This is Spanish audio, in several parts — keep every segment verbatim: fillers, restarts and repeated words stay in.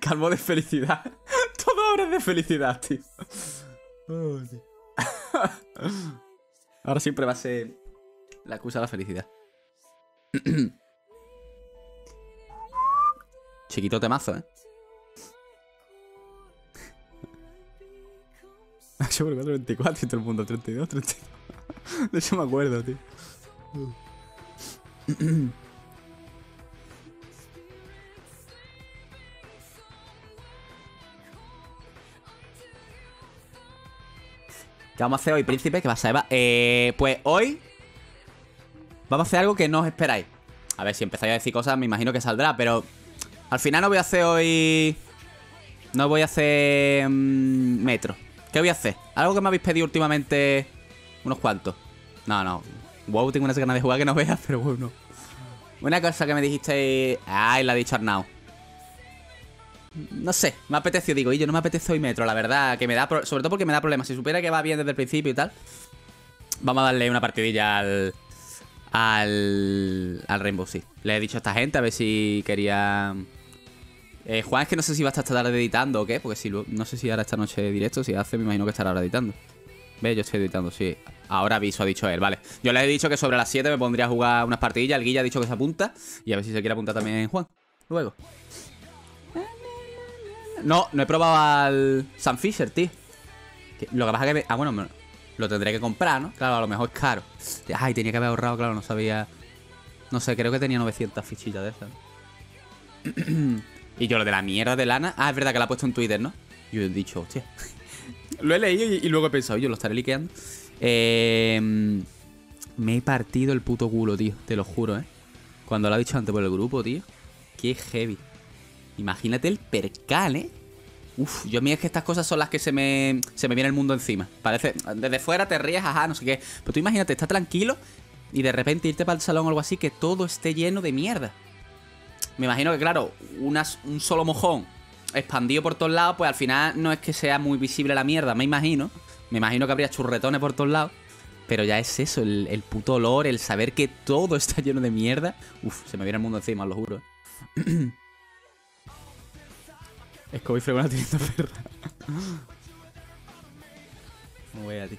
Calmo de felicidad. Todo ahora es de felicidad, tío. Oh, tío. Ahora siempre va a ser la excusa de la felicidad. Chiquito temazo, ¿eh? ocho por cuatro, veinticuatro y todo el mundo, treinta y dos, treinta y dos. De eso me acuerdo, tío. ¿Qué vamos a hacer hoy, príncipe? ¿Qué pasa, Eva? Eh, pues hoy vamos a hacer algo que no os esperáis. A ver, si empezáis a decir cosas me imagino que saldrá, pero al final no voy a hacer hoy... No voy a hacer... Mmm, metro. ¿Qué voy a hacer? Algo que me habéis pedido últimamente unos cuantos. No, no. Wow, tengo unas ganas de jugar que no veas, pero bueno. Una cosa que me dijisteis... Ay, la ha dicho Arnau. No sé, me apeteció, digo, y yo no me apetece hoy metro, la verdad, que me da, pro... sobre todo porque me da problemas. Si supiera que va bien desde el principio y tal. Vamos a darle una partidilla al al, al Rainbow Six. Le he dicho a esta gente a ver si quería... Eh, Juan, es que no sé si va a estar esta tarde editando o qué, porque si lo... no sé si ahora esta noche directo, si hace, me imagino que estará ahora editando. Ve, yo estoy editando, sí. Ahora aviso, ha dicho él, vale. Yo le he dicho que sobre las siete me pondría a jugar unas partidillas, el Guilla ha dicho que se apunta, y a ver si se quiere apuntar también Juan, luego. No, no he probado al Sam Fisher, tío. Lo que pasa es que... Me... Ah, bueno, me... lo tendré que comprar, ¿no? Claro, a lo mejor es caro. Ay, tenía que haber ahorrado, claro, no sabía... No sé, creo que tenía novecientas fichillas de esas. Y yo, lo de la mierda de lana... Ah, es verdad que la he puesto en Twitter, ¿no? Yo he dicho, hostia. Lo he leído y, y luego he pensado, yo lo estaré liqueando. Eh... Me he partido el puto culo, tío. Te lo juro, ¿eh? Cuando lo ha dicho antes por el grupo, tío. Qué heavy. Imagínate el percal, ¿eh? Uf, yo mira, es que estas cosas son las que se me, se me viene el mundo encima. Parece, desde fuera te ríes, ajá, no sé qué. Pero tú imagínate, estás tranquilo y de repente irte para el salón o algo así, que todo esté lleno de mierda. Me imagino que, claro, unas, un solo mojón expandido por todos lados, pues al final no es que sea muy visible la mierda, me imagino. Me imagino que habría churretones por todos lados. Pero ya es eso, el, el puto olor, el saber que todo está lleno de mierda. Uf, se me viene el mundo encima, os lo juro. Escobi fregona teniendo perra. Me voy a ti.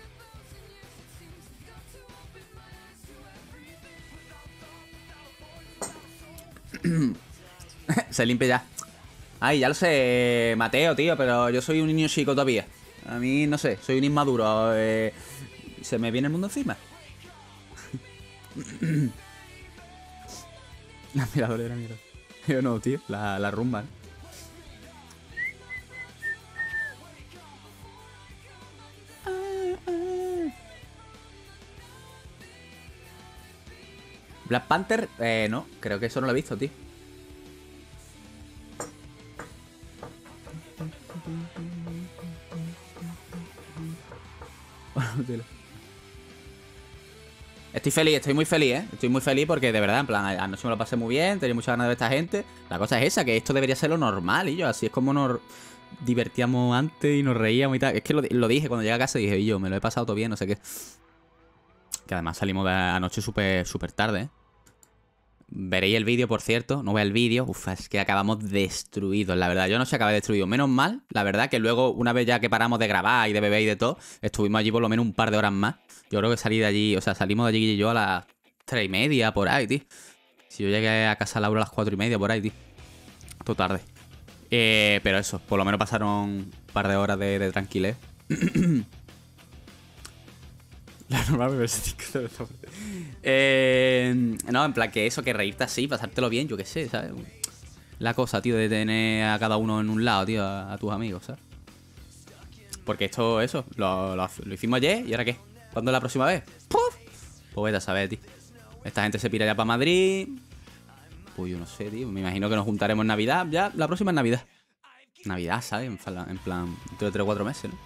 Se limpia ya. Ay, ya lo sé, Mateo, tío, pero yo soy un niño chico todavía. A mí, no sé, soy un inmaduro. Eh, se me viene el mundo encima. La miradora de la mierda. Yo no, tío, la, la rumba, ¿no? Black Panther, eh, no, creo que eso no lo he visto, tío. Estoy feliz, estoy muy feliz, ¿eh? Estoy muy feliz porque de verdad, en plan, anoche me lo pasé muy bien, tenía muchas ganas de ver esta gente. La cosa es esa, que esto debería ser lo normal, y yo, así es como nos divertíamos antes y nos reíamos y tal. Es que lo, lo dije cuando llegué a casa, dije, y yo, me lo he pasado todo bien, no sé qué. Que además salimos de anoche súper súper tarde, ¿eh? Veréis el vídeo, por cierto. No vea el vídeo. Uf, es que acabamos destruidos, la verdad. Yo no sé, acabé destruido. Menos mal, la verdad, que luego, una vez ya que paramos de grabar y de beber y de todo, estuvimos allí por lo menos un par de horas más. Yo creo que salí de allí, o sea, salimos de allí y yo a las tres y media, por ahí, tío. Si yo llegué a casa Laura a las cuatro y media, por ahí, tío. Todo tarde. Eh, pero eso, por lo menos pasaron un par de horas de, de tranquilidad. La normal me eh, no, en plan que eso, que reírte así, pasártelo bien, yo qué sé, ¿sabes? La cosa, tío, de tener a cada uno en un lado, tío, a, a tus amigos, ¿sabes? Porque esto, eso, lo, lo, lo hicimos ayer, ¿y ahora qué? ¿Cuándo es la próxima vez? ¡Puf! Pues vete a saber, tío. Esta gente se pira ya para Madrid. Pues yo no sé, tío, me imagino que nos juntaremos en Navidad, ya, la próxima es Navidad. Navidad, ¿sabes? En, en plan, dentro de tres o cuatro meses, ¿no?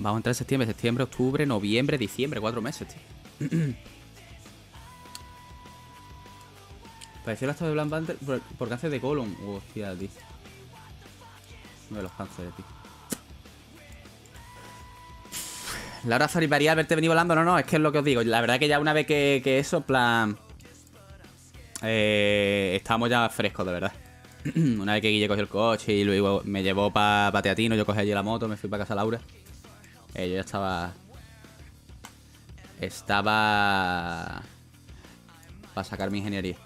Vamos a entrar en septiembre, septiembre, octubre, noviembre, diciembre, cuatro meses, tío. Pareció el acto de Black Panther por, por cáncer de colon. Oh, hostia, tío. Uno de los cánceres, tío. Laura Faribaría, verte venir volando. No, no, es que es lo que os digo. La verdad que ya una vez que, que eso, plan... eh, estábamos ya frescos, de verdad. Una vez que Guille cogió el coche y luego me llevó para pa Teatino, yo cogí allí la moto, me fui para casa Laura. Eh, yo ya estaba... Estaba... Para sacar mi ingeniería.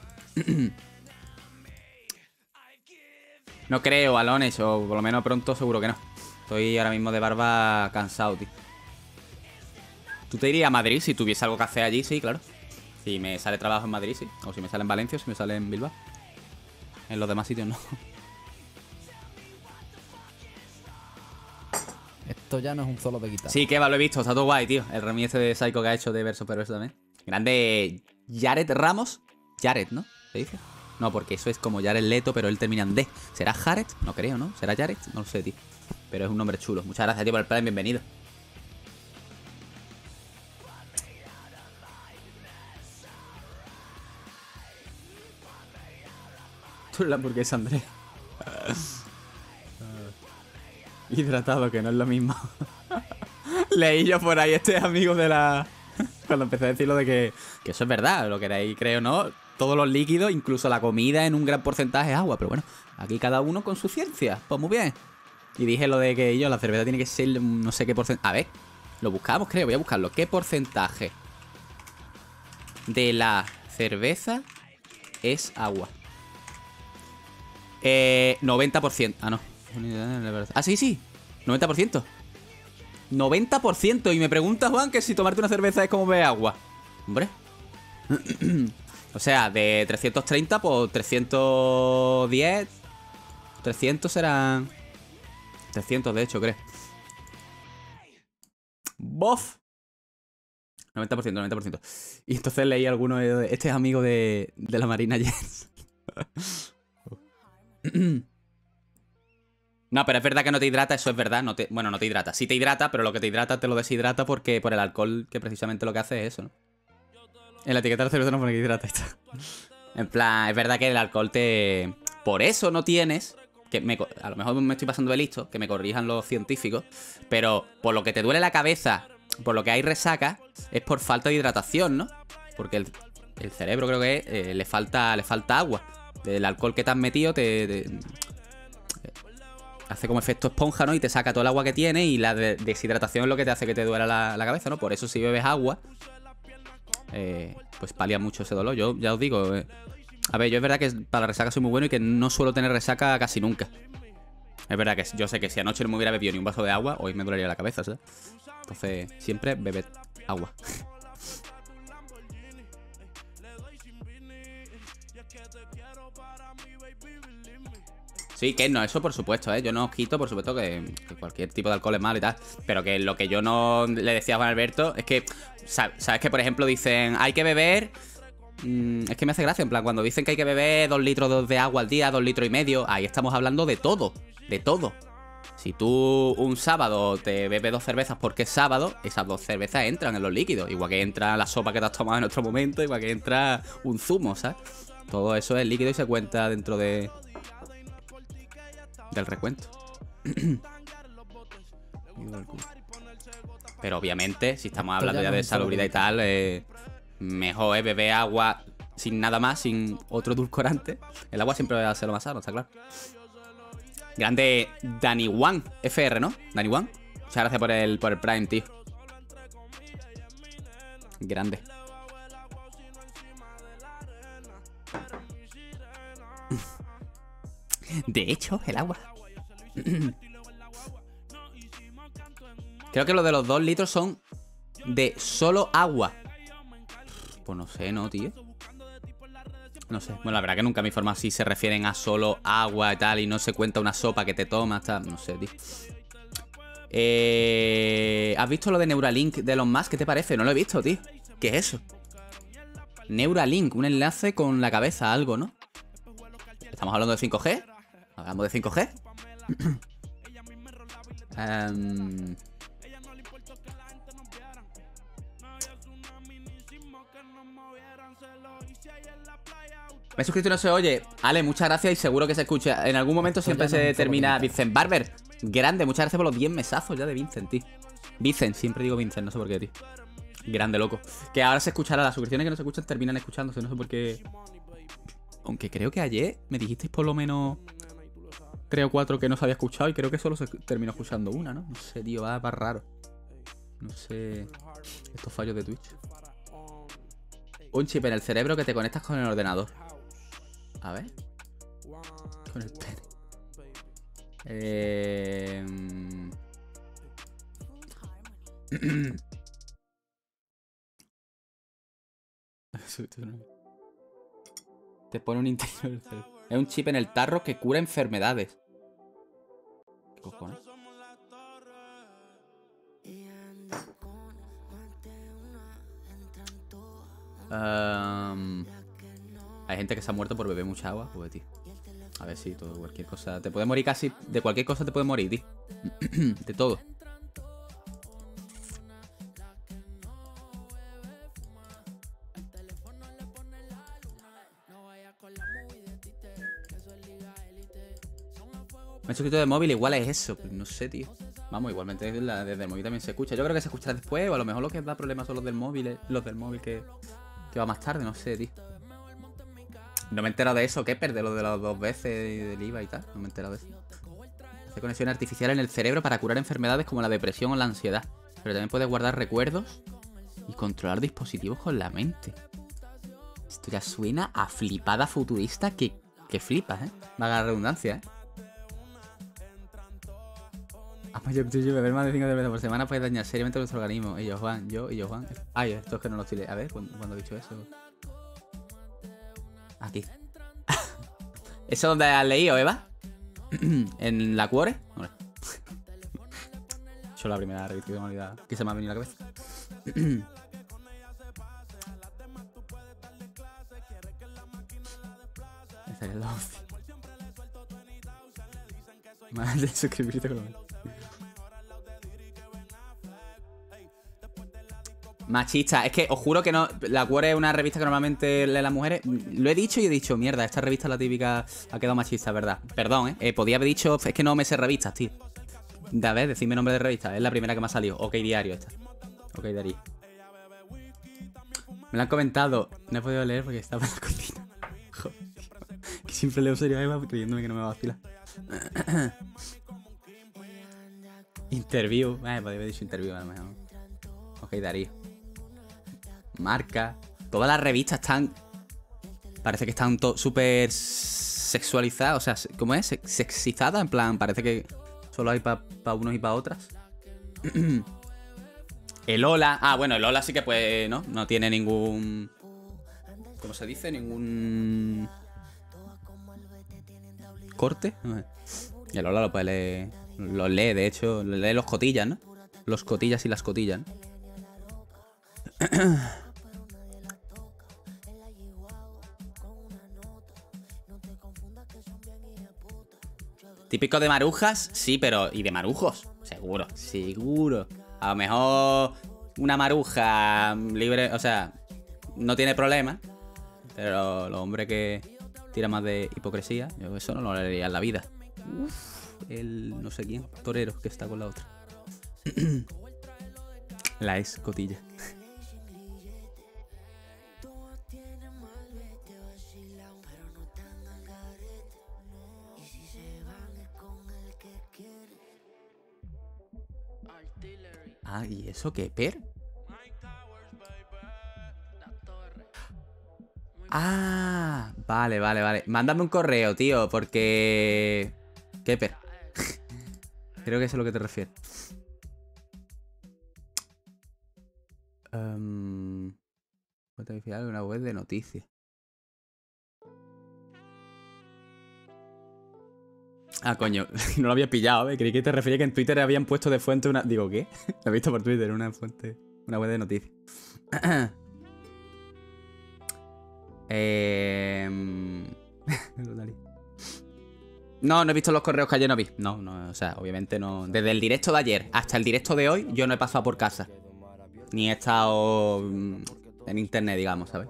No creo, Alones, o por lo menos pronto seguro que no. Estoy ahora mismo de barba cansado, tío. ¿Tú te irías a Madrid si tuviese algo que hacer allí? Sí, claro. Si me sale trabajo en Madrid, sí. O si me sale en Valencia, o si me sale en Bilbao. En los demás sitios no. Esto ya no es un solo de guitarra. Sí, que va, lo he visto. Está todo guay, tío. El remix de Psycho que ha hecho de verso perverso también. Grande Jared Ramos. Jared, ¿no? ¿Se dice? No, porque eso es como Jared Leto, pero él termina en D. ¿Será Jared? No creo, ¿no? ¿Será Jared? No lo sé, tío. Pero es un nombre chulo. Muchas gracias, tío, por el plan. Bienvenido. Tú la hamburguesa, Andrés. Hidratado, que no es lo mismo. Leí yo por ahí, este amigo de la... Cuando empecé a decir lo de que... Que eso es verdad, lo queréis, creo, ¿no? Todos los líquidos, incluso la comida, en un gran porcentaje es agua. Pero bueno, aquí cada uno con su ciencia. Pues muy bien. Y dije lo de que yo, la cerveza tiene que ser no sé qué porcentaje. A ver, lo buscamos, creo. Voy a buscarlo. ¿Qué porcentaje de la cerveza es agua? Eh, noventa por ciento. Ah, no. Ah, sí, sí. noventa por ciento. noventa por ciento. Y me pregunta, Juan, que si tomarte una cerveza es como beber agua. Hombre. O sea, de trescientos treinta, pues trescientos diez. trescientos serán... trescientos, de hecho, creo. ¡Bof! noventa por ciento, noventa por ciento. Y entonces leí alguno de... Este es amigo de, de la Marina Jens. No, pero es verdad que no te hidrata, eso es verdad. No te, bueno, no te hidrata. Sí te hidrata, pero lo que te hidrata te lo deshidrata porque por el alcohol, que precisamente lo que hace es eso, ¿no? En la etiqueta de la cerveza no pone que hidrata. Está. En plan, es verdad que el alcohol te... Por eso no tienes... Que me, a lo mejor me estoy pasando de listo, que me corrijan los científicos, pero por lo que te duele la cabeza, por lo que hay resaca, es por falta de hidratación, ¿no? Porque el, el cerebro creo que eh, le falta le falta agua. El alcohol que te has metido te, te, te hace como efecto esponja, ¿no? Y te saca todo el agua que tiene y la de, deshidratación es lo que te hace que te duela la, la cabeza, ¿no? Por eso si bebes agua, eh, pues palia mucho ese dolor. Yo ya os digo... Eh, A ver, yo es verdad que para la resaca soy muy bueno y que no suelo tener resaca casi nunca. Es verdad que yo sé que si anoche no me hubiera bebido ni un vaso de agua, hoy me dolería la cabeza, ¿sabes? Entonces, siempre bebed agua. Sí, que no, eso por supuesto, ¿eh? Yo no os quito, por supuesto, que, que cualquier tipo de alcohol es malo y tal. Pero que lo que yo no le decía a Juan Alberto es que, ¿sabes? Que por ejemplo dicen, hay que beber... Es que me hace gracia, en plan, cuando dicen que hay que beber dos litros de agua al día, dos litros y medio, ahí estamos hablando de todo, de todo. Si tú un sábado te bebes dos cervezas porque es sábado, esas dos cervezas entran en los líquidos. Igual que entra la sopa que te has tomado en otro momento, igual que entra un zumo, ¿sabes? Todo eso es líquido y se cuenta dentro de... del recuento. Pero obviamente, si estamos hablando ya de salubridad y tal... Eh... Mejor es beber agua sin nada más, sin otro edulcorante. El agua siempre va a ser lo más sano, está claro. Grande Dani Wan, F R, ¿no? Dani Wan. Muchas gracias por el, por el Prime, tío. Grande. De hecho, el agua. Creo que lo de los dos litros son de solo agua. Pues no sé, ¿no, tío? No sé. Bueno, la verdad que nunca me informa si se refieren a solo agua y tal, y no se cuenta una sopa que te tomas, tal. No sé, tío. Eh, ¿Has visto lo de Neuralink de Elon Musk? ¿Qué te parece? No lo he visto, tío. ¿Qué es eso? Neuralink, un enlace con la cabeza, algo, ¿no? ¿Estamos hablando de cinco G? ¿Hablamos de cinco G? um... Me he suscrito y no se oye. Ale, muchas gracias y seguro que se escucha. En algún momento siempre se termina Vincent Barber. Grande, muchas gracias por los diez mesazos ya de Vincent, tío. Vincent, siempre digo Vincent, no sé por qué, tío. Grande, loco. Que ahora se escuchará. Las suscripciones que no se escuchan terminan escuchándose, no sé por qué. Aunque creo que ayer me dijisteis por lo menos tres o cuatro que no se había escuchado y creo que solo se terminó escuchando una, ¿no? No sé, tío, va, va raro. No sé... Estos fallos de Twitch. Un chip en el cerebro que te conectas con el ordenador. A ver. Con el pene. Eh... Te pone un intento en el cerebro. Es un chip en el tarro que cura enfermedades. ¿Qué cojones? Um, hay gente que se ha muerto por beber mucha agua, pues, tío. A ver si sí, todo, cualquier cosa. Te puede morir casi. De cualquier cosa te puede morir, tío. De todo. Me he suscrito de móvil, igual es eso. Pues no sé, tío. Vamos, igualmente desde, la, desde el móvil también se escucha. Yo creo que se escuchará después, o a lo mejor lo que da problemas son los del móvil, los del móvil que. Que va más tarde, no sé, tío. No me he enterado de eso, ¿qué? Perder lo de las dos veces y del I V A y tal. No me he enterado de eso. Hace conexión artificial en el cerebro para curar enfermedades como la depresión o la ansiedad. Pero también puedes guardar recuerdos y controlar dispositivos con la mente. Esto ya suena a flipada futurista que, que flipas, ¿eh? Vaga la redundancia, ¿eh? Yo, yo, yo beber más de cinco cervezas por semana puede dañar seriamente nuestro organismo. Ellos van, yo y yo van. Ay, esto es que no lo estoy. A ver, ¿cuándo, ¿cuándo he dicho eso? Aquí. ¿Eso donde has leído, Eva? ¿En la Cuore? No, no. Yo la primera revista de humanidad que se me ha venido a la cabeza. Esta es la opción. Más de suscribirte con lo menos. Machista, es que os juro que no. La Cuore es una revista que normalmente leen las mujeres. Lo he dicho y he dicho, mierda, esta revista la típica ha quedado machista, ¿verdad? Perdón, ¿eh? eh podía haber dicho, es que no me sé revistas, tío. De a ver, decidme nombre de revista, es la primera que me ha salido. Ok, diario esta. Ok, diario. Me la han comentado, no he podido leer porque estaba en la cocina. Joder, tío. Que siempre leo serio a Eva creyéndome que no me va a vacilar. Interview, eh, podría haber dicho interview a lo mejor. Ok, Darío. Marca. Todas las revistas están... Parece que están súper sexualizadas. O sea, ¿cómo es? Sexizadas. En plan, parece que solo hay para pa unos y para otras. El Hola. Ah, bueno, el Hola sí que pues, ¿no? No tiene ningún... ¿Cómo se dice? Ningún... Corte. Y el Hola lo puede leer. Lo lee, de hecho. Lo lee los cotillas, ¿no? Los cotillas y las cotillas, ¿no? Típico de marujas, sí, pero... ¿Y de marujos? Seguro, seguro. A lo mejor una maruja libre, o sea, no tiene problema. Pero los hombres que tiran más de hipocresía, yo eso no lo leería en la vida. Uf, el no sé quién, torero, que está con la otra. La escotilla. Ah, ¿y eso qué, Per? Ah, vale, vale, vale. Mándame un correo, tío, porque... ¿Qué, Per? Creo que eso es a lo que te refieres. Um... Cuenta oficial de una web de noticias. Ah, coño, no lo había pillado, ¿eh? Creí que te refería que en Twitter habían puesto de fuente una... Digo, ¿qué? Lo he visto por Twitter, una fuente... Una web de noticias. eh... No, no he visto los correos que ayer no vi. No, no, o sea, obviamente no... Desde el directo de ayer hasta el directo de hoy, yo no he pasado por casa. Ni he estado en internet, digamos, ¿sabes?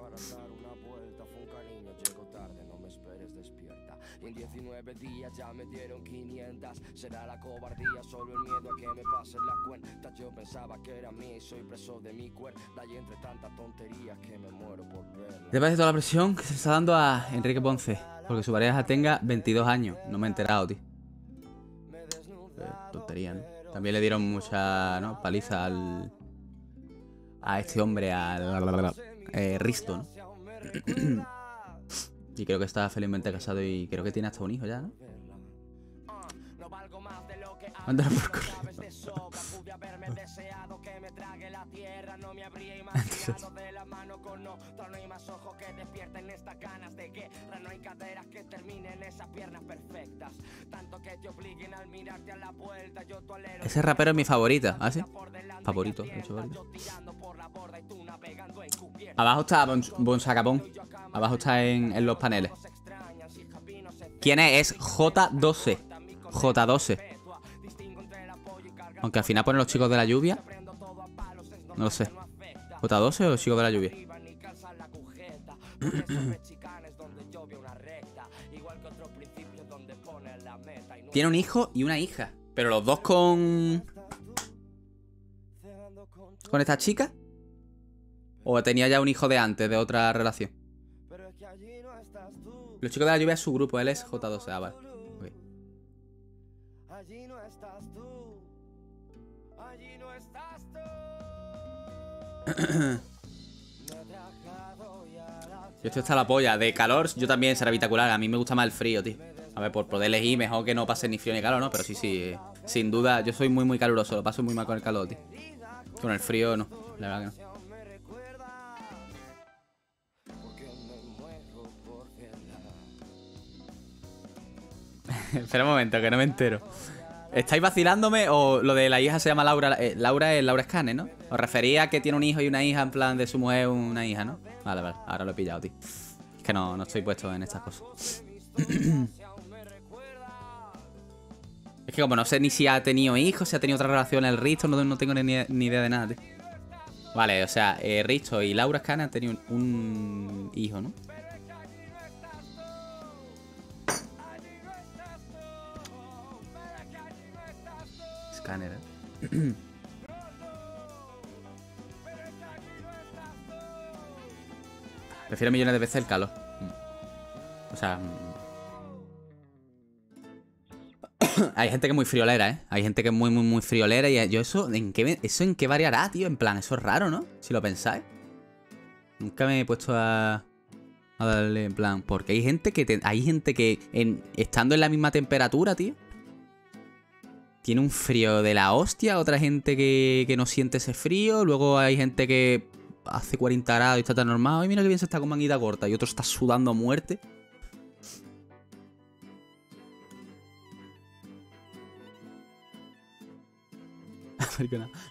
nueve días, ya me dieron quinientas. Será la cobardía, solo el miedo a que me pasen la cuenta. Yo pensaba que era mí, soy preso de mi cuerda. Y entre tantas tonterías que me muero por verla. Debes de toda la presión que se está dando a Enrique Ponce, porque su pareja tenga veintidós años. No me he enterado, tío. Eh, tontería, ¿no? También le dieron mucha, ¿no?, paliza al... a este hombre, al... Eh, Risto, ¿no? Y creo que está felizmente casado y creo que tiene hasta un hijo ya, ¿no? Mándalo por correo. Ese rapero es mi favorita, ¿ah, sí? Favorito, de hecho, ¿vale? Abajo está Bonsacapón. Abajo está en, en los paneles. ¿Quién es? Es J doce. J doce. Aunque al final ponen Los Chicos de la Lluvia. No lo sé. ¿J doce o Los Chicos de la Lluvia? Tiene un hijo y una hija. Pero los dos con... ¿Con esta chica? ¿O tenía ya un hijo de antes, de otra relación? Los Chicos de la Lluvia es su grupo. Él es J doce. Ah, vale. Okay. Allí no estás tú. Allí no estás tú. Yo estoy hasta la polla. De calor, yo también será bitacular. A mí me gusta más el frío, tío. A ver, por poder elegir, mejor que no pase ni frío ni calor, ¿no? Pero sí, sí. Sin duda, yo soy muy, muy caluroso. Lo paso muy mal con el calor, tío. Con el frío, no. La verdad que no. Espera un momento, que no me entero. ¿Estáis vacilándome o lo de la hija se llama Laura? Eh, Laura es Laura Escane, ¿no? Os refería a que tiene un hijo y una hija, en plan de su mujer una hija, ¿no? Vale, vale, ahora lo he pillado, tío. Es que no, no estoy puesto en estas cosas. Es que como no sé ni si ha tenido hijos, si ha tenido otra relación el Risto, no, no tengo ni, ni idea de nada, tío. Vale, o sea, eh, Risto y Laura Escane han tenido un, un hijo, ¿no? Escáner, ¿eh? Prefiero millones de veces el calor. O sea... Hay gente que es muy friolera, ¿eh? Hay gente que es muy, muy, muy friolera. Y yo eso... ¿en qué, ¿Eso en qué variará, tío? En plan, eso es raro, ¿no? Si lo pensáis. Nunca me he puesto a... a darle en plan... Porque hay gente que... Te, hay gente que... En, estando en la misma temperatura, tío... Tiene un frío de la hostia, otra gente que, que no siente ese frío. Luego hay gente que hace cuarenta grados y está tan normal. Ay, mira que bien se está con manguita corta. Y otro está sudando a muerte.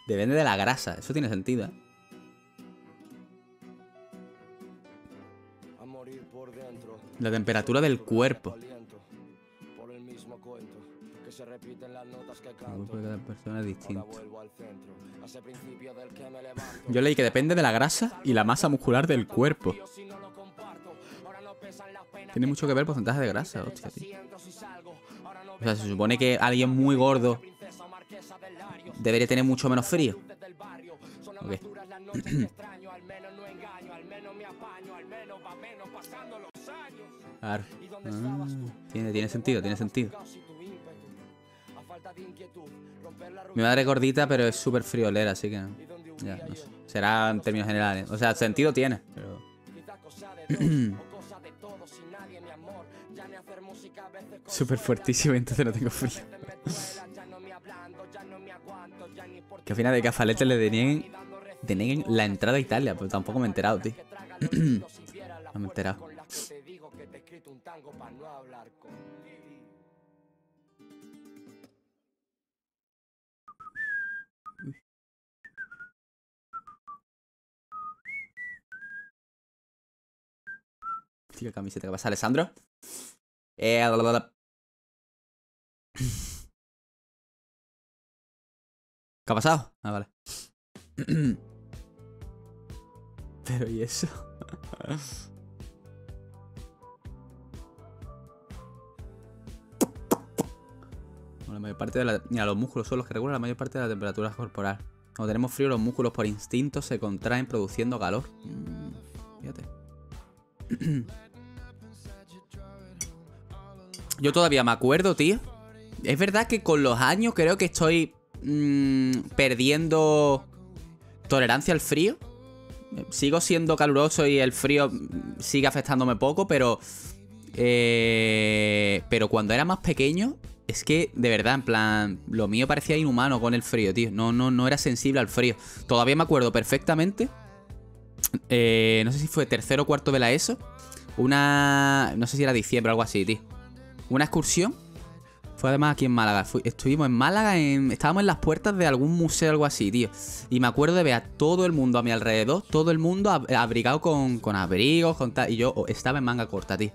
Depende de la grasa. Eso tiene sentido, ¿eh? La temperatura del cuerpo. Se repiten las notas que canto. Cada persona es distinta. Yo leí que depende de la grasa y la masa muscular del cuerpo. Tiene mucho que ver el porcentaje de grasa, hostia, tío. O sea, se supone que alguien muy gordo debería tener mucho menos frío. Okay. Claro. Ah, tiene, tiene sentido, tiene sentido. Mi madre es gordita, pero es súper friolera, así que no. Ya, no sé. Será en términos generales. O sea, sentido tiene, pero... Súper fuertísimo, entonces no tengo frío. Que al final de Cafalete le denieguen, denieguen la entrada a Italia, pero tampoco me he enterado, tío. No me he enterado. Tío, camiseta que pasa, Alessandro. Eh, la, la, la. ¿Qué ha pasado? Ah, vale. Pero ¿y eso? La mayor parte de la... Mira, los músculos son los que regulan la mayor parte de la temperatura corporal. Cuando tenemos frío, los músculos por instinto se contraen produciendo calor. Mm, fíjate. Yo todavía me acuerdo, tío. Es verdad que con los años creo que estoy mmm, perdiendo tolerancia al frío. Sigo siendo caluroso y el frío sigue afectándome poco, pero... Eh, pero cuando era más pequeño, es que de verdad, en plan, lo mío parecía inhumano con el frío, tío. No, no, no era sensible al frío. Todavía me acuerdo perfectamente. Eh, no sé si fue tercero o cuarto de la ESO. Una... No sé si era diciembre o algo así, tío. Una excursión. Fue además aquí en Málaga. Fui, estuvimos en Málaga, en, estábamos en las puertas de algún museo o algo así, tío. Y me acuerdo de ver a todo el mundo a mi alrededor, todo el mundo ab, abrigado con, con abrigos, con tal. Y yo estaba en manga corta, tío.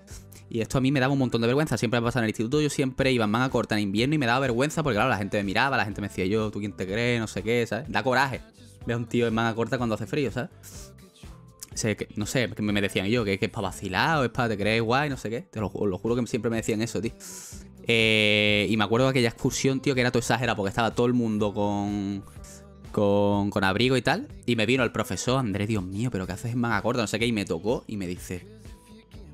Y esto a mí me daba un montón de vergüenza. Siempre me pasaba en el instituto, yo siempre iba en manga corta en invierno y me daba vergüenza porque, claro, la gente me miraba, la gente me decía, yo, ¿tú quién te crees? No sé qué, ¿sabes? Da coraje. Veo a un tío en manga corta cuando hace frío, ¿sabes? No sé, que me decían yo que, que es para vacilar o es para te crees guay, no sé qué. Te lo, lo juro que siempre me decían eso, tío. Eh, y me acuerdo de aquella excursión, tío, que era todo exagerado porque estaba todo el mundo con, con, con abrigo y tal. Y me vino el profesor, Andrés, Dios mío, pero ¿qué haces en manga corta? No sé qué. Y me tocó y me dice,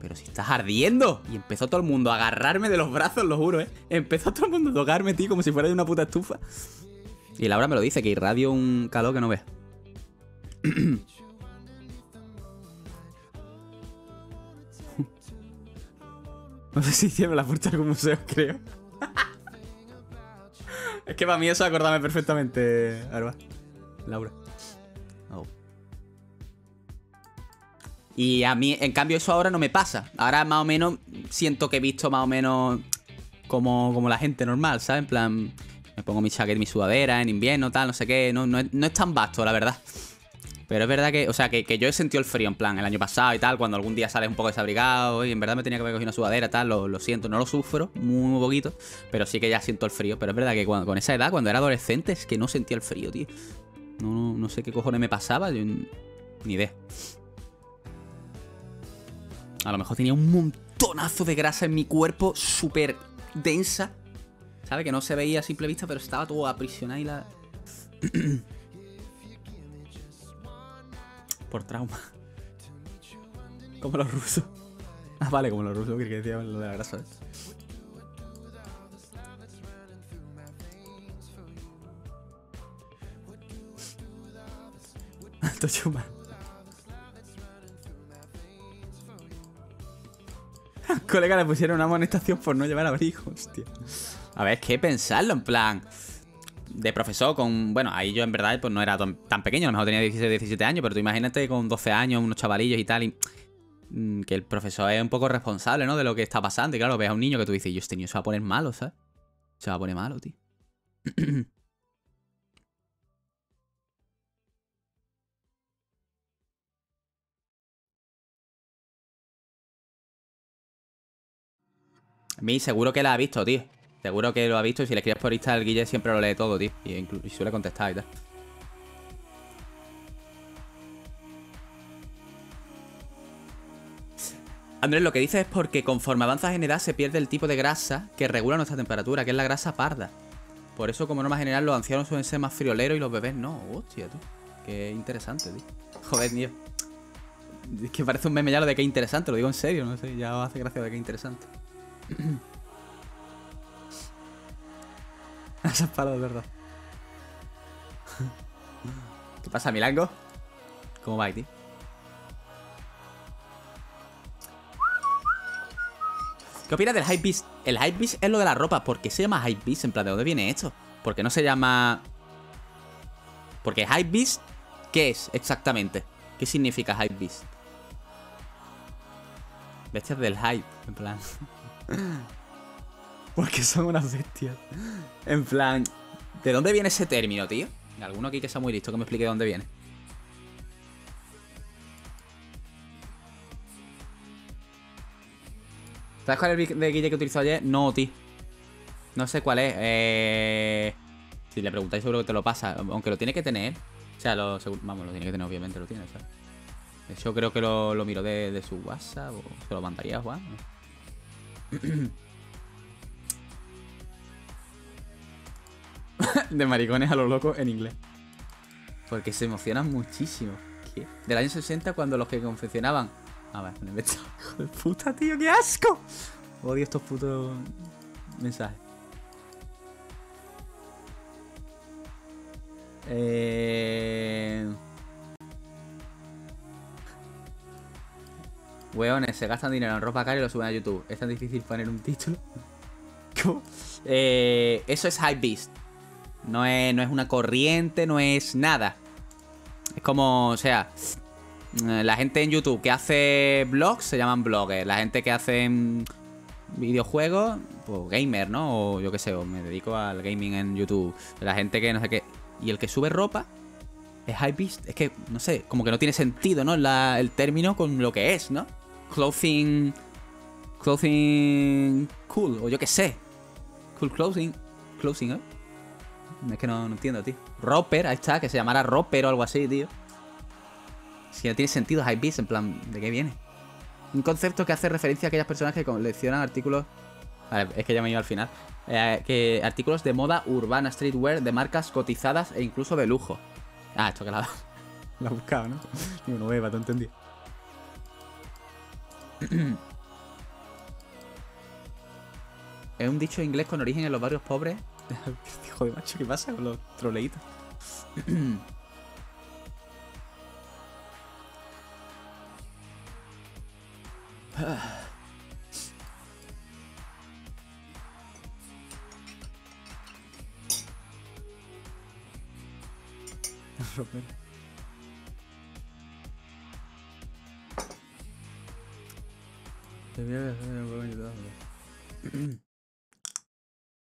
pero si estás ardiendo. Y empezó todo el mundo a agarrarme de los brazos, lo juro, ¿eh? Empezó todo el mundo a tocarme, tío, como si fuera de una puta estufa. Y Laura me lo dice, que irradio un calor que no ves. No sé si hicieron la puerta de algún museo, creo. Es que para mí eso acordame perfectamente, Arba. Laura. Oh. Y a mí, en cambio, eso ahora no me pasa. Ahora más o menos siento que he visto más o menos como, como la gente normal, ¿sabes? En plan, me pongo mi chaqueta, mi sudadera en invierno, tal, no sé qué. No, no, es, no es tan vasto, la verdad. Pero es verdad que, o sea, que, que yo he sentido el frío, en plan, el año pasado y tal, cuando algún día sales un poco desabrigado y en verdad me tenía que haber cogido una sudadera, tal, lo, lo siento, no lo sufro, muy, muy poquito, pero sí que ya siento el frío. Pero es verdad que cuando, con esa edad, cuando era adolescente, es que no sentía el frío, tío. No, no, no sé qué cojones me pasaba, yo, ni idea. A lo mejor tenía un montonazo de grasa en mi cuerpo, súper densa, ¿sabes? Que no se veía a simple vista, pero estaba todo aprisionado y la... Por trauma. Como los rusos. Ah, vale, como los rusos, que decían lo de la grasa. Alto chuma. A un colega le pusieron una amonestación por no llevar abrigo, hostia. A ver, es que pensarlo, en plan... De profesor con... Bueno, ahí yo en verdad pues no era tan, tan pequeño. A lo mejor tenía dieciséis, diecisiete años. Pero tú imagínate con doce años, unos chavalillos y tal. Y, mmm, que el profesor es un poco responsable, ¿no? De lo que está pasando. Y claro, ves a un niño que tú dices, yo este niño se va a poner malo, ¿sabes? Se va a poner malo, tío. A mí seguro que la ha visto, tío. Seguro que lo ha visto y si le escribes por Insta, el Guille siempre lo lee todo, tío. Y, y suele contestar y tal. Andrés, lo que dices es porque conforme avanzas en edad se pierde el tipo de grasa que regula nuestra temperatura, que es la grasa parda. Por eso, como norma general, los ancianos suelen ser más frioleros y los bebés no. Hostia, tú. Qué interesante, tío. Joder, tío. Es que parece un meme ya lo de qué interesante, lo digo en serio, no sé. Ya os hace gracia de qué interesante. Esas palas, de verdad. ¿Qué pasa, Milango? ¿Cómo va, tío? ¿Qué opinas del Hypebeast? El Hypebeast es lo de la ropa. ¿Por qué se llama Hypebeast? En plan, ¿de dónde viene esto? ¿Por qué no se llama...? Porque Hypebeast, ¿qué es exactamente? ¿Qué significa Hypebeast? Bestias del hype, en plan... Porque son unas bestias. En plan, ¿de dónde viene ese término, tío? Alguno aquí que sea muy listo que me explique de dónde viene. ¿Sabes cuál es el de Guille que utilizó ayer? No, tío. No sé cuál es. Eh... Si le preguntáis seguro que te lo pasa. Aunque lo tiene que tener. O sea, lo... vamos, lo tiene que tener, obviamente lo tiene, ¿sabes? De hecho, creo que lo, lo miro de, de su WhatsApp. O se lo mandaría a Juan, ¿no? de maricones a lo loco en inglés. Porque se emocionan muchísimo. ¿Qué? Del año sesenta, cuando los que confeccionaban... Ah, vale, me he hecho... ¡Hijo de puta, tío! ¡Qué asco! Odio estos putos mensajes. Eh... Weones, se gastan dinero en ropa cara y lo suben a YouTube. Es tan difícil poner un título. ¿Cómo? Eh, eso es hype beast. No es, no es una corriente, no es nada. Es como, o sea, la gente en YouTube que hace vlogs se llaman bloggers. La gente que hace videojuegos, pues gamer, ¿no? O yo qué sé, o me dedico al gaming en YouTube. La gente que no sé qué. Y el que sube ropa es hype beast. Es que, no sé, como que no tiene sentido, ¿no? La, el término con lo que es, ¿no? Clothing. Clothing cool, o yo qué sé. Cool clothing. Clothing, ¿eh? Es que no, no entiendo, tío. Roper, ahí está, que se llamara Roper o algo así, tío. Si no tiene sentido hype beast, en plan, ¿de qué viene? Un concepto que hace referencia a aquellas personas que coleccionan artículos. Vale, es que ya me iba al final. Eh, que artículos de moda urbana, streetwear, de marcas cotizadas e incluso de lujo. Ah, esto que la ha buscado, ¿no? Digo, no beba, te entendí. Es un dicho inglés con origen en los barrios pobres. Joder, macho, ¿qué pasa con los troleitos?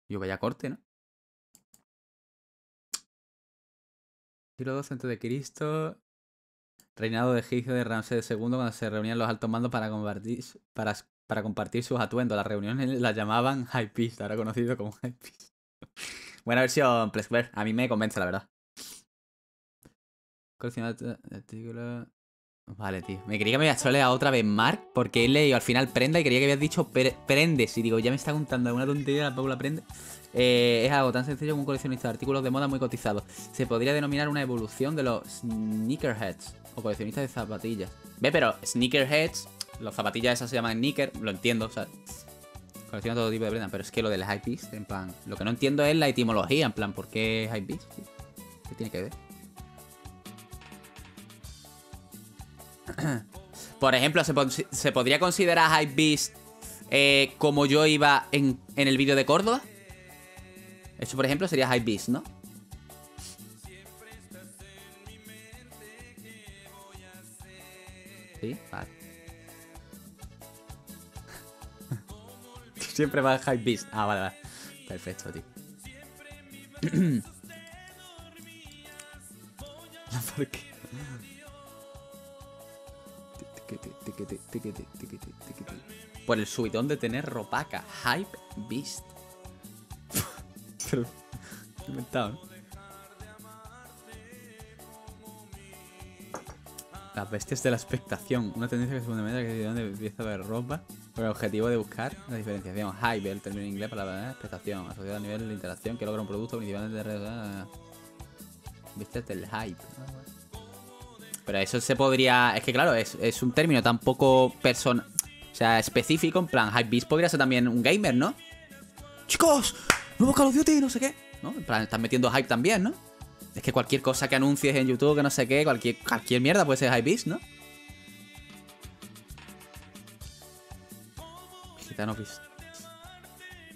Yo vaya corte, ¿no? Siglo dos antes de Cristo, reinado de Egipto de Ramsés segundo, cuando se reunían los altos mandos para compartir, para, para compartir sus atuendos. Las reuniones las llamaban High Peace, ahora conocido como High Peace. Buena versión, Plexper. A mí me convence, la verdad. Vale, tío. Me creí que me había troleado otra vez Mark, porque él le dio al final prenda y creía que habías dicho prendes. Y digo, ya me está contando alguna tontería, la Paula prende. Eh, es algo tan sencillo como un coleccionista de artículos de moda muy cotizados. Se podría denominar una evolución de los sneakerheads o coleccionistas de zapatillas. Ve, pero sneakerheads, las zapatillas esas se llaman sneaker, lo entiendo, o sea, colecciona todo tipo de prendas. Pero es que lo del hype beast, en plan, lo que no entiendo es la etimología, en plan, ¿por qué hype beast? ¿Qué tiene que ver? Por ejemplo, ¿se, po se podría considerar hypebeast eh, como yo iba en, en el vídeo de Córdoba? Eso, por ejemplo, sería hypebeast, ¿no? Sí, vale. Siempre va hypebeast. Ah, vale, vale. Perfecto, tío. ¿Por qué? Por el subidón de tener ropaca. Hype beast. Pero inventado, ¿no? Las bestias de la expectación. Una tendencia que se fundamenta que es donde empieza a ver ropa con el objetivo de buscar la diferenciación. Hype, el término en inglés para la expectación asociado al nivel de interacción que logra un producto principalmente de redes. Bestias del hype. Pero eso se podría... Es que claro, es, es un término tan poco persona... O sea, específico, en plan, hypebeast podría ser también un gamer, ¿no? Chicos, nuevo Call of Duty, no sé qué, ¿no? En plan, están metiendo hype también, ¿no? Es que cualquier cosa que anuncies en YouTube, que no sé qué, cualquier, cualquier mierda puede ser hypebeast, ¿no? Gitano beast.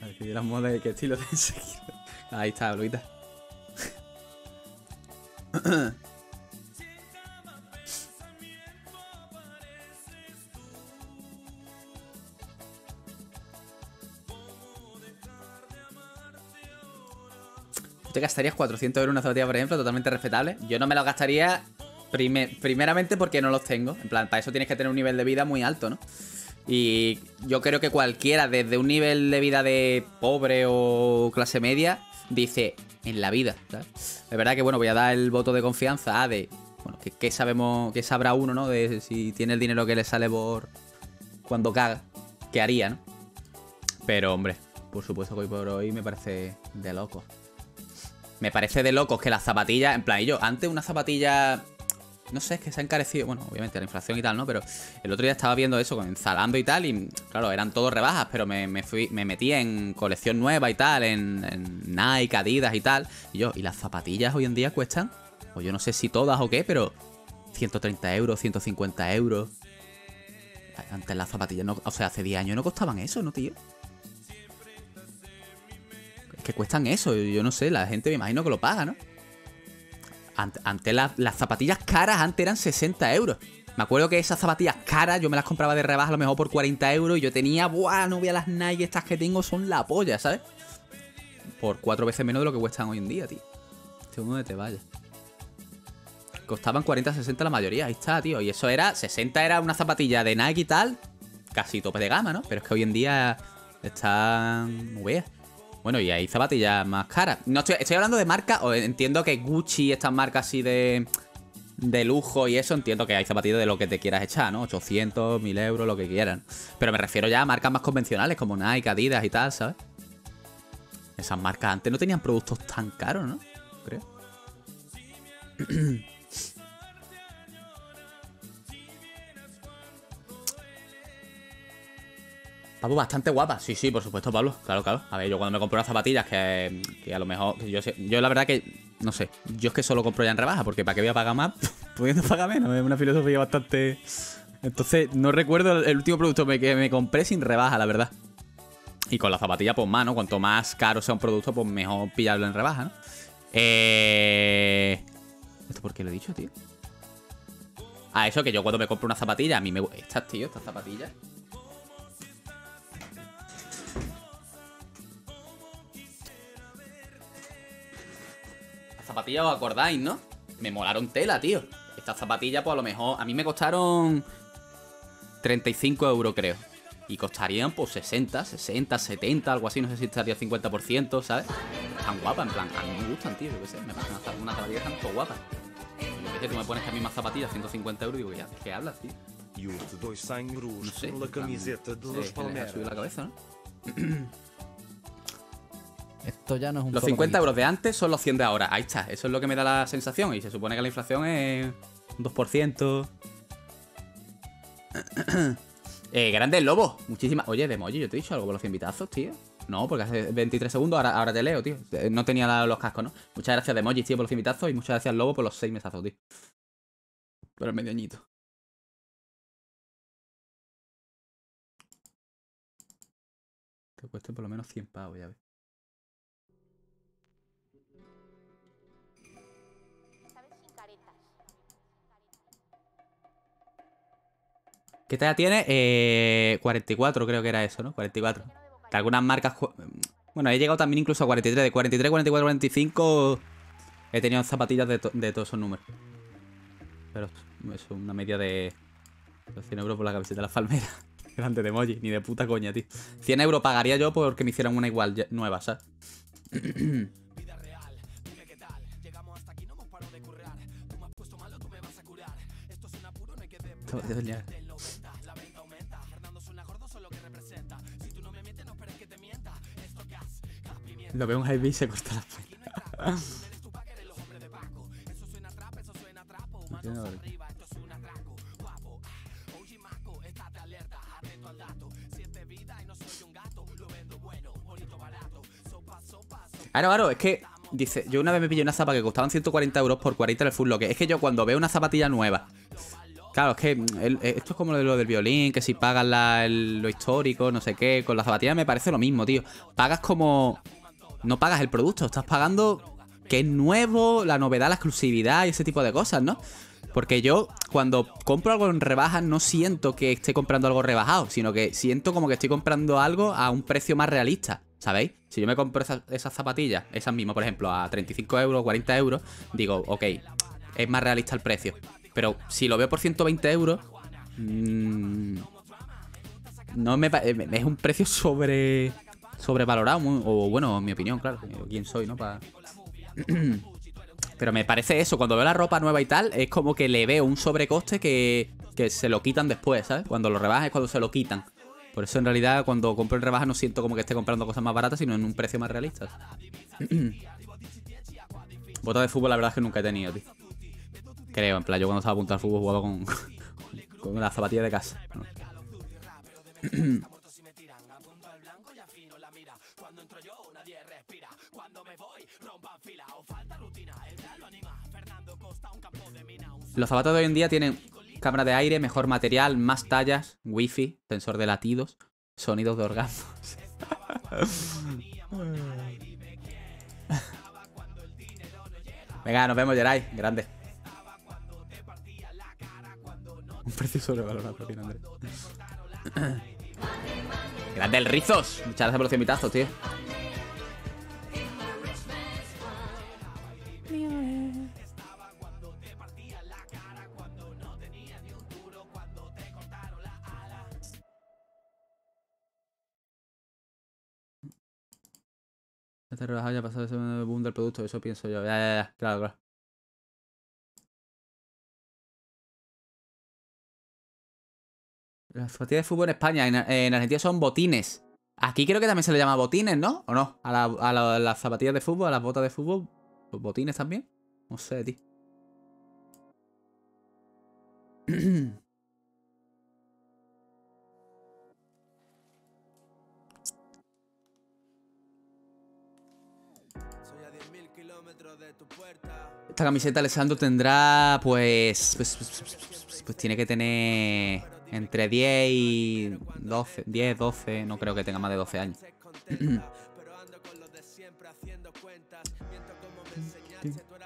A ver, que la moda y qué estilo de seguir. Ahí está, Bluita. ¿Te gastarías cuatrocientos euros en una zapatilla, por ejemplo? Totalmente respetable. Yo no me lo gastaría primer, primeramente porque no los tengo. En plan, para eso tienes que tener un nivel de vida muy alto, ¿no? Y yo creo que cualquiera, desde un nivel de vida de pobre o clase media, dice, en la vida, ¿sabes? Es verdad que, bueno, voy a dar el voto de confianza a de... Bueno, que, que sabemos, que sabrá uno, ¿no? De si tiene el dinero que le sale por... Cuando caga, ¿qué haría, no? Pero, hombre, por supuesto que hoy por hoy me parece de loco. Me parece de locos que las zapatillas... En plan, y yo, antes una zapatilla... No sé, es que se ha encarecido. Bueno, obviamente la inflación y tal, ¿no? Pero el otro día estaba viendo eso con Zalando y tal. Y claro, eran todo rebajas. Pero me, me, fui, me metí en colección nueva y tal. En, en Nike, Adidas y tal. Y yo, ¿y las zapatillas hoy en día cuestan? O yo no sé si todas o qué, pero ciento treinta euros, ciento cincuenta euros. Antes las zapatillas no... O sea, hace diez años no costaban eso, ¿no, tío? Es que cuestan eso. Yo, yo no sé, la gente me imagino que lo paga, ¿no? Antes la, las zapatillas caras antes eran sesenta euros. Me acuerdo que esas zapatillas caras yo me las compraba de rebaja a lo mejor por cuarenta euros. Y yo tenía, ¡buah! No voy a las Nike estas que tengo, son la polla, ¿sabes? Por cuatro veces menos de lo que cuestan hoy en día, tío. Según donde te vayas. Costaban cuarenta, sesenta la mayoría, ahí está, tío. Y eso era, sesenta era una zapatilla de Nike y tal. Casi tope de gama, ¿no? Pero es que hoy en día están... muy bien. Bueno, y hay zapatillas más caras. No estoy, estoy hablando de marca. O entiendo que Gucci, estas marcas así de, de lujo y eso, entiendo que hay zapatillas de lo que te quieras echar, ¿no? ochocientos, mil euros, lo que quieran. Pero me refiero ya a marcas más convencionales como Nike, Adidas y tal, ¿sabes? Esas marcas antes no tenían productos tan caros, ¿no? Creo. Pablo, bastante guapa. Sí, sí, por supuesto, Pablo. Claro, claro. A ver, yo cuando me compro unas zapatillas que, que a lo mejor... Yo, yo la verdad que... No sé. Yo es que solo compro ya en rebaja porque ¿para qué voy a pagar más? Pudiendo pagar menos. Es una filosofía bastante... Entonces, no recuerdo el último producto que me compré sin rebaja, la verdad. Y con la zapatilla, pues más, ¿no? Cuanto más caro sea un producto, pues mejor pillarlo en rebaja, ¿no? Eh... ¿Esto por qué lo he dicho, tío? Ah, eso que yo cuando me compro una zapatilla, a mí me... Estas, tío, estas zapatillas... Zapatillas, os acordáis, ¿no? Me molaron tela, tío. Estas zapatillas, pues a lo mejor... A mí me costaron treinta y cinco euros, creo. Y costarían, pues, sesenta, sesenta, setenta, algo así. No sé si estaría cincuenta por ciento, ¿sabes? Tan guapas, en plan. A mí me gustan, tío. Yo qué sé. Me pasan hasta unas zapatillas tan guapas. Yo qué sé, tú me pones que a mí más zapatillas, ciento cincuenta euros. Digo, ya, ¿qué hablas, tío? Yo te doy cien euros no sé, por la camiseta de los Palmeiras. Subir la cabeza, ¿no? Esto ya no es un los cincuenta euros de antes son los cien de ahora. Ahí está. Eso es lo que me da la sensación. Y se supone que la inflación es un dos por ciento. eh, Grandes Lobos. Muchísimas. Oye, de emoji, yo te he dicho algo por los cien bitazos, tío. No, porque hace veintitrés segundos ahora, ahora te leo, tío. No tenía los cascos, ¿no? Muchas gracias de emoji, tío, por los cien bitazos. Y muchas gracias Lobo por los seis mesazos, tío. Pero el medio añito. Que cueste por lo menos cien pavos, ya ves. ¿Qué talla tiene? Eh, cuarenta y cuatro, creo que era eso, ¿no? cuarenta y cuatro. Que algunas marcas... Bueno, he llegado también incluso a cuarenta y tres. De cuarenta y tres, cuarenta y cuatro, cuarenta y cinco... He tenido zapatillas de, to de todos esos números. Pero es una media de... cien euros por la camiseta de la Palmera. Grande de emoji, ni de puta coña, tío. cien euros pagaría yo porque me hicieran una igual nueva, ¿sabes? Lo veo un high beat y se corta la pena. Claro, claro, es que dice, yo una vez me pillé una zapa que costaban ciento cuarenta euros por cuarenta en el full locker. Es que yo cuando veo una zapatilla nueva. Claro, es que el, esto es como lo, de lo del violín, que si pagas la, el, lo histórico, no sé qué. Con las zapatillas me parece lo mismo, tío. Pagas como... No pagas el producto, estás pagando que es nuevo, la novedad, la exclusividad y ese tipo de cosas, ¿no? Porque yo cuando compro algo en rebajas no siento que esté comprando algo rebajado, sino que siento como que estoy comprando algo a un precio más realista, ¿sabéis? Si yo me compro esas, esas zapatillas, esas mismas, por ejemplo, a treinta y cinco euros, cuarenta euros, digo, ok, es más realista el precio. Pero si lo veo por ciento veinte euros, mmm, no me, es un precio sobre... sobrevalorado, muy, o bueno, en mi opinión, claro, quién soy, ¿no? Pa... Pero me parece eso, cuando veo la ropa nueva y tal, es como que le veo un sobrecoste que, que se lo quitan después, ¿sabes? Cuando lo rebajas es cuando se lo quitan. Por eso en realidad cuando compro en rebaja no siento como que esté comprando cosas más baratas, sino en un precio más realista. Botas de fútbol la verdad es que nunca he tenido, tío. Creo, en plan, yo cuando estaba apuntado al fútbol jugaba con, con las zapatillas de casa, ¿no? Los zapatos de hoy en día tienen cámara de aire, mejor material, más tallas, wifi, sensor de latidos, sonidos de orgasmos. Venga, nos vemos, Geray. Grande. Un precio sobrevalorado, propina, Andrés. Grande el Rizos. Muchas gracias por los cien bitazos, tío. Está relajado, ya ha pasado ese boom del producto, eso pienso yo. Ya, ya, ya, claro, claro. Las zapatillas de fútbol en España, en, en Argentina son botines. Aquí creo que también se le llama botines, ¿no? ¿O no? A, la, a, la, a las zapatillas de fútbol, a las botas de fútbol, ¿los botines también? No sé, tío. Esta camiseta, Alessandro, tendrá pues pues, pues, pues, pues, pues... pues tiene que tener entre diez y doce, diez, doce, no creo que tenga más de doce años.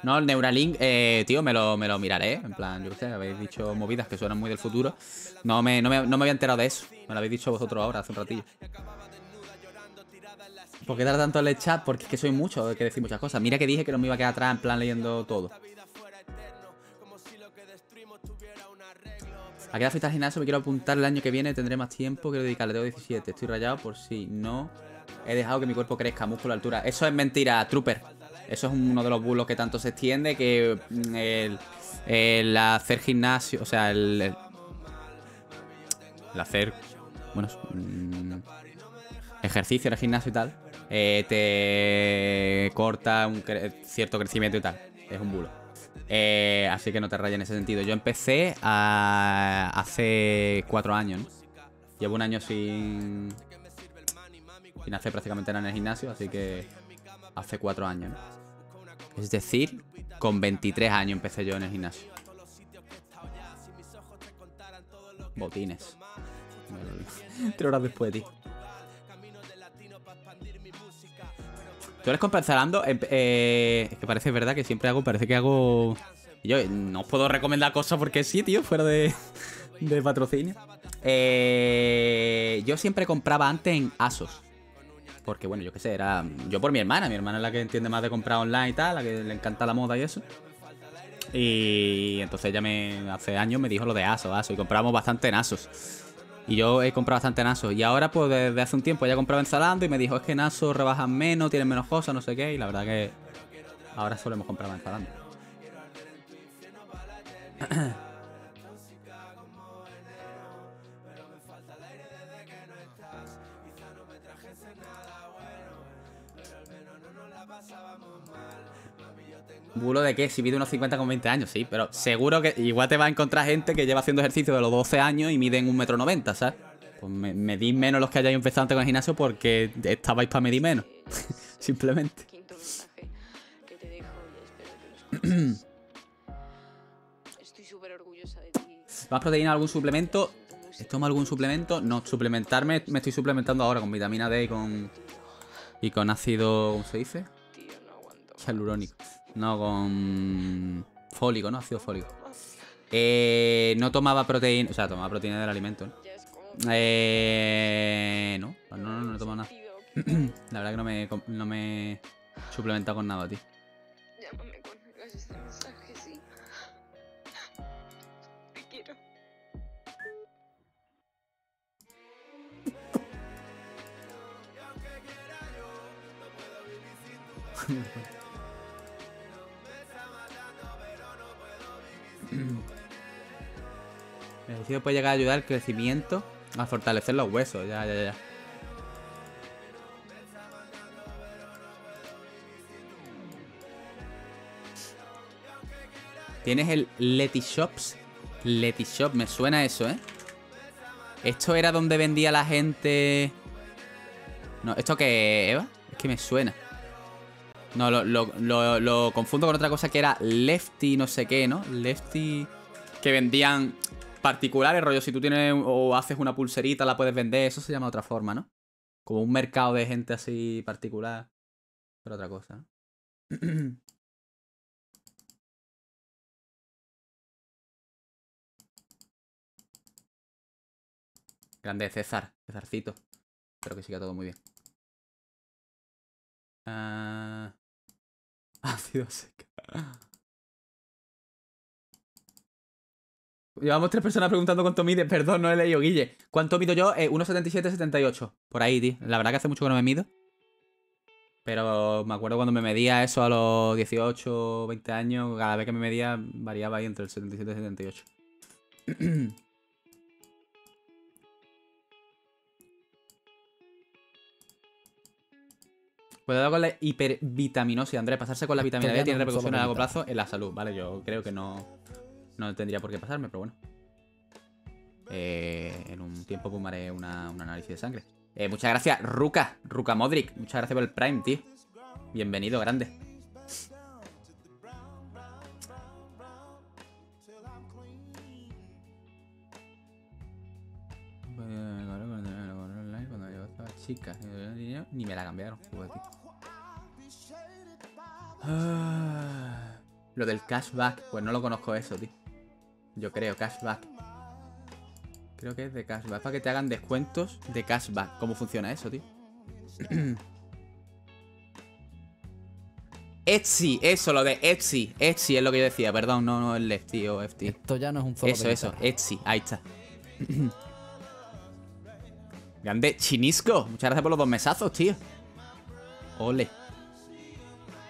No, el Neuralink, eh, tío, me lo, me lo miraré. En plan, yo qué sé, habéis dicho movidas que suenan muy del futuro. No me, no, me, no me había enterado de eso. Me lo habéis dicho vosotros ahora, hace un ratillo. ¿Por qué dar tanto en el chat? Porque es que soy mucho, hay que decir muchas cosas. Mira que dije que no me iba a quedar atrás en plan leyendo todo. ¿A qué fiesta al gimnasio? Me quiero apuntar el año que viene, tendré más tiempo, quiero dedicarle, tengo diecisiete. Estoy rayado por si no he dejado que mi cuerpo crezca, músculo, altura. Eso es mentira, Trooper. Eso es uno de los bulos que tanto se extiende, que el, el hacer gimnasio, o sea, el, el, el hacer... Bueno... Mmm, ejercicio en el gimnasio y tal, eh, te corta un cre cierto crecimiento y tal. Es un bulo. Eh, así que no te rayes en ese sentido. Yo empecé a hace cuatro años, ¿no? Llevo un año sin, sin hacer prácticamente nada en el gimnasio, así que hace cuatro años, ¿no? Es decir, con veintitrés años empecé yo en el gimnasio. Botines. Tres horas después, tío. Tú eres compensando, eh, eh, es que parece verdad que siempre hago, parece que hago... Yo no os puedo recomendar cosas porque sí, tío, fuera de, de patrocinio. Eh, yo siempre compraba antes en ASOS. Porque, bueno, yo qué sé, era... Yo por mi hermana, mi hermana es la que entiende más de comprar online y tal, la que le encanta la moda y eso. Y entonces ella me, hace años me dijo lo de ASOS, ASOS, y comprábamos bastante en ASOS. Y yo he comprado bastante ASOS. Y ahora, pues, desde hace un tiempo ya compraba en Zalando y me dijo, es que en ASOS rebajan menos, tienen menos cosas, no sé qué. Y la verdad que ahora solemos comprar en Zalando. ¿Bulo de qué? Si mide unos cincuenta con veinte años, sí, pero seguro que igual te va a encontrar gente que lleva haciendo ejercicio de los doce años y miden un metro noventa, ¿sabes? Pues me, medís menos los que hayáis empezado antes con el gimnasio porque estabais para medir menos. Simplemente. ¿Más proteína algún suplemento? ¿Tomo algún suplemento? No, suplementarme, me estoy suplementando ahora con vitamina D y con, y con ácido, ¿cómo se dice? Hialurónico. No, con fólico, ¿no? Ácido fólico. Eh, no tomaba proteína... O sea, tomaba proteína del alimento, ¿no? Eh, no, no, no, no he tomado nada. La verdad que no me, no me he suplementado con nada, tío. Llámame cuando hagas este mensaje, sí. Te quiero. El ejercicio puede llegar a ayudar al crecimiento, a fortalecer los huesos. Ya, ya, ya. Tienes el Letty Shops. Letty Shop, me suena eso, ¿eh? Esto era donde vendía la gente... No, ¿esto qué, Eva? Es que me suena. No, lo, lo, lo, lo confundo con otra cosa que era Lefty no sé qué, ¿no? Lefty... Que vendían particulares, rollo, si tú tienes o haces una pulserita, la puedes vender. Eso se llama de otra forma, ¿no? Como un mercado de gente así particular. Pero otra cosa, ¿no? Grande César, Césarcito. Espero que siga todo muy bien. Uh... Ácido seca. Llevamos tres personas preguntando cuánto mide. Perdón, no he leído, Guille. ¿Cuánto mido yo? Eh, uno setenta y siete, setenta y ocho. Por ahí, tío. La verdad que hace mucho que no me mido. Pero me acuerdo cuando me medía eso a los dieciocho, veinte años. Cada vez que me medía variaba ahí entre el setenta y siete y setenta y ocho. Cuidado con la hipervitaminosis, Andrés. Pasarse con la vitamina D tiene repercusiones a largo plazo en la salud, ¿vale? Yo creo que no, no tendría por qué pasarme, pero bueno. Eh, en un tiempo fumaré una, un análisis de sangre. Eh, muchas gracias, Ruka. Ruka Modric. Muchas gracias por el Prime, tío. Bienvenido, grande. Chicas, ni me la cambiaron. Ah, lo del cashback, pues no lo conozco eso, tío. Yo creo, cashback. Creo que es de cashback. Para que te hagan descuentos de cashback. ¿Cómo funciona eso, tío? Etsy, eso, lo de Etsy. Etsy es lo que yo decía, perdón, no, no el Lefty o F T. Esto ya no es un solo. Eso, eso, Etsy, ahí está. Grande Chinisco, muchas gracias por los dos mesazos, tío. Ole.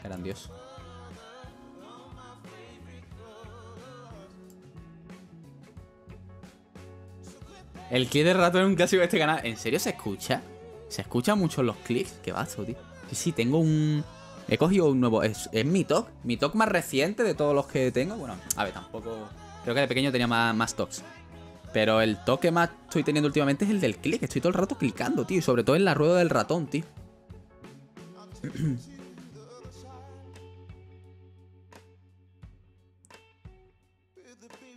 Grandioso. El clip de rato es un clásico de este canal. ¿En serio se escucha? Se escucha mucho los clips. Qué bazo, tío. Sí, sí, tengo un... He cogido un nuevo... Es, es mi talk. Mi talk más reciente de todos los que tengo. Bueno, a ver, tampoco... Creo que de pequeño tenía más, más talks. Pero el toque más estoy teniendo últimamente es el del clic. Estoy todo el rato clicando, tío. Sobre todo en la rueda del ratón, tío.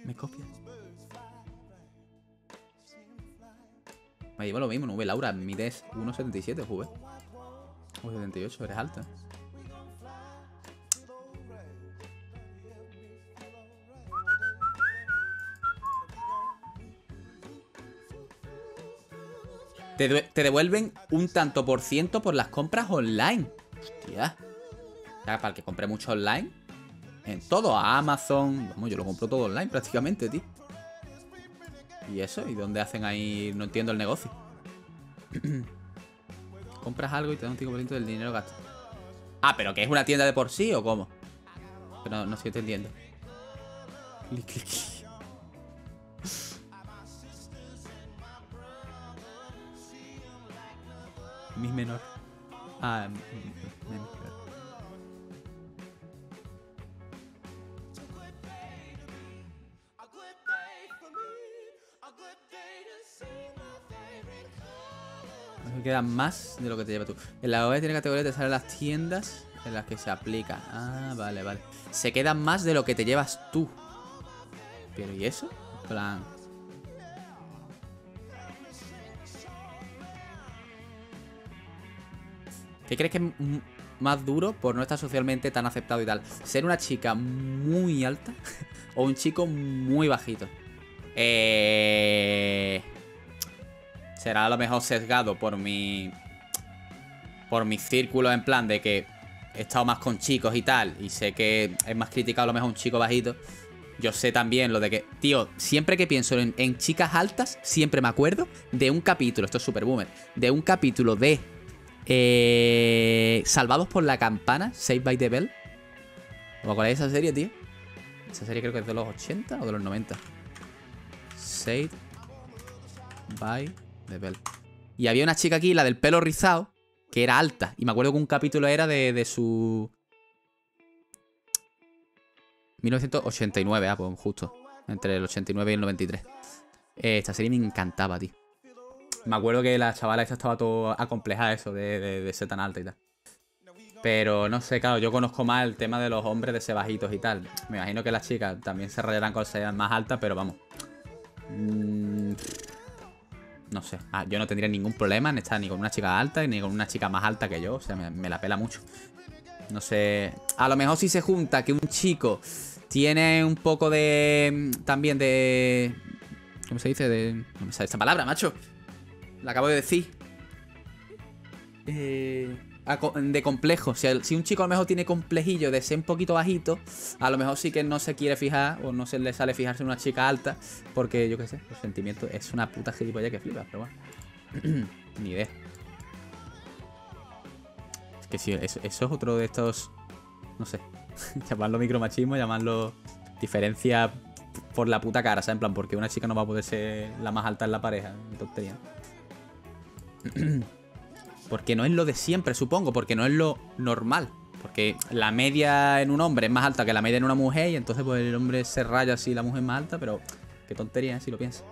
Me copia. Me lleva lo mismo, no ve, Laura. Mides uno setenta y siete, jugué. uno setenta y ocho, eres alta. Te devuelven un tanto por ciento por las compras online. Hostia. Para el que compré mucho online. En todo, a Amazon. Vamos, yo lo compro todo online prácticamente, tío. ¿Y eso? ¿Y dónde hacen ahí? No entiendo el negocio. Compras algo y te dan un cinco por ciento del dinero gastado. Ah, pero que es una tienda de por sí o cómo. Pero no, no estoy entendiendo. Clic, clic, clic. Mi menor. Ah, menor. Me queda más de lo que te lleva tú. En la web tiene categoría de salen las tiendas en las que se aplica. Ah, vale, vale. Se queda más de lo que te llevas tú. Pero ¿y eso? En plan... ¿Qué crees que es más duro por no estar socialmente tan aceptado y tal? ¿Ser una chica muy alta o un chico muy bajito? Eh... Será a lo mejor sesgado por mi... Por mis círculos, en plan de que he estado más con chicos y tal. Y sé que es más criticado a lo mejor un chico bajito. Yo sé también lo de que... Tío, siempre que pienso en, en chicas altas, siempre me acuerdo de un capítulo. Esto es super boomer. De un capítulo de... Eh, Salvados por la Campana, Saved by the Bell. ¿Os acordáis de esa serie, tío? Esa serie creo que es de los ochenta o de los noventa. Saved by the Bell. Y había una chica aquí, la del pelo rizado, que era alta. Y me acuerdo que un capítulo era de, de su... mil novecientos ochenta y nueve, ah, pues justo. Entre el ochenta y nueve y el noventa y tres. Eh, esta serie me encantaba, tío. Me acuerdo que la chavala esta estaba todo acomplejada, eso, de, de, de ser tan alta y tal. Pero no sé, claro, yo conozco más el tema de los hombres de ser bajitos y tal. Me imagino que las chicas también se rayarán con ser más altas, pero vamos. Mm, no sé, ah, yo no tendría ningún problema en estar ni con una chica alta ni con una chica más alta que yo. O sea, me, me la pela mucho. No sé, a lo mejor si se junta que un chico tiene un poco de... También de... ¿Cómo se dice? De... No me sale esta palabra, macho. La acabo de decir. Eh... De complejo. Si un chico a lo mejor tiene complejillo de ser un poquito bajito, a lo mejor sí que no se quiere fijar o no se le sale fijarse en una chica alta, porque yo qué sé, el sentimiento es una puta gilipollas que flipas, pero bueno. Ni idea. Es que sí, eso, eso es otro de estos. No sé. Llamarlo micromachismo, llamarlo diferencia por la puta cara, ¿sabes? En plan, porque una chica no va a poder ser la más alta en la pareja. Tontería. Porque no es lo de siempre, supongo. Porque no es lo normal. Porque la media en un hombre es más alta que la media en una mujer. Y entonces pues el hombre se raya si la mujer es más alta. Pero qué tontería, ¿eh? Si lo piensas.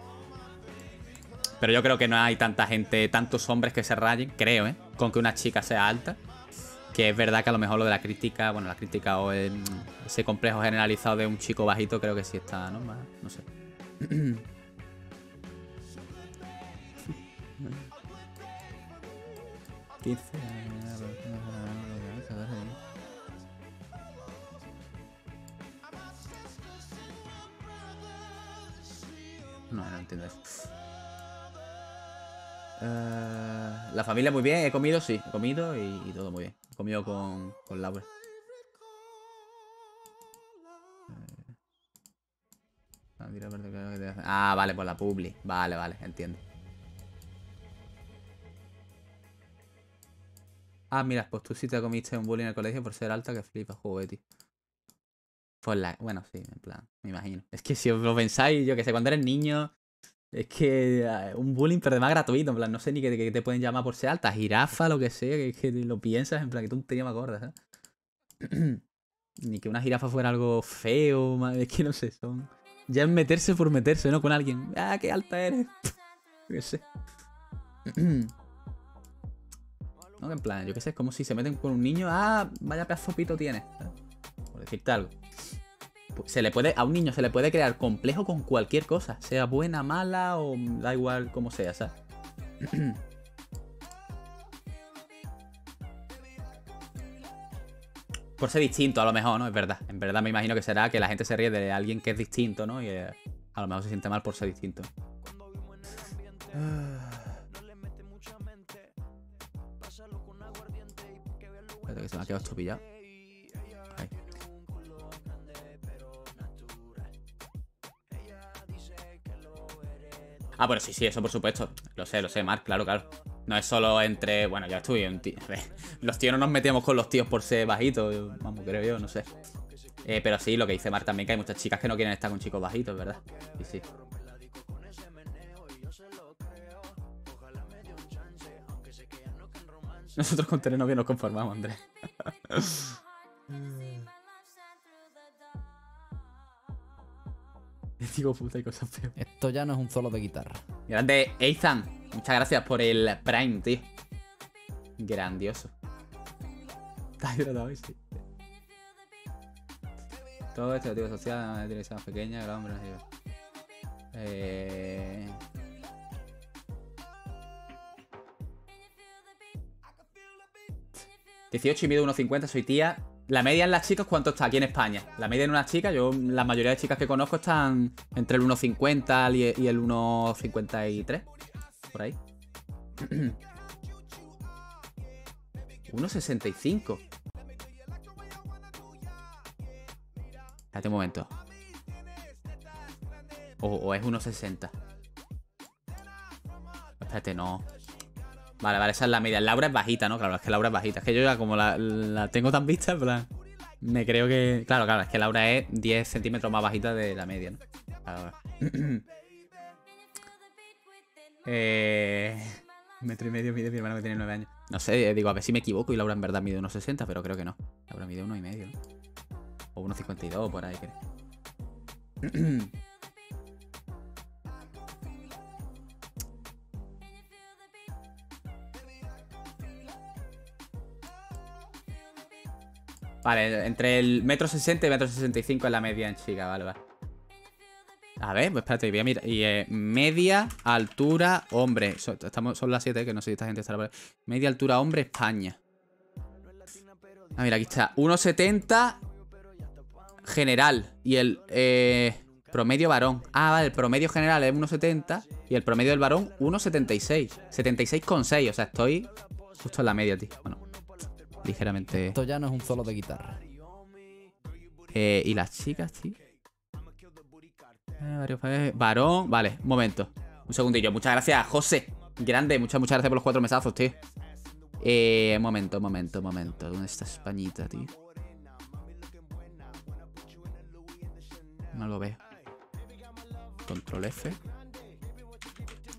Pero yo creo que no hay tanta gente, tantos hombres que se rayen, creo, ¿eh? Con que una chica sea alta. Que es verdad que a lo mejor lo de la crítica, bueno, la crítica o el, ese complejo generalizado de un chico bajito, creo que sí está, ¿no? No sé. No, no entiendo eso. Uh, la familia muy bien, he comido, sí, he comido y, y todo muy bien. He comido con, con Laura. Ah, vale, por la publi. Vale, vale, entiendo. Ah, mira, pues tú sí te comiste un bullying en el colegio por ser alta, que flipas, juego, tío. Pues la... Bueno, sí, en plan, me imagino. Es que si os lo pensáis, yo que sé, cuando eres niño... Es que un bullying, pero además gratuito, en plan, no sé ni que, que te pueden llamar por ser alta, jirafa, lo que sea, que, que lo piensas, en plan, que tú un tema gorda, ¿sabes? Ni que una jirafa fuera algo feo, madre, es que no sé, son... Ya es meterse por meterse, ¿no? Con alguien. Ah, qué alta eres. Yo qué sé. No, en plan, yo qué sé, es como si se meten con un niño. Ah, vaya pedazo pito tienes. Por decirte algo. Se le puede, a un niño se le puede crear complejo con cualquier cosa. Sea buena, mala o da igual como sea, ¿sabes? Por ser distinto a lo mejor, ¿no? Es verdad. En verdad me imagino que será que la gente se ríe de alguien que es distinto, ¿no? Y eh, a lo mejor se siente mal por ser distinto. Espérate que se me ha quedado esto pillado. Ahí. Ah, bueno, sí, sí, eso por supuesto. Lo sé, lo sé, Mark, claro, claro. No es solo entre... Bueno, ya estoy un tío. Los tíos no nos metemos con los tíos por ser bajitos. Vamos, creo yo, no sé. Eh, pero sí, lo que dice Mark también, que hay muchas chicas que no quieren estar con chicos bajitos, ¿verdad? Y sí. Nosotros con tener novio nos conformamos, Andrés. Digo puta y cosas peor. Esto ya no es un solo de guitarra. Grande, Ethan. Muchas gracias por el Prime, tío. Grandioso. Está hidratado hoy, sí. Todo este tipo social, tiene esa pequeña, gran hombre. Eh... dieciocho y mido uno cincuenta, soy tía. La media en las chicas, ¿cuánto está aquí en España? La media en una chica, yo la mayoría de chicas que conozco están entre el uno cincuenta y el uno cincuenta y tres. Por ahí. uno sesenta y cinco. Espérate un momento. O, o es uno sesenta. Espérate, no. Vale, vale, esa es la media. Laura es bajita, ¿no? Claro, es que Laura es bajita. Es que yo ya como la, la tengo tan vista, en plan... Me creo que... Claro, claro, es que Laura es diez centímetros más bajita de la media, ¿no? Claro. eh... Metro y medio mide mi hermano que tiene nueve años. No sé, digo, a ver si me equivoco y Laura en verdad mide uno sesenta, pero creo que no. Laura mide uno y medio, ¿no? O uno cincuenta y dos por ahí, creo. Vale, entre el metro sesenta y metro sesenta y cinco es la media en chica, vale, vale. A ver, pues espérate, voy a mirar. Y eh, media, altura, hombre. So, estamos, son las siete, eh, que no sé si esta gente estará por ahí. Media, altura, hombre, España. Ah, mira, aquí está. uno setenta general. Y el eh, promedio varón. Ah, vale, el promedio general es uno setenta. Y el promedio del varón, uno setenta y seis. setenta y seis coma seis, o sea, estoy justo en la media, tío. Bueno. Ligeramente. Esto ya no es un solo de guitarra. Eh, ¿Y las chicas, tío? Eh, varón. Vale, un momento. Un segundillo. Muchas gracias, José. Grande, muchas, muchas gracias por los cuatro mesazos, tío. Eh, un momento, un momento, un momento. ¿Dónde está Españita, tío? No lo veo. Control F.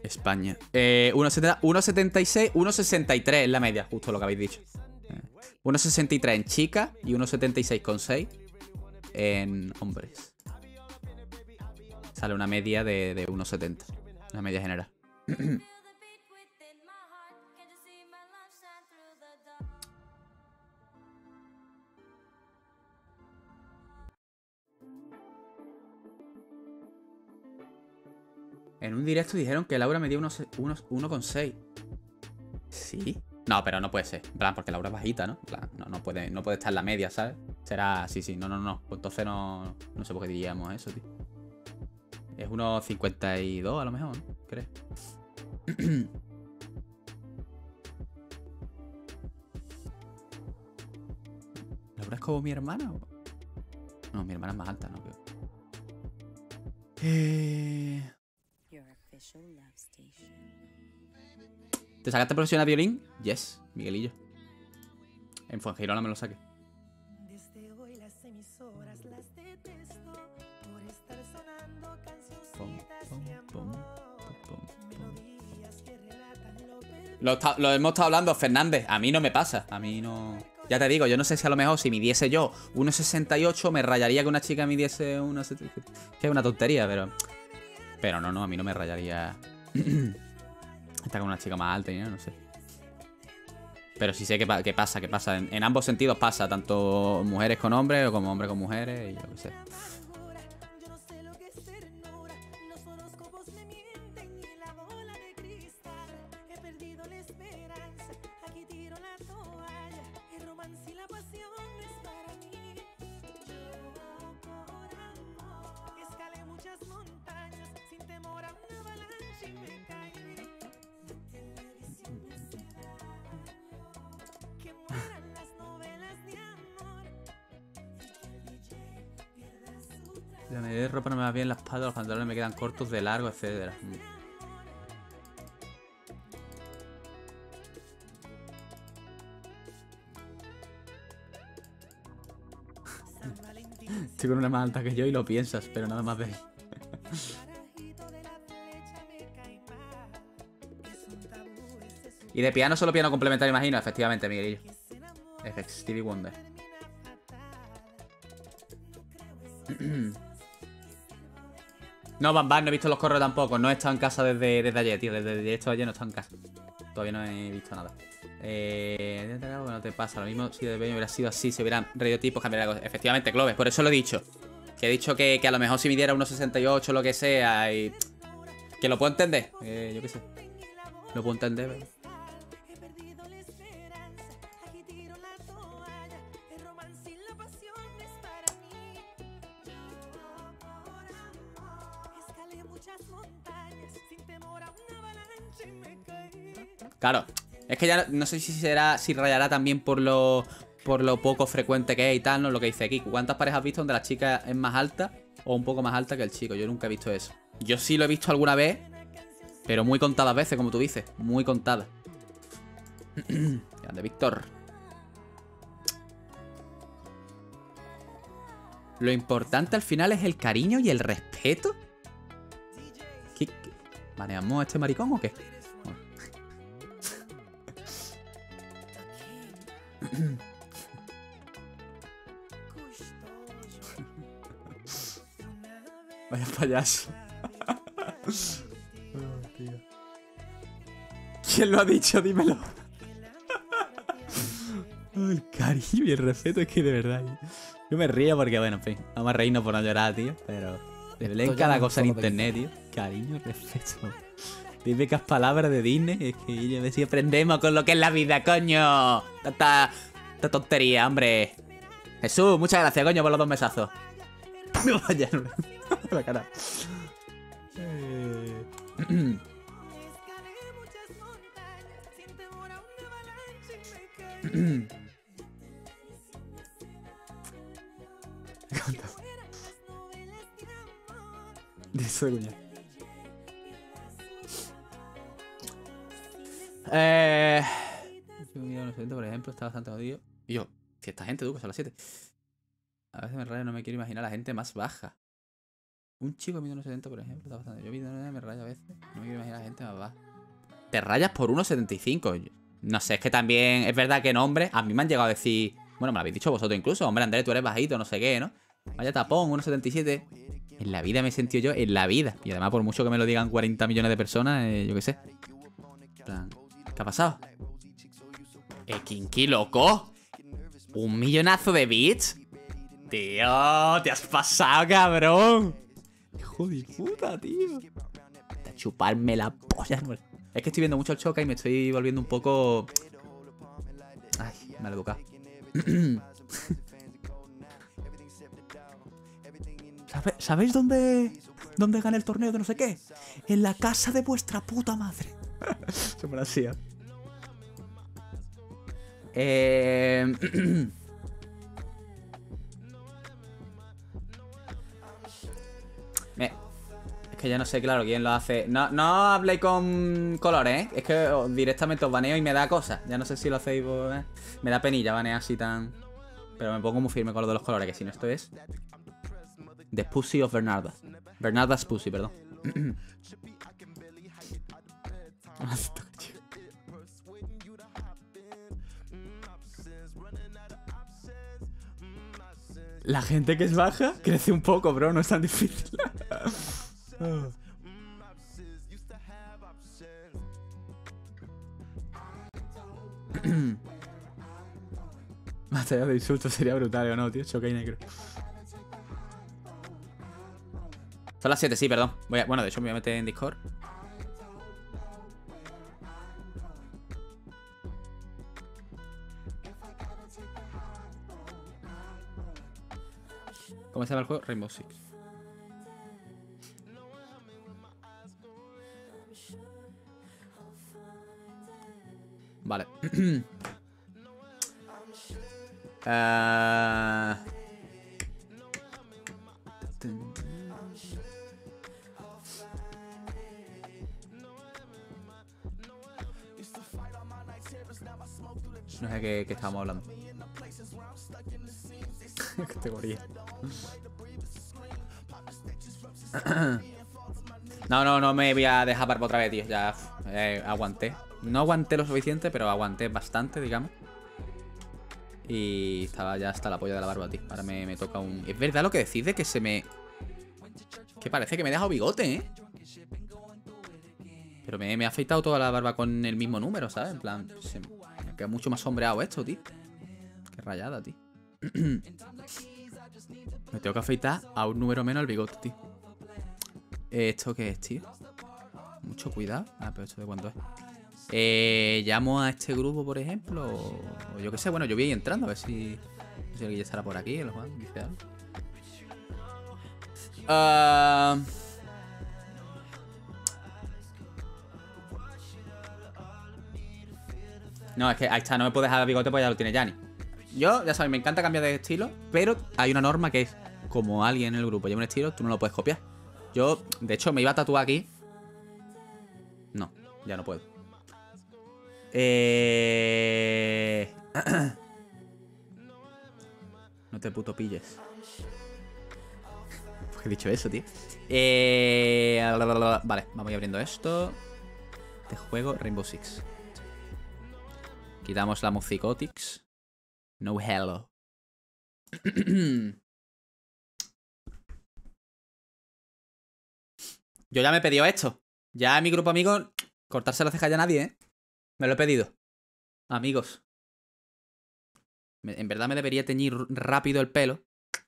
España. Eh, uno setenta y seis, uno sesenta y tres es la media, justo lo que habéis dicho. uno sesenta y tres en chicas y uno setenta y seis coma seis en hombres. Sale una media de, de uno setenta. Una media general. En un directo dijeron que Laura me dio uno coma seis. ¿Sí? No, pero no puede ser. En plan, porque Laura es bajita, ¿no? En plan, no, no, puede, no puede estar en la media, ¿sabes? Será... Sí, sí. No, no, no. Entonces no... No sé por qué diríamos eso, tío. Es uno cincuenta y dos a lo mejor, ¿no? ¿Crees? ¿Laura es como mi hermana? ¿O? No, mi hermana es más alta, ¿no? Creo. Eh... ¿Te sacaste profesional violín? Yes, Miguelillo. En Fuengirola me lo saqué. Pom, pom, pom, pom, pom. Lo, está, lo hemos estado hablando, Fernández. A mí no me pasa. A mí no... Ya te digo, yo no sé si a lo mejor si midiese yo uno sesenta y ocho me rayaría que una chica midiese uno setenta y siete. Que es una tontería, pero... Pero no, no, a mí no me rayaría... Está con una chica más alta y no, no sé. Pero sí sé que, pa que pasa, que pasa. En, en ambos sentidos pasa, tanto mujeres con hombres o como hombres con mujeres y yo qué sé. La medida de ropa no me va bien la espalda, los pantalones me quedan cortos de largo, etcétera. Estoy con una más alta que yo y lo piensas, pero nada más de ahí. Y de piano solo piano complementario, imagino. Efectivamente, Miguelillo. F X, Stevie Wonder. No, Van Van, no he visto los correos tampoco. No he estado en casa desde, desde ayer, tío. Desde el directo de ayer no he estado en casa. Todavía no he visto nada. Eh, no te pasa. Lo mismo si de pequeño hubiera sido así, se hubieran radiotipos, cambiaría cosas. Efectivamente, Cloves, por eso lo he dicho. Que he dicho que, que a lo mejor si midiera uno sesenta y ocho o lo que sea. Y... Que lo puedo entender. Eh, yo qué sé. Lo puedo entender, pero... Claro, es que ya no sé si será, si rayará también por lo, por lo poco frecuente que es y tal, ¿no? Lo que dice aquí. ¿Cuántas parejas has visto donde la chica es más alta o un poco más alta que el chico? Yo nunca he visto eso. Yo sí lo he visto alguna vez, pero muy contadas veces, como tú dices. Muy contadas. Grande, Víctor. Lo importante al final es el cariño y el respeto. ¿Qué, qué? ¿Manejamos a este maricón o qué? Vaya payaso. Oh, tío. ¿Quién lo ha dicho? Dímelo. El cariño y el respeto es que de verdad. Yo me río porque, bueno, en fin, vamos a reírnos por no llorar, tío. Pero se leen cada cosa en internet, tío. Cariño y respeto. Típicas palabras de Disney. Es que yo me decía, aprendemos con lo que es la vida, coño. Tanta, tanta tontería, hombre. Jesús, muchas gracias, coño, por los dos mesazos. No vaya, la cara. Eh... De eso de cuñado. Eh. Por ejemplo, está bastante jodido. Y yo, si esta gente, Duco, son las siete. A veces me raya, no me quiero imaginar a la gente más baja. Un chico de uno setenta, por ejemplo, está bastante. Yo me rayo a veces, no me quiero imaginar a la gente más baja. Te rayas por uno setenta y cinco. No sé, es que también es verdad que en hombres a mí me han llegado a decir... Bueno, me lo habéis dicho vosotros incluso. Hombre, Andrés, tú eres bajito, no sé qué, ¿no? Vaya tapón, uno setenta y siete. En la vida me he sentido yo, en la vida. Y además, por mucho que me lo digan cuarenta millones de personas, eh, yo qué sé. ¿Qué ha pasado? ¿Eh, Kinky, loco? ¿Un millonazo de bits? Tío, te has pasado, cabrón. Hijo de puta, tío. A chuparme la polla, güey. Es que estoy viendo mucho el Choca y me estoy volviendo un poco... Ay, mal educado. ¿Sabéis dónde, dónde gané el torneo de no sé qué? En la casa de vuestra puta madre. Se me la hacía. Eh... Que ya no sé, claro, quién lo hace. No, no habléis con colores, ¿eh? Es que directamente os baneo y me da cosas. Ya no sé si lo hacéis, pues, ¿eh? Me da penilla banear así tan... Pero me pongo muy firme con lo de los colores, que si no esto es... The Pussy of Bernarda. Bernarda's Pussy, perdón. La gente que es baja crece un poco, bro. No es tan difícil. Oh. Más allá de insultos sería brutal, ¿o no, tío? Choca y negro. Son las siete, sí, perdón. Voy a, bueno, de hecho me voy a meter en Discord. ¿Cómo se llama el juego? Rainbow Six. Vale. uh... No sé qué, qué estábamos hablando. Categoría. No, no, no me voy a dejar barba otra vez, tío. Ya eh, aguanté. No aguanté lo suficiente, pero aguanté bastante, digamos. Y estaba ya hasta la polla de la barba, tío. Ahora me, me toca un... Es verdad lo que decís de que se me... Que parece que me he dejado bigote, ¿eh? Pero me, me ha afeitado toda la barba con el mismo número, ¿sabes? En plan, se me ha quedado mucho más sombreado esto, tío. Qué rayada, tío. Me tengo que afeitar a un número menos el bigote, tío. ¿Esto qué es, tío? Mucho cuidado. Ah, pero esto de cuánto es. Eh, llamo a este grupo, por ejemplo, o, o yo qué sé. Bueno, yo voy entrando a ver si, si alguien estará por aquí. El Juan, dice algo. Uh... No, es que ahí está, no me puedo dejar el bigote porque ya lo tiene Yanni. Yo, ya sabéis, me encanta cambiar de estilo, pero hay una norma que es, como alguien en el grupo lleva un estilo, tú no lo puedes copiar. Yo, de hecho, me iba a tatuar aquí. No, ya no puedo. Eh... No te puto pilles. ¿Por qué he dicho eso, tío? Eh... Vale, vamos a ir abriendo esto. Este juego, Rainbow Six. Quitamos la musicotics. No hello. Yo ya me he pedido esto. Ya en mi grupo amigo, cortarse la ceja ya nadie, ¿eh? Me lo he pedido. Amigos. En verdad me debería teñir rápido el pelo.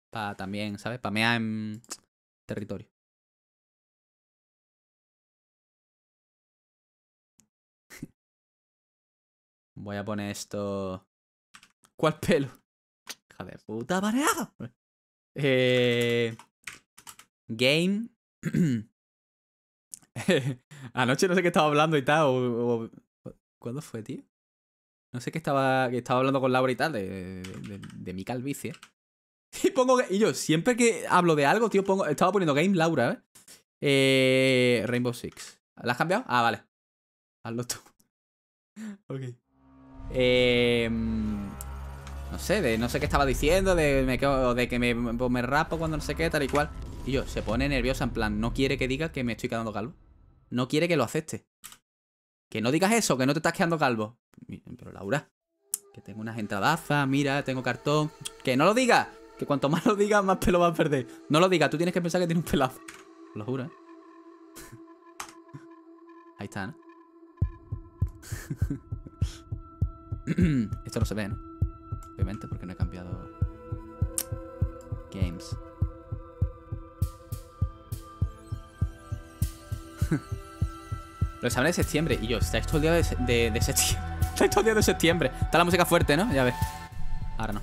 Para también, ¿sabes? Para mear en territorio. Voy a poner esto... ¿Cuál pelo? Hija de puta, baneado. Eh... Game. Anoche no sé qué estaba hablando y tal. O, o... ¿Cuándo fue, tío? No sé qué estaba, que estaba hablando con Laura y tal. De, de, de, de mi calvicie. Y pongo... Y yo, siempre que hablo de algo, tío, pongo... Estaba poniendo Game Laura, ¿eh? eh... Rainbow Six. ¿La has cambiado? Ah, vale. Hazlo tú. Ok. Eh, no sé, de no sé qué estaba diciendo, de, me, de que me, me rapo cuando no sé qué, tal y cual. Y yo, se pone nerviosa, en plan, no quiere que diga que me estoy quedando calvo. No quiere que lo acepte. Que no digas eso, que no te estás quedando calvo. Pero Laura, que tengo unas entradazas, mira, tengo cartón. Que no lo digas, que cuanto más lo digas, más pelo vas a perder. No lo digas, tú tienes que pensar que tienes un pelazo. Lo juro, ¿eh? Ahí está, ¿no? Esto no se ve, ¿no? Obviamente, porque no he cambiado games. Lo examen de septiembre. Y yo, estáis todo el día de, de, de septiembre. Estáis todo el día de septiembre. Está la música fuerte, ¿no? Ya ves. Ahora no.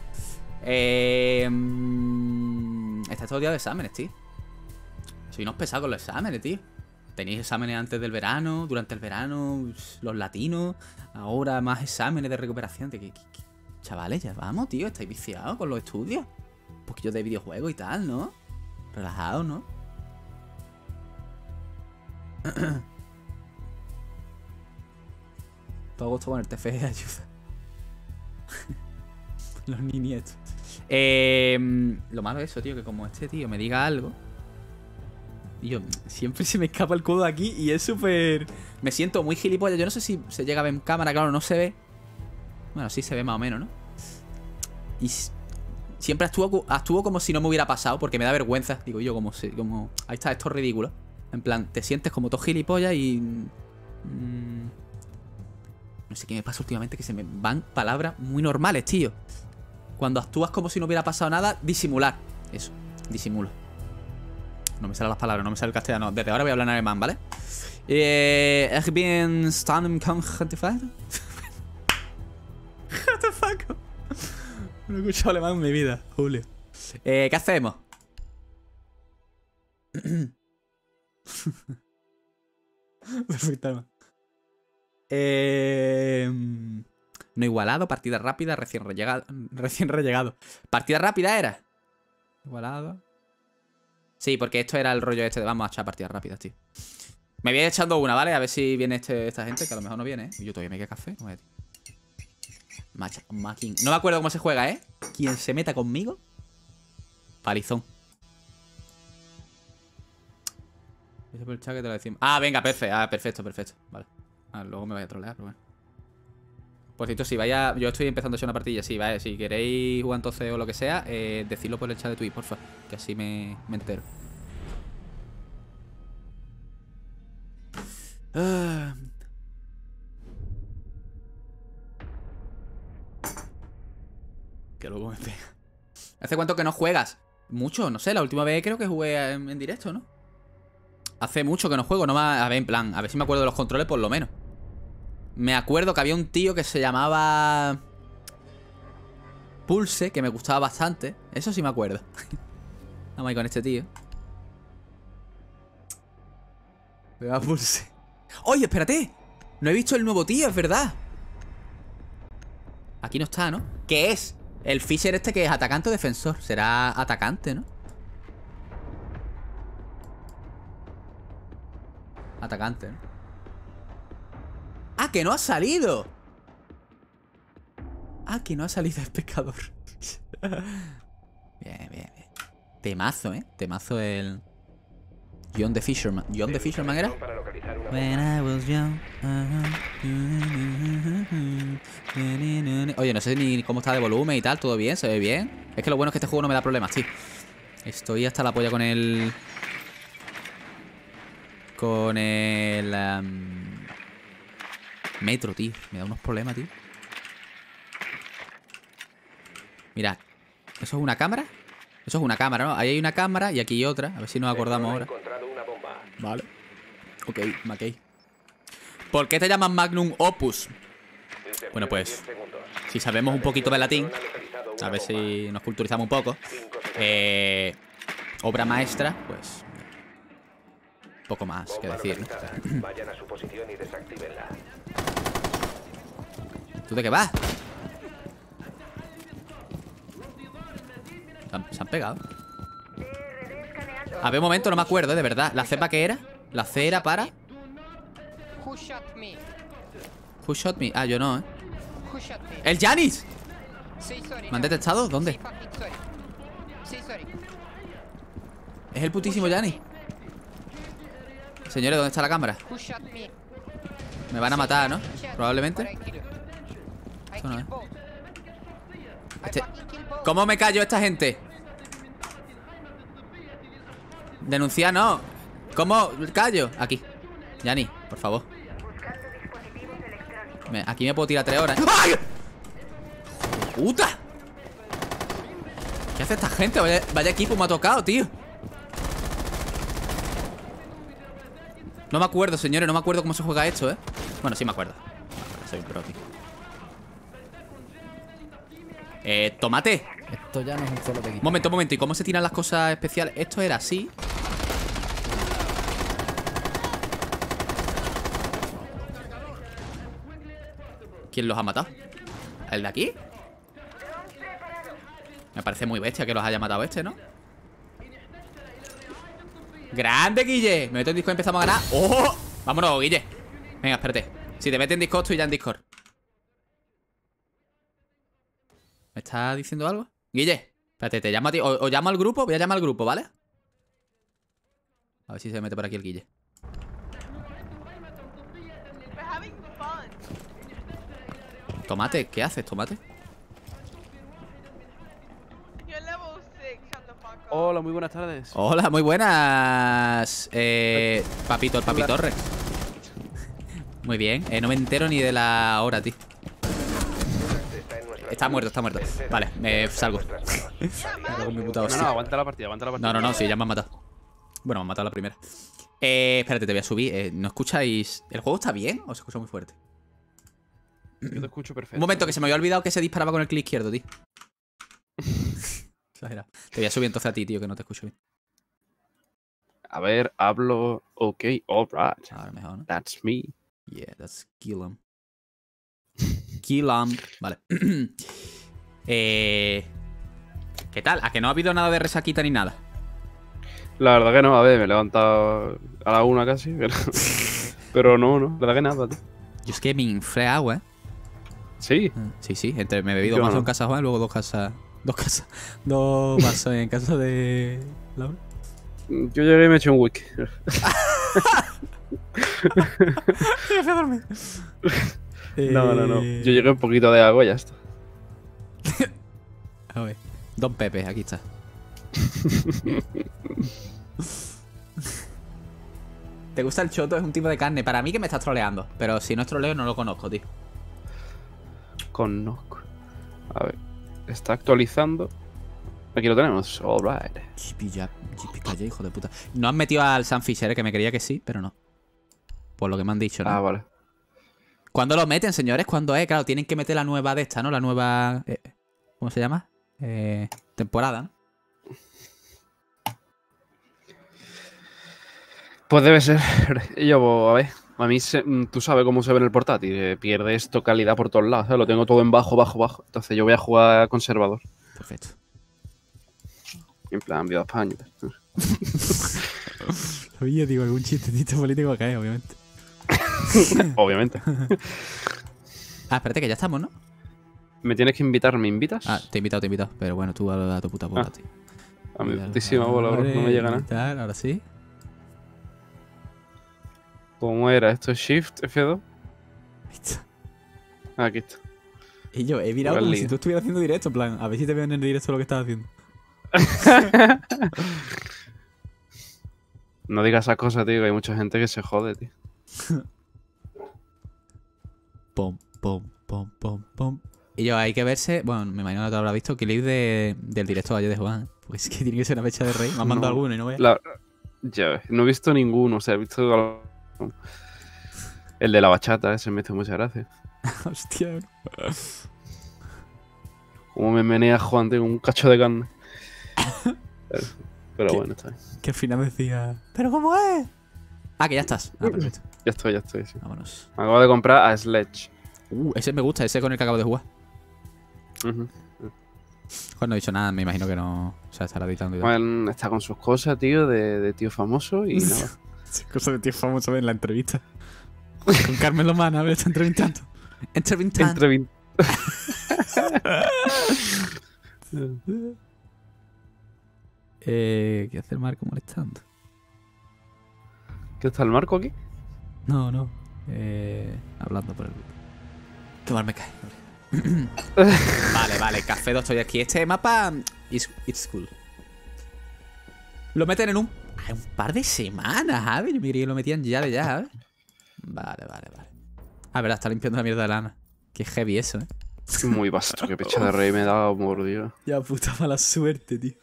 Eh, estáis todo el día de exámenes, tío. Soy unos pesados con los exámenes, tío. Tenéis exámenes antes del verano, durante el verano, los latinos, ahora más exámenes de recuperación. ¿Qué, qué, qué? Chavales, ya vamos, tío, estáis viciados con los estudios. Un poquillo de videojuegos y tal, ¿no? Relajados, ¿no? Todo gusto ponerte fe de ayuda. Los niñetos. Eh, lo malo es eso, tío, que como este tío me diga algo... Yo, siempre se me escapa el codo de aquí y es súper... Me siento muy gilipollas. Yo no sé si se llega a ver en cámara, claro, no se ve. Bueno, sí se ve más o menos, ¿no? Y siempre actúo, actúo como si no me hubiera pasado, porque me da vergüenza. Digo yo, como... como ahí está, esto es ridículo. En plan, te sientes como todo gilipollas y... Mmm, no sé qué me pasa últimamente, que se me van palabras muy normales, tío. Cuando actúas como si no hubiera pasado nada, disimular. Eso, disimulo. No me salen las palabras, no me sale el castellano. Desde ahora voy a hablar en alemán, ¿vale? Eh... Ich bin Stan Kangatefak. Kangatefak. No he escuchado alemán en mi vida, Julio. Eh, ¿qué hacemos? Perfecto. Eh... No igualado, partida rápida, recién rellegado. Recién rellegado. Partida rápida era. Igualado. Sí, porque esto era el rollo este de vamos a echar partidas rápidas, tío. Me voy echando una, ¿vale? A ver si viene este, esta gente, que a lo mejor no viene, ¿eh? Yo todavía me queda café. Oye, Macha, macking. No me acuerdo cómo se juega, ¿eh? Quien se meta conmigo. Palizón. Eso por el chat que te lo decimos. Ah, venga, perfecto. Ah, perfecto, perfecto. Vale. Ah, luego me voy a trolear, pero bueno. Por cierto, si vaya... Yo estoy empezando a hacer una partida. Si, vaya, si queréis jugar entonces o lo que sea, eh, decidlo por el chat de Twitch, porfa. Que así me, me entero. Ah. Que luego me pega. ¿Hace cuánto que no juegas? Mucho, no sé. La última vez creo que jugué en, en directo, ¿no? Hace mucho que no juego. No más, a ver, en plan, a ver si me acuerdo de los controles por lo menos. Me acuerdo que había un tío que se llamaba... Pulse, que me gustaba bastante. Eso sí me acuerdo. Vamos ahí con este tío. Me va a Pulse. ¡Oye, espérate! No he visto el nuevo tío, es verdad. Aquí no está, ¿no? ¿Qué es? El Fisher este, que es atacante o defensor. Será atacante, ¿no? Atacante, ¿no? ¡Ah, que no ha salido! ¡Ah, que no ha salido el pescador! Bien, bien, bien. Temazo, ¿eh? Temazo el... John the Fisherman. ¿John the Fisherman era? When I was young. Oye, no sé ni cómo está de volumen y tal. ¿Todo bien? ¿Se ve bien? Es que lo bueno es que este juego no me da problemas, tío. Estoy hasta la polla con el... Con el... Um, Metro, tío. Me da unos problemas, tío. Mirad. ¿Eso es una cámara? Eso es una cámara, ¿no? Ahí hay una cámara y aquí hay otra. A ver si nos acordamos ahora. Vale. Ok, Mackey. ¿Por qué te llaman Magnum Opus? Bueno, pues... si sabemos un poquito de latín... a ver si nos culturizamos un poco. Eh, obra maestra, pues... poco más que decir, ¿no? ¿Tú de qué vas? Se han, se han pegado. A ver, un momento, no me acuerdo, ¿eh? De verdad. ¿La cepa qué era? La C era para... Who shot me? Who shot me? Ah, yo no, ¿eh? ¡El Janis! ¿Me han detectado? ¿Dónde? Es el putísimo Janis. Señores, ¿dónde está la cámara? Me van a matar, ¿no? Probablemente. Esto no es. Este... ¿Cómo me callo esta gente? Denunciar, no. ¿Cómo callo? Aquí. Janis, por favor. Me... Aquí me puedo tirar tres horas. ¡Ay! ¡Puta! ¿Qué hace esta gente? Vaya, vaya equipo me ha tocado, tío. No me acuerdo, señores. No me acuerdo cómo se juega esto, ¿eh? Bueno, sí me acuerdo. Soy pro, tío. Eh, tomate. Esto ya no es un solo pequeño. Momento, momento. ¿Y cómo se tiran las cosas especiales? Esto era así. ¿Quién los ha matado? ¿El de aquí? Me parece muy bestia que los haya matado este, ¿no? ¡Grande, Guille! Me meto en Discord y empezamos a ganar. ¡Oh! Vámonos, Guille. Venga, espérate. Si te metes en Discord, estoy ya en Discord. ¿Me está diciendo algo? Guille, espérate, te llamo a ti. O, o llamo al grupo, voy a llamar al grupo, ¿vale? A ver si se mete por aquí el Guille. Tomate, ¿qué haces, Tomate? Hola, muy buenas tardes. Hola, muy buenas. Eh, papito, el Papi Torres. Muy bien. Eh, no me entero ni de la hora, tío. Está muerto, está muerto. Vale, me eh, salgo. No, no, aguanta la partida, aguanta la partida. No, no, no, sí, ya me han matado. Bueno, me han matado la primera. Eh, espérate, te voy a subir. Eh, ¿no escucháis? ¿El juego está bien o se escucha muy fuerte? Yo te escucho perfecto. Un momento, que se me había olvidado que se disparaba con el clic izquierdo, tío. Exagerado. Te voy a subir entonces a ti, tío, que no te escucho bien. A ver, hablo. Ok, alright. Ahora mejor, ¿no? That's me. Yeah, that's Killam. Killam. Vale. eh... ¿Qué tal? ¿A que no ha habido nada de resaquita ni nada? La verdad que no. A ver, me he levantado a la una casi. Pero, pero no, no. La verdad que nada, tío. Yo es que me inflé agua, ¿eh? ¿Sí? Sí, sí. Entre, me he bebido más no. en casa Juan, luego dos casas. Dos casas. Dos vasos en casa de Laura. Yo llegué y me eché un wiki. No, no, no. Yo llegué un poquito de agua y ya está. A ver. Don Pepe, aquí está. ¿Te gusta el choto? Es un tipo de carne. Para mí que me estás troleando. Pero si no es troleo, no lo conozco, tío. Conozco. A ver. Está actualizando. Aquí lo tenemos. Alright. Hijo de puta. No han metido al Sam Fisher, ¿eh? Que me creía que sí, pero no. Por lo que me han dicho, ¿no? Ah, vale. ¿Cuándo lo meten, señores? ¿Cuándo es? Claro, tienen que meter la nueva de esta, ¿no? La nueva... Eh, ¿cómo se llama? Eh, temporada, ¿no? Pues debe ser. Yo, a ver. A mí, se, tú sabes cómo se ve en el portátil. Eh, pierde esto calidad por todos lados. ¿Sabes? Lo tengo todo en bajo, bajo, bajo. Entonces yo voy a jugar conservador. Perfecto. En plan, viva España. Oye, digo, algún chistecito político acá, ¿eh? Obviamente. Obviamente. Ah, espérate, que ya estamos, ¿no? ¿Me tienes que invitar? ¿Me invitas? Ah, te he invitado, te he invitado. Pero bueno, tú a, a tu puta bola, ah, tío. A mi putísima bola, bro. No me llega nada. Ahora sí. ¿Cómo era? ¿Esto es Shift F dos? Ahí está. Ah, aquí está. Y yo he mirado como si tú estuvieras haciendo directo, en plan, a ver si te veo en el directo lo que estás haciendo. No digas esas cosas, tío, que hay mucha gente que se jode, tío. Pom, pom, pom, pom, pom. Y yo, hay que verse... Bueno, me imagino que te habrás visto el clip de, del directo de ayer de Juan. Pues que tiene que ser una fecha de rey. Me han mandado no, alguno y no veas. La... Ya ves, no he visto ninguno. O sea, he visto... El de la bachata, ese me hizo mucha gracia. Hostia. Como me menea Juan, tengo un cacho de carne. Pero, pero bueno, está bien. Que al final decía... ¿Pero cómo es? Ah, que ya estás. Ah, perfecto. Ya estoy, ya estoy, sí. Vámonos. Me acabo de comprar a Sledge. Uh, ese me gusta, ese con el que acabo de jugar. Uh-huh. Pues no he dicho nada, me imagino que no... O sea, estará editando y todo. Bueno, está con sus cosas, tío, de, de tío famoso y nada. Cosas de tío famoso en la entrevista. Con Carmen Lomana, a ver, está entrevistando. Entrevistando. Entrevin... eh, ¿Qué hace el Marco molestando? ¿Qué está el Marco aquí? No, no. Eh, hablando por el grupo. Qué mal me cae. Vale, vale, Café dos, estoy aquí. Este mapa... It's, it's cool. Lo meten en un... un par de semanas, ¿sabes? Yo me creí que lo metían ya de ya, ¿sabes? Vale, vale, vale. Ah, verdad, está limpiando la mierda de lana. Qué heavy eso, ¿eh? Muy vasto, qué pecha de rey me he dado, mordido. Ya puta mala suerte, tío.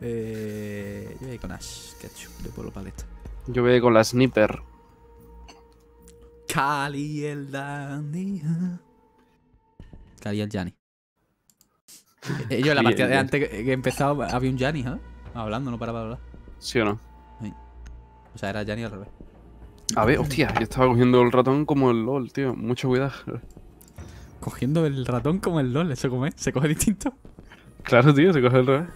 Eh... Yo voy con Ash, que ha hecho de pueblo paleta. Yo voy con la sniper. Cali el Dandia. Cali el Gianni. eh, yo en la partida de antes que he empezado había un Gianni, ¿sabes? Hablando, no paraba de hablar. ¿Sí o no? Sí. O sea, era Gianni al revés. A ver, hostia, yo estaba cogiendo el ratón como el LOL, tío. Mucho cuidado. Cogiendo el ratón como el LOL, ¿eso cómo es? ¿Se coge distinto? Claro, tío, se coge el revés.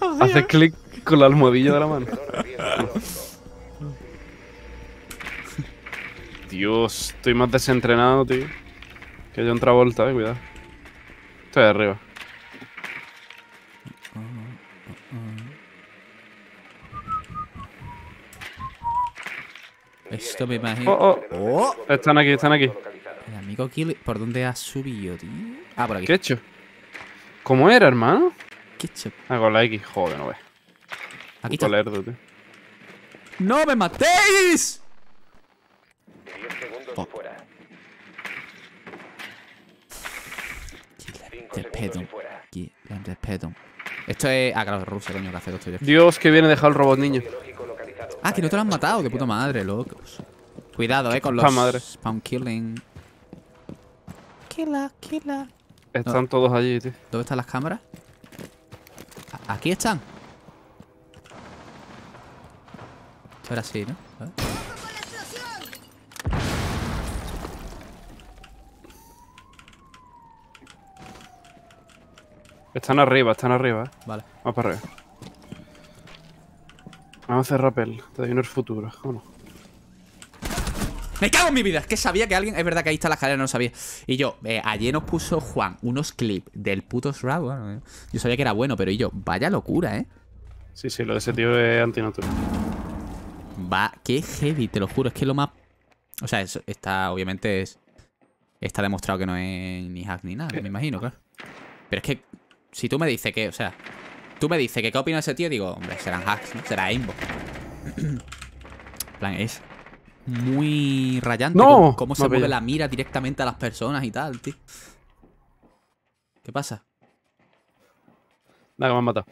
O sea, haces clic con la almohadilla de la mano. Dios, estoy más desentrenado, tío. Que yo entra vuelta, eh, cuidado. Estoy de arriba. Esto me imagino... Oh, oh. ¡Oh! Están aquí, están aquí. El amigo Kill... ¿Por dónde has subido, tío? Ah, por aquí. ¿Qué he hecho? ¿Cómo era, hermano? ¿Qué he hecho? Ah, con la X. Joder, no ves. Aquí está. Lerdo, tío. ¡No me matéis! diez segundos oh. Fuera. Que le respeto. Que le respeto. Esto es... Ah, claro, Rusia, coño, que hace esto ya. Dios, que viene dejado el robot, niño. Ah, que no te lo han matado, qué puta madre, locos. Cuidado, eh, con los madre. Spawn killing. Killa, killa. Están no. Todos allí, tío. ¿Dónde están las cámaras? A aquí están. Esto era así, ¿no? ¿Eh? Están arriba, están arriba, eh. Vale. Vamos para arriba. Vamos a hacer rappel, te doy unos futuros, ¿o no? ¡Me cago en mi vida! Es que sabía que alguien... Es verdad que ahí está la escalera, no lo sabía. Y yo, eh, ayer nos puso Juan unos clips del puto Shroud. Bueno, yo sabía que era bueno, pero y yo, vaya locura, ¿eh? Sí, sí, lo de ese tío es antinatural. Va, qué heavy, te lo juro, es que lo más... O sea, eso está, obviamente, es... está demostrado que no es ni hack ni nada, ¿qué? Me imagino, claro. Pero es que, si tú me dices que, o sea... Tú me dices que qué opina ese tío, digo, hombre, serán hacks, ¿no? Será aimbo. Plan, es muy rayante. No, cómo se mueve la mira directamente a las personas y tal, tío. ¿Qué pasa? Nada, que me han matado.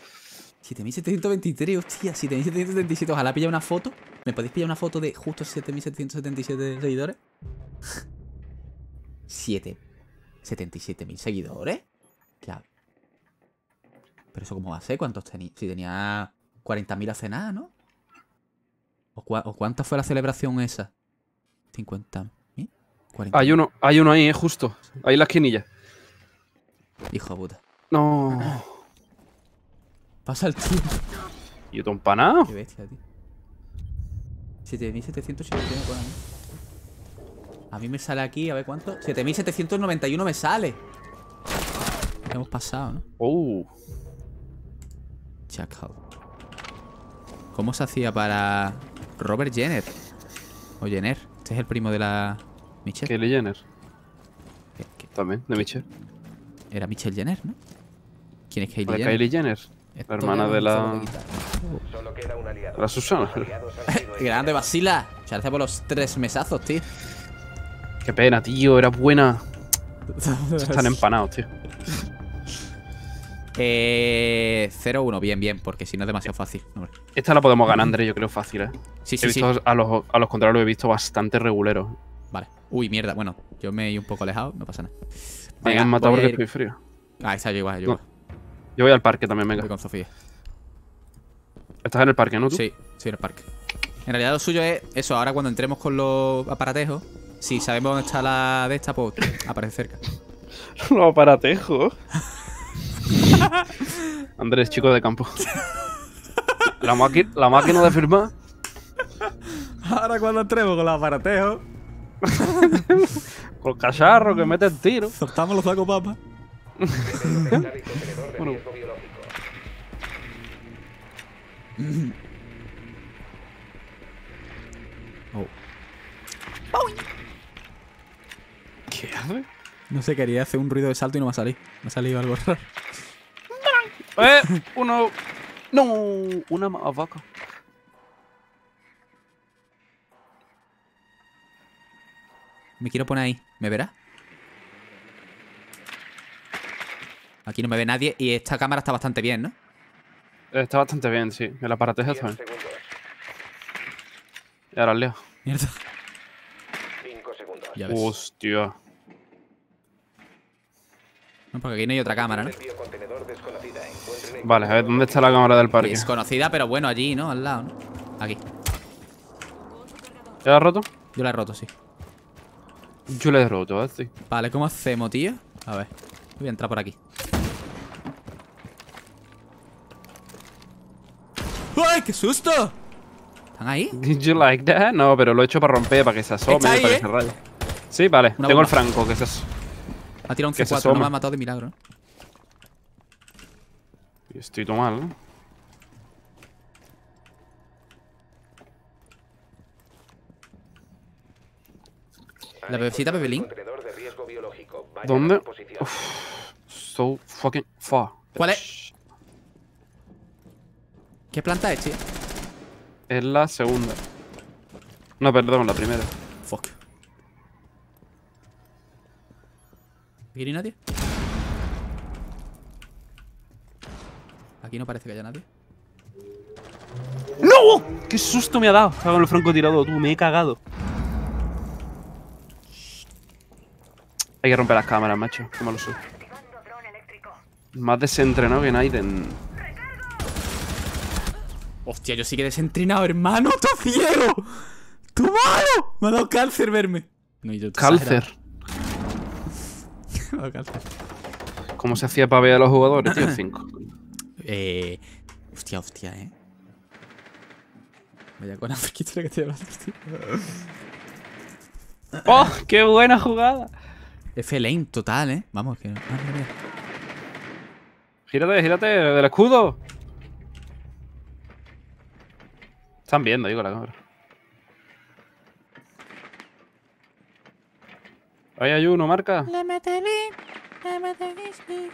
siete mil setecientos veintitrés, hostia, siete mil setecientos setenta y siete. Ojalá pilla una foto. ¿Me podéis pillar una foto de justo siete mil setecientos setenta y siete seguidores? siete mil setecientos setenta y siete seguidores. Claro. ¿Pero eso cómo va a ser? ¿Cuántos tenía? Si tenía cuarenta mil hace nada, ¿no? ¿O, cu ¿O cuánta fue la celebración esa? ¿cincuenta mil? Hay uno, hay uno ahí, ¿eh? Justo. Sí. Ahí en la esquinilla. Hijo de puta. No. Ah, pasa el tío. Yo te empanado. Qué bestia, tío. siete mil setecientos setenta y uno. A mí me sale aquí, a ver cuánto. siete mil setecientos noventa y uno me sale. Hemos pasado, ¿no? Oh. Chacal. ¿Cómo se hacía para Robert Jenner? O Jenner. Este es el primo de la... Michelle. Kylie Jenner. ¿Qué, qué? También, de Michelle. Era Michelle Jenner, ¿no? ¿Quién es Kylie Jenner? Kylie Jenner. Esto hermana de la... Solo queda un aliado. La Susana. Grande, vacila. Muchas gracias por los tres mesazos, tío. Qué pena, tío. Era buena. Están empanados, tío. Eh... cero uno, bien, bien, porque si no es demasiado fácil. Hombre. Esta la podemos ganar, André, yo creo fácil, ¿eh? Sí, sí, he visto sí. A los, a los contrarios he visto bastante reguleros. Vale. Uy, mierda. Bueno, yo me he un poco alejado, no pasa nada. Me venga, han matado porque ir... estoy frío. Ah, está, yo igual, yo igual. No. Yo voy al parque también, venga. Voy con Sofía. Estás en el parque, ¿no, tú? Sí, sí, en el parque. En realidad lo suyo es eso, ahora cuando entremos con los aparatejos, si sabemos dónde está la de esta, pues aparece cerca. Los aparatejos. Andrés, chico de campo. La, la máquina de firmar. Ahora cuando entremos con los aparatejos. Con el cacharro que mete el tiro. Soltamos los sacos papas. Bueno. Oh. ¿Qué hace? No sé, quería hacer un ruido de salto y no me ha salido. Me ha salido algo raro. ¡Eh! Uno... ¡No! Una más vaca. Me quiero poner ahí. ¿Me verá? Aquí no me ve nadie y esta cámara está bastante bien, ¿no? Está bastante bien, sí. El aparatejo está bien. Y ahora leo. Mierda. cinco segundos. Ya ves. Hostia. No, porque aquí no hay otra cámara, ¿no? Vale, a ver, ¿dónde está la cámara del parque? Desconocida, pero bueno, allí, ¿no? Al lado, ¿no? Aquí. ¿Ya la has roto? Yo la he roto, sí. Yo la he roto, ¿eh? Sí. Vale, ¿cómo hacemos, tío? A ver, voy a entrar por aquí. ¡Ay, qué susto! ¿Están ahí? Did you like that? No, pero lo he hecho para romper, para que se asome, para que se raye. Sí, vale. Tengo el franco, que se asome. Ha tirado un C cuatro, no me ha matado de milagro. Estoy todo mal, ¿no? La bebecita Bebelín. ¿Dónde? Uf, so fucking far. ¿Cuál es? ¿Qué planta es, tío? Es la segunda. No, perdón, la primera. Fuck. ¿Aquí no hay nadie? Aquí no parece que haya nadie. ¡No! ¡Qué susto me ha dado! Estaba con el francotirador, tú. Me he cagado. Hay que romper las cámaras, macho. Como lo subo. Más desentrenado que Naiden. Hostia, yo sí que desentrenado, hermano. ¡Está ciego! ¡Tu mano! Me ha dado cáncer verme. No, yo cáncer. ¿Cómo se hacía para ver a los jugadores, tío? cinco. Eh. Hostia, hostia, eh. Vaya con la que estoy hablando, tío. ¡Oh! ¡Qué buena jugada! F-Lane total, eh. Vamos, que no. Gírate, gírate del escudo. Están viendo, digo, la cámara. Ahí hay uno, marca. Le meteré, le meteré, sí.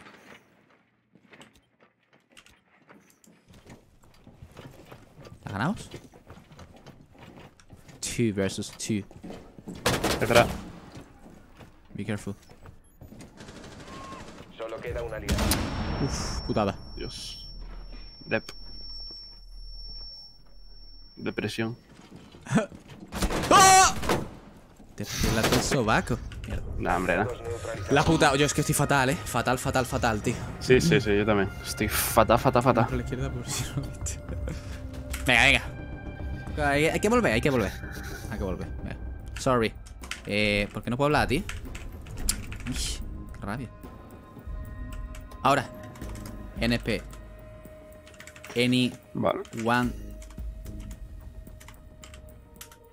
¿La ganamos? two versus two. Espera. Be careful. Solo queda una liga. Uff, putada. Dios. Dep. Depresión. ¡Ah! Te plata el sobaco. Mierda. Nah, hombre, nah. La puta. Yo es que estoy fatal, eh. Fatal, fatal, fatal, tío. Sí, sí, sí, yo también. Estoy fatal, fatal, fatal. Por la izquierda, por si no viste. Venga, venga. Hay, hay que volver, hay que volver. Hay que volver. Venga. Sorry. Eh. ¿Por qué no puedo hablar a ti? Uy, qué rabia. Ahora. N P. Any. Vale. One.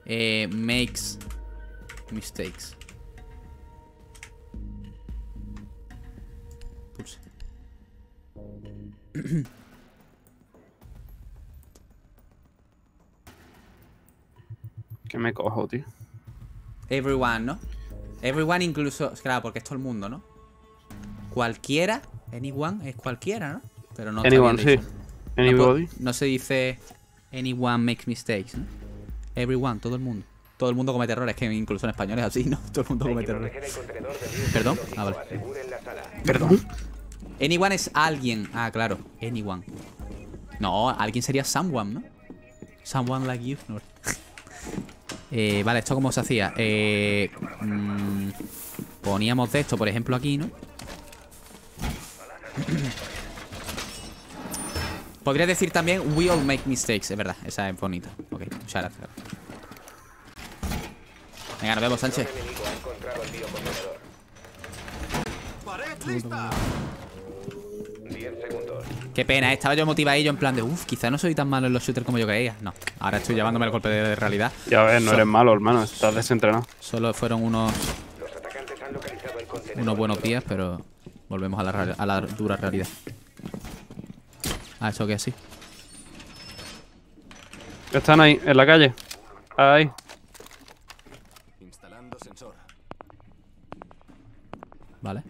Eh. Makes. Mistakes. Pulse. ¿Qué me cojo, tío? Everyone, ¿no? Everyone incluso... Claro, porque es todo el mundo, ¿no? Cualquiera. Anyone es cualquiera, ¿no? Pero no... Anyone, sí. Anybody. No, no se dice anyone makes mistakes, ¿no? Everyone, todo el mundo. Todo el mundo comete errores, que incluso en español es así, ¿no? Todo el mundo comete errores. Perdón, ah, vale. Perdón. Anyone es alguien. Ah, claro. Anyone. No, alguien sería someone, ¿no? Someone like you. No. eh, vale, ¿esto cómo se hacía? Eh, mmm, poníamos de esto, por ejemplo, aquí, ¿no? Podría decir también we all make mistakes, es verdad, esa es bonita. Ok, muchas gracias. Venga, nos vemos, Sánchez. Qué pena, estaba yo motivadillo en plan de uff, quizá no soy tan malo en los shooters como yo creía. No, ahora estoy llevándome el golpe de realidad. Ya ves, no eres malo, hermano, estás desentrenado. Solo fueron unos Unos buenos días, pero volvemos a la, a la dura realidad. Ah, eso que sí. Están ahí, en la calle. Ahí. Instalando sensor. Vale.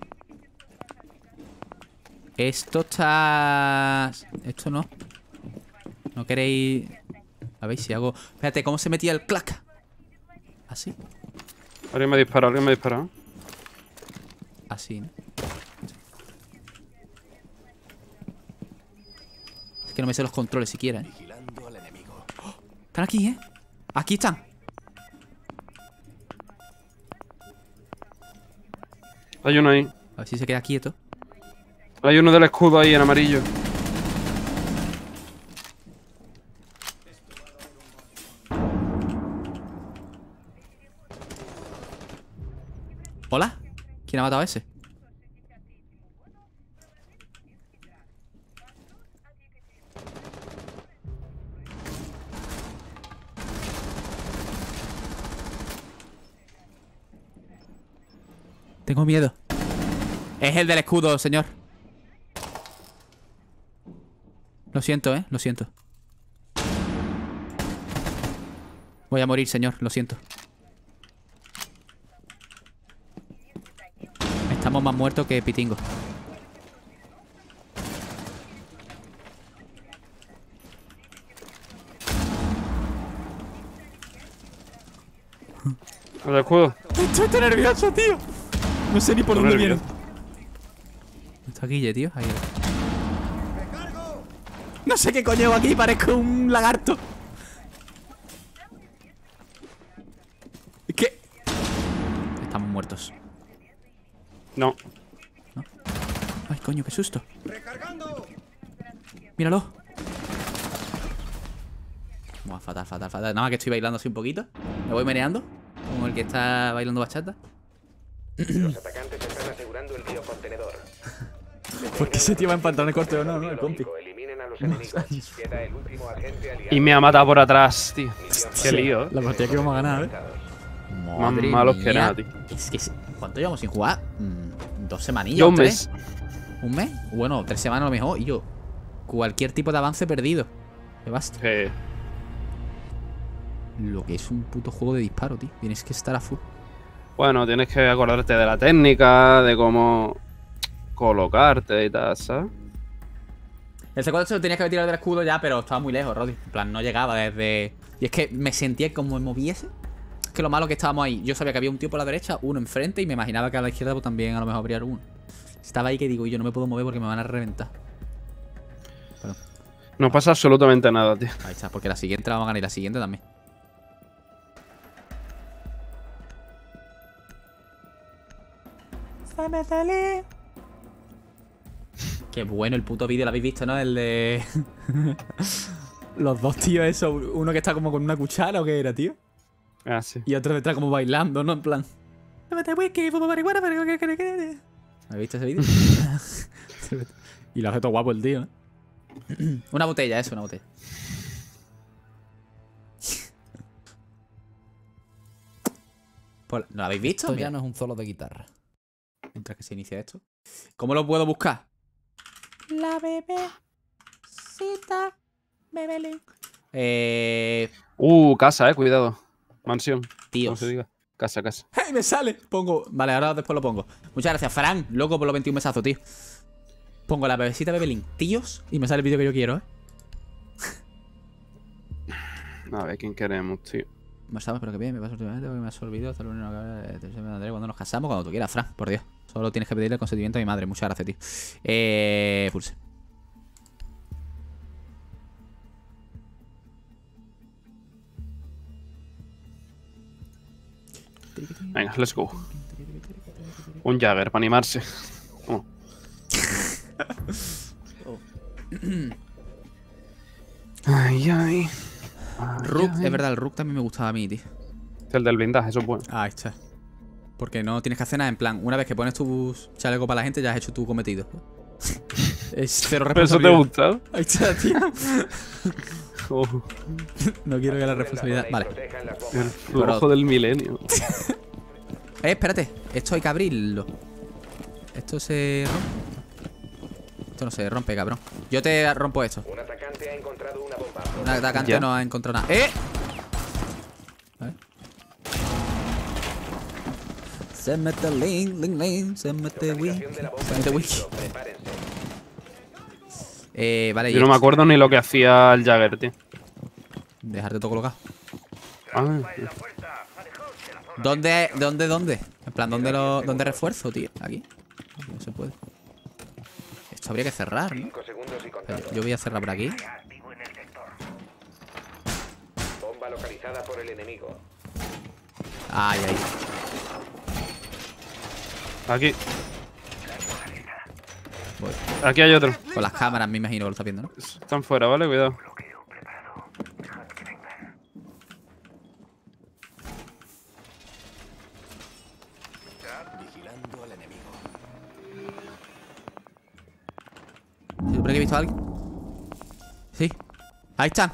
Esto está... Esto no. No queréis... A ver si hago... Espérate, ¿cómo se metía el clac? Así. Alguien me dispara, alguien me dispara. Así, ¿no? Que no me sé los controles siquiera, ¿eh? ¡Oh! Están aquí, ¿eh? Aquí están. Hay uno ahí. A ver si se queda quieto. Hay uno del escudo ahí en amarillo. ¿Hola? ¿Quién ha matado a ese? Tengo miedo. Es el del escudo, señor. Lo siento, eh. Lo siento. Voy a morir, señor. Lo siento. Estamos más muertos que pitingo. El escudo. Estoy tan nervioso, tío. No sé ni por dónde viene. Está Guille, tío. Ahí. No sé qué coño aquí, parezco un lagarto. ¿Qué? Estamos muertos. No. ¿No? Ay, coño, qué susto. Míralo. Buah, fatal, fatal, fatal. Nada más que estoy bailando así un poquito. Me voy meneando. Como el que está bailando bachata. Los atacantes están asegurando el biocontenedor. ¿Por qué ese tío va en pantalones cortos o no, no? El compi. Y me ha matado por atrás, tío. Qué lío. La partida que vamos a ganar, ¿eh? Más malos que nada, tío. Es que, ¿cuánto llevamos sin jugar? ¿Dos semanillas? ¿Un mes? ¿Un mes? Bueno, tres semanas a lo mejor. Y yo, cualquier tipo de avance perdido. Me basta. Lo que es un puto juego de disparo, tío. Tienes que estar a full. Bueno, tienes que acordarte de la técnica, de cómo colocarte y tal, ¿sabes? El C cuatro se lo tenías que haber tirado del escudo ya, pero estaba muy lejos, Roddy. En plan, no llegaba desde... Y es que me sentía como me moviese. Es que lo malo que estábamos ahí. Yo sabía que había un tío por la derecha, uno enfrente, y me imaginaba que a la izquierda pues, también a lo mejor habría alguno. Estaba ahí que digo, yo no me puedo mover porque me van a reventar. Perdón. No pasa absolutamente nada, tío. Ahí está, porque la siguiente la vamos a ganar y la siguiente también. Qué bueno el puto vídeo, lo habéis visto, ¿no? El de... Los dos tíos esos, uno que está como con una cuchara o qué era, tío. Ah, sí. Y otro detrás como bailando, ¿no? En plan... ¿Habéis visto ese vídeo? Y lo hace todo guapo el tío, ¿eh? Una botella, eso, una botella. ¿No lo habéis visto? Esto ya no es un solo de guitarra. Mientras que se inicia esto. ¿Cómo lo puedo buscar? La bebecita Bebelín. Eh... Uh, casa, eh, cuidado. Mansión. Tío. Casa, casa. ¡Hey, me sale! Pongo... Vale, ahora después lo pongo. Muchas gracias, Fran. Loco por los veintiún mesazos, tío. Pongo la bebecita Bebelín. Tíos. Y me sale el vídeo que yo quiero, eh. A ver, ¿quién queremos, tío? Estamos, pero que bien, me pasa últimamente porque me has olvidado. Hasta el único que me cuando nos casamos, cuando tú quieras, Fran, por Dios. Solo tienes que pedirle el consentimiento a mi madre. Muchas gracias, tío. Eh. Pulse. Venga, let's go. Un Jagger para animarse. Oh. Ay, ay. Ay, Rook, ay. Es verdad, el Rook también me gustaba a mí, tío. Es el del blindaje, eso es bueno. Ahí está. Porque no tienes que hacer nada, en plan, una vez que pones tu chaleco para la gente, ya has hecho tu cometido. Es cero responsabilidad. ¿Eso te ha gustado? Ahí está, tío. Oh. No quiero que la responsabilidad... Vale. El flojo del milenio. Eh, espérate. Esto hay que abrirlo. Esto se rompe. Esto no se rompe, cabrón. Yo te rompo esto. Un atacante ha encontrado una bomba. Un atacante ¿Ya? no ha encontrado nada. ¡Eh! ¿Eh? Se mete link, link, link. Se mete wiki. Se mete wiki. Eh, vale. Yo no me acuerdo ni lo que hacía el Jagger, tío. Dejarte todo colocado. Ah. ¿Dónde, dónde, dónde? En plan, ¿dónde, lo, ¿dónde refuerzo, tío? Aquí. No se puede. Esto habría que cerrar, ¿no? Yo, yo voy a cerrar por aquí. Bomba localizada por el enemigo. Ay, ay. Aquí. Voy. Aquí hay otro. Con las cámaras, me imagino que lo está viendo, ¿no? Están fuera, ¿vale? Cuidado. ¿Por aquí he visto a alguien? Sí. Ahí están.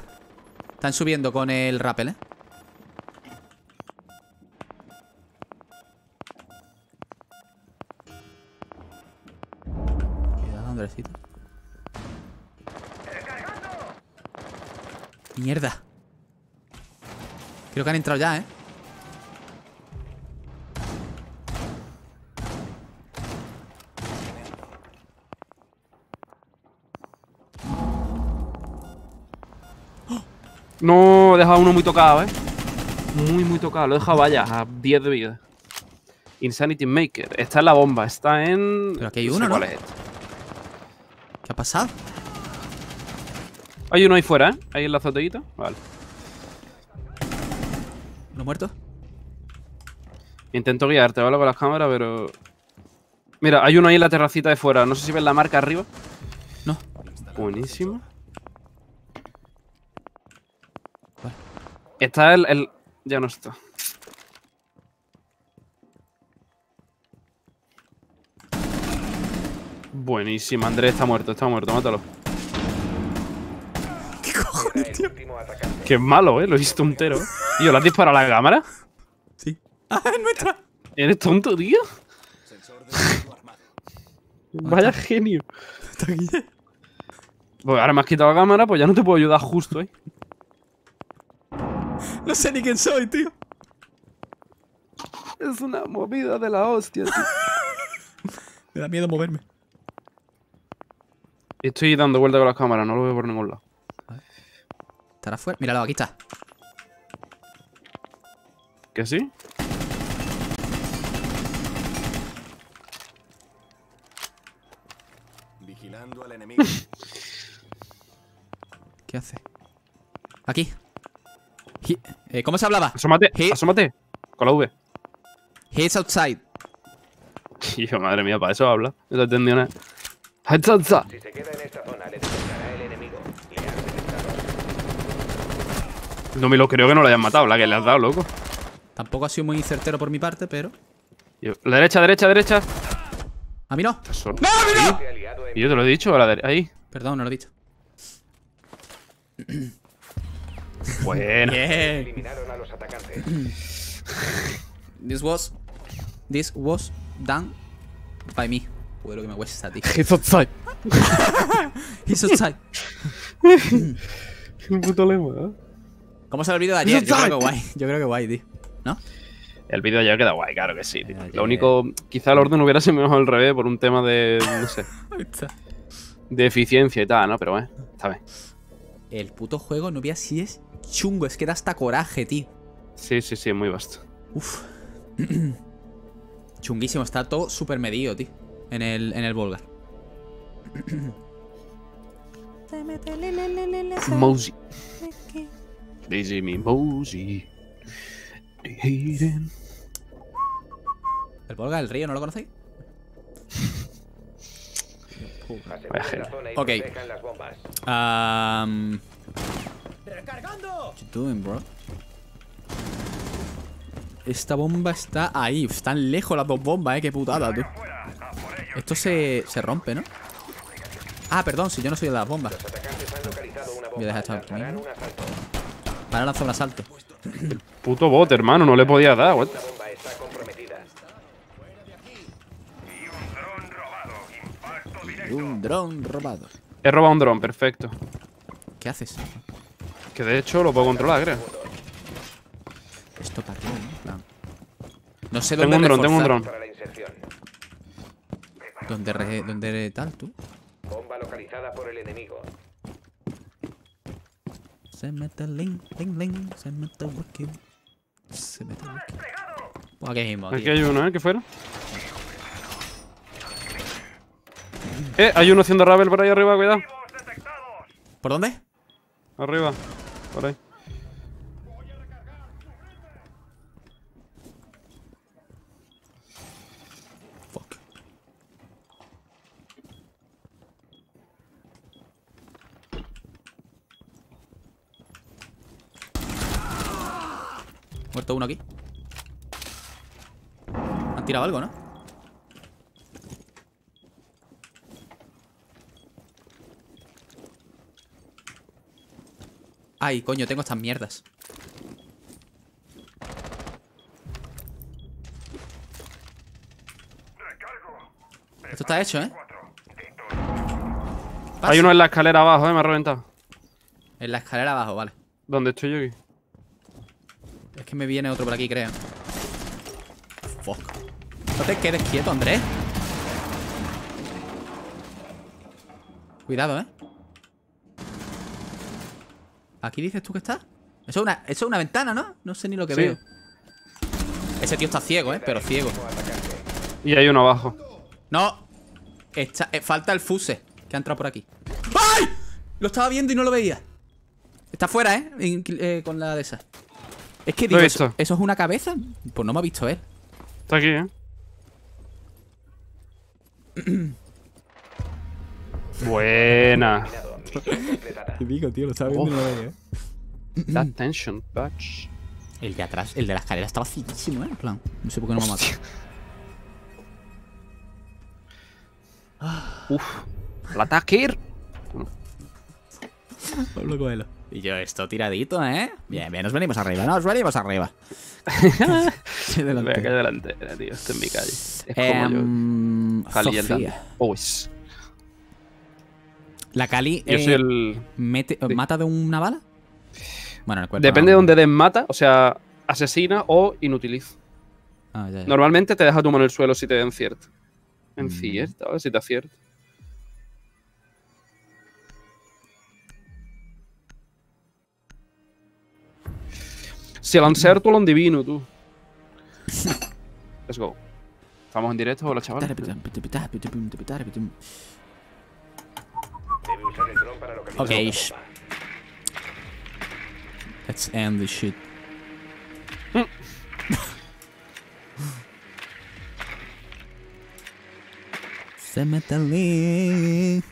Están subiendo con el rappel, ¿eh? Cuidado, Andresito. Mierda. Creo que han entrado ya, ¿eh? No, he dejado uno muy tocado, ¿eh? Muy, muy tocado. Lo he dejado, vaya, a diez de vida. Insanity Maker. Está en la bomba. Está en... Pero aquí hay uno, ¿no? ¿Cuál es este? ¿Qué ha pasado? Hay uno ahí fuera, ¿eh? Ahí en la azoteguita. Vale. ¿Uno muerto? Intento guiarte, ¿vale? Con las cámaras, pero... Mira, hay uno ahí en la terracita de fuera. No sé si ves la marca arriba. No. Buenísimo. Está el, el... Ya no está. Buenísima, Andrés está muerto, está muerto, mátalo. ¿Qué cojones, tío? Qué malo, ¿eh? Lo he visto entero. Tío, ¿le has disparado a la cámara? Sí. ¡Ah, es nuestra! ¿Eres tonto, tío? Vaya genio. Pues ahora me has quitado la cámara, pues ya no te puedo ayudar justo, ¿eh? No sé ni quién soy, tío. Es una movida de la hostia, tío. Me da miedo moverme. Estoy dando vuelta con las cámaras, no lo veo por ningún lado. ¿Estará fuera? Míralo, aquí está. ¿Que sí? Vigilando al enemigo. ¿Qué hace? Aquí. Eh, ¿Cómo se hablaba? Asómate, He asómate. Con la V. He's outside. Tío, madre mía, para eso habla. No te entendí nada. He's outside. Si se queda en esta zona, le detectará el enemigo. Le has detectado. No me lo creo que no lo hayan matado, la que le has dado, loco. Tampoco ha sido muy certero por mi parte, pero... Yo, la derecha, derecha, derecha. A mí no. ¡No, a mí no! Y yo te lo he dicho, a la derecha. Ahí. Perdón, no lo he dicho. Bueno. Yeah. Eliminaron a los atacantes. This was This was done by me. Joder, lo que me cuesta, tío. He's outside. He's outside. Qué puto lema, ¿eh? ¿Cómo se el vídeo de ayer? Yo creo que guay. Yo creo que guay, tío. ¿No? El vídeo de ayer queda guay, claro que sí, tío. Lo único, quizá el orden hubiera sido mejor al revés por un tema de, no sé, de eficiencia y tal, ¿no? Pero bueno, está bien. El puto juego, no veas si es chungo, es que da hasta coraje, tío. Sí, sí, sí, muy vasto. Uf. Chunguísimo, está todo súper medido, tío. En el, en el Volga. Mosey. They see me Mosey. They hate him. El Volga del río, ¿no lo conocéis? Ok. Um... What you doing, bro? Esta bomba está ahí. Están lejos las dos bombas, eh. Qué putada, tú. Esto se, se rompe, ¿no? Ah, perdón, si yo no soy de las bombas. Voy a dejar esto aquí. Para lanzar un asalto. El puto bot, hermano, no le podía dar, what? Un dron robado. He robado un dron, perfecto. ¿Qué haces? Que de hecho lo puedo controlar, creo. Esto para ti, ¿no? No, no sé dónde reforzar. Tengo un dron, tengo un dron. ¿Dónde, re, dónde tal, tú? Bomba localizada por el enemigo. Se mete link, link, link. Se mete wiki. Se mete wiki. Pues aquí mismo, tío. Aquí hay uno, ¿eh? ¿Qué fuera? Eh, hay uno haciendo Ravel por ahí arriba, cuidado. ¿Por dónde? Arriba, por ahí. Fuck. Muerto uno aquí. Han tirado algo, ¿no? Ay, coño, tengo estas mierdas. Esto está hecho, ¿eh? Paso. Hay uno en la escalera abajo, ¿eh? Me ha reventado. En la escalera abajo, vale. ¿Dónde estoy yo aquí? Es que me viene otro por aquí, creo. Fuck. No te quedes quieto, Andrés. Cuidado, ¿eh? ¿Aquí dices tú que está? Eso es una, eso es una ventana, ¿no? No sé ni lo que sí veo. Ese tío está ciego, ¿eh? Pero ciego. Y hay uno abajo. No. Está, eh, falta el Fuse, que ha entrado por aquí. ¡Ay! Lo estaba viendo y no lo veía. Está fuera, ¿eh? En, eh con la de esa. Es que digo, ¿eso, ¿eso es una cabeza? Pues no me ha visto él. Está aquí, ¿eh? Buena. Te digo, tío, lo estaba viendo una vez, eh. That tension, bitch. El de atrás, el de la escalera estaba vacísimo, eh. En plan, no sé por qué no me mató. Uff, la Thatcher. Pablo Coelho. Y yo, esto tiradito, eh. Bien, bien, nos venimos arriba, nos venimos arriba. Aquí delantera. Aquí delantera, tío, esto en mi calle. Es um, como yo. Sofía. Oh, es. La Cali eh, el... mete, mata de una bala. Bueno, el cuerpo, depende no, de dónde des mata, o sea, asesina o inutiliza. Ah, ya, ya. Normalmente te deja tu mano en el suelo si te den cierta. En mm. cierta, a ver si te acierta. Si el anserto lo endivino, tú. Let's go. ¿Estamos en directo o la chaval? Ok, let's end this shit. Mm. Se mete al link.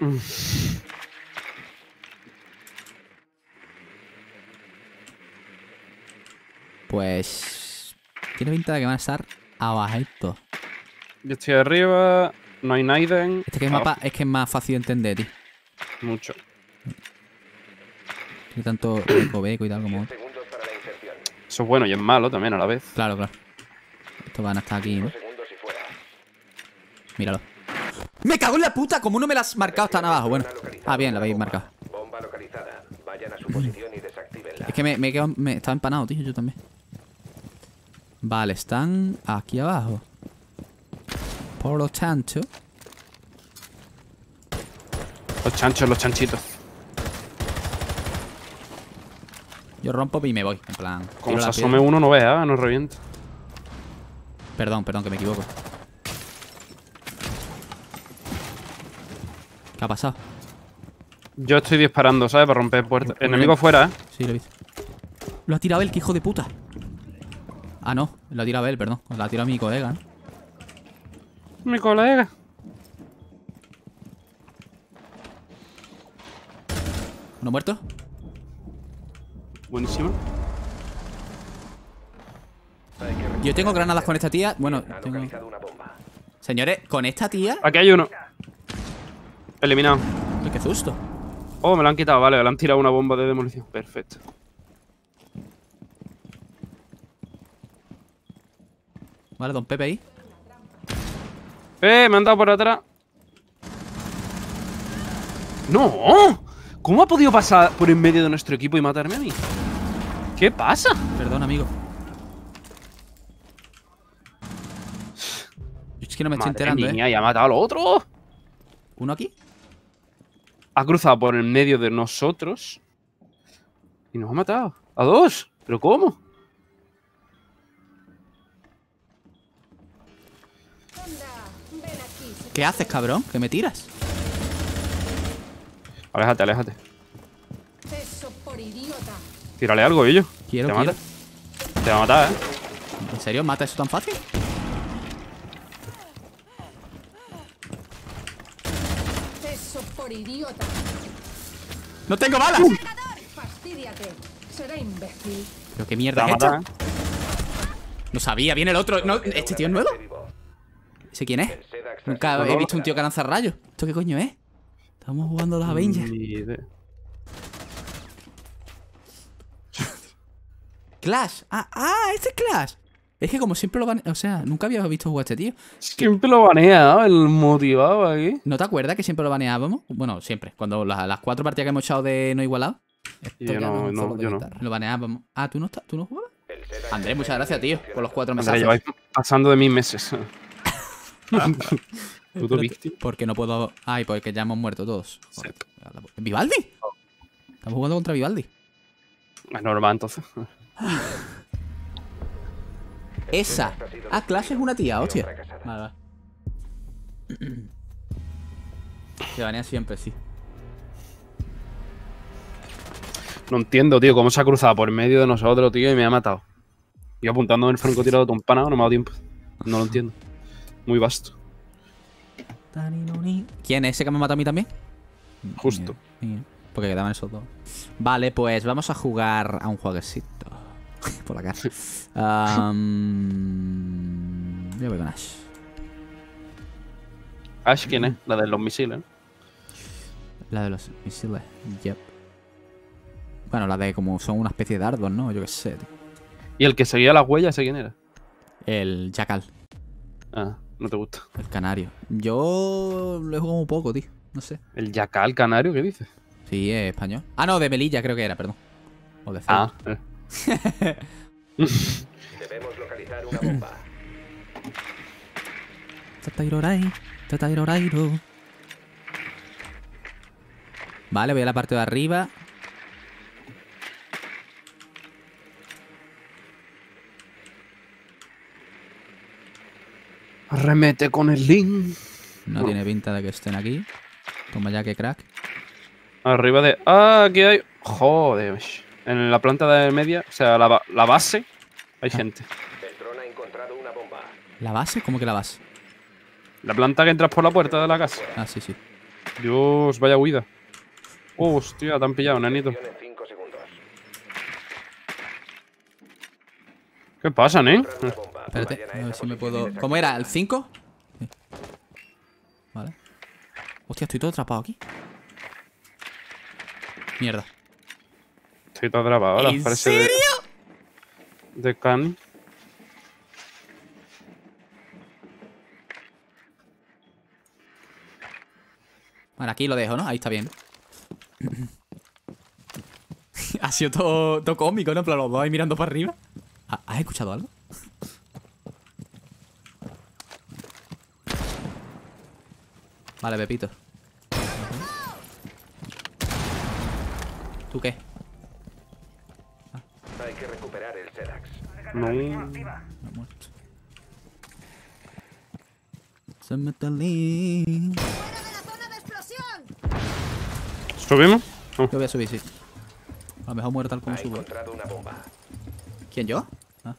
Mm. Pues tiene pinta de que van a estar abajito. Yo estoy arriba, no hay nadie. Este que es, mapa, es que es más fácil de entender, tío. Mucho. Tiene tanto recoveco y tal como otro. Eso es bueno y es malo también a la vez. Claro, claro. Estos van a estar aquí, ¿no? Míralo. ¡Me cago en la puta! Como no me las has marcado tan abajo. Bueno. Ah, bien, la habéis marcado. Es que me, me, quedo, me estaba empanado, tío. Yo también. Vale, están aquí abajo. Por lo tanto... Los chanchos, los chanchitos. Yo rompo y me voy, en plan. Como se asome uno no vea, no revienta. Perdón, perdón, que me equivoco. ¿Qué ha pasado? Yo estoy disparando, ¿sabes? Para romper puertas. Enemigo fuera, ¿eh? Sí, lo he visto. Lo ha tirado él, que hijo de puta. Ah, no, lo ha tirado él, perdón. Lo ha tirado mi colega, ¿no? Mi colega. ¿Uno muerto? Buenísimo. Yo tengo granadas con esta tía. Bueno, tengo... Señores, con esta tía. Aquí hay uno. Eliminado. Ay, qué susto. Oh, me lo han quitado, vale, me lo han tirado una bomba de demolición. Perfecto. Vale, don Pepe ahí. Eh, me han dado por atrás. ¡No! ¿Cómo ha podido pasar por en medio de nuestro equipo y matarme a mí? ¿Qué pasa? Perdón, amigo. Es que no me Madre estoy enterando, mía, ¿eh? Ya ha matado al otro. ¿Uno aquí? Ha cruzado por el medio de nosotros y nos ha matado. ¿A dos? ¿Pero cómo? ¿Qué haces, cabrón? ¿Que me tiras? Aléjate, aléjate. Tírale algo, ellos. Quiero, Te quiero. Mata. Te va a matar, ¿eh? ¿En serio? ¿Mata eso tan fácil? Idiota. ¡No tengo balas! Uh. Pero qué mierda es esta. No sabía, viene el otro. No, ¿este tío es nuevo? ¿Sé quién es? Nunca no, no, he visto un tío que lanza rayos. ¿Esto qué coño es? Estamos jugando a los Avengers. Clash. Ah, ah, este es Clash. Es que como siempre lo banea, o sea, nunca había visto jugar a este tío. Siempre lo baneaba, el motivado aquí. ¿No te acuerdas que siempre lo baneábamos? Bueno, siempre. Cuando las, las cuatro partidas que hemos echado de no igualado. Yo no, no, yo no. Lo baneábamos. Ah, ¿tú no, estás, ¿tú no jugabas? Andrés, muchas gracias, tío, por los cuatro mensajes. Lleváis pasando de mis meses. ¿Tú te viste? Porque no puedo... Ay, porque ya hemos muerto todos. Joder, ¿Vivaldi? Estamos jugando contra Vivaldi. Es normal, entonces. Esa. Ah, Clash es una tía, hostia. Vale, vale. Se banea siempre, sí. No entiendo, tío, cómo se ha cruzado por medio de nosotros, tío, y me ha matado. Yo apuntando en el francotirado de Tompana, no me ha dado tiempo. No lo entiendo. Muy vasto. ¿Quién es ese que me ha matado a mí también? Justo. Porque quedaban esos dos. Vale, pues vamos a jugar a un jueguecito. Por la cara. Um, yo voy con Ash. ¿Ash quién es? La de los misiles, ¿no? La de los misiles, yep. Bueno, la de como son una especie de dardos, ¿no? Yo qué sé, tío. ¿Y el que seguía las huellas, ese quién era? El Jackal. Ah, no te gusta. El Canario. Yo lo he jugado un poco, tío. No sé. ¿El Jackal Canario? ¿Qué dices? Sí, es español. Ah, no, de Melilla creo que era, perdón. O de Cel. Ah, eh. Debemos localizar una bomba. Vale, voy a la parte de arriba. Arremete con el link. No bueno. Tiene pinta de que estén aquí. Toma ya, que crack. Arriba de... Ah, aquí hay... Joder. En la planta de media, o sea, la, la base, hay ah. gente. El dron ha encontrado una bomba. ¿La base? ¿Cómo que la base? La planta que entras por la puerta de la casa. Ah, sí, sí. Dios, vaya huida. Oh, hostia, te han pillado, nenito. ¿Qué pasa, nen? Espérate, a ver si me puedo... ¿Cómo era? ¿El cinco? Sí. Vale. Hostia, estoy todo atrapado aquí. Mierda. Atrapado, ¿en serio? De, de Cani. Bueno, aquí lo dejo, ¿no? Ahí está bien. Ha sido todo, todo cómico, ¿no? Pero los dos ahí mirando para arriba. ¿Has escuchado algo? Vale, Pepito. ¿Tú qué? recuperar el Zedax. No. Ha muerto. Se mete al link. ¡Fuera de la zona de explosión! ¿Subimos? Oh. Yo voy a subir, sí. A lo mejor muero tal como subo. ¿Quién, yo? Ah,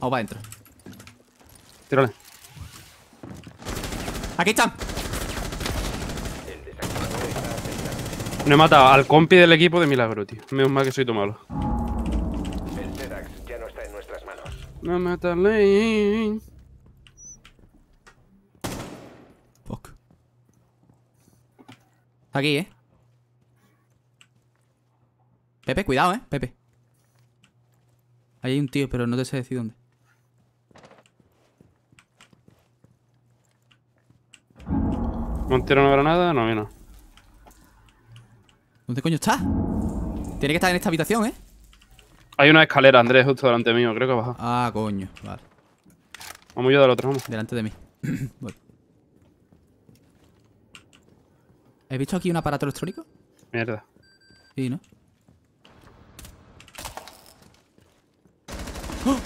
oh, va adentro. Tírale. ¡Aquí están! No he matado al compi del equipo de milagro, tío. Menos mal que soy tu malo. El Zedax ya no está en nuestras manos. No matarle. Fuck. Aquí, eh. Pepe, cuidado, eh, Pepe. Ahí hay un tío, pero no te sé decir dónde. Montero no granada, no, a mí no. ¿Dónde coño está? Tiene que estar en esta habitación, ¿eh? Hay una escalera, Andrés, justo delante mío. Creo que ha bajado. Ah, coño. Vale. Vamos yo del otro, vamos. Delante de mí. Voy. ¿Has visto aquí un aparato electrónico? Mierda. Sí, ¿no? ¡Oh!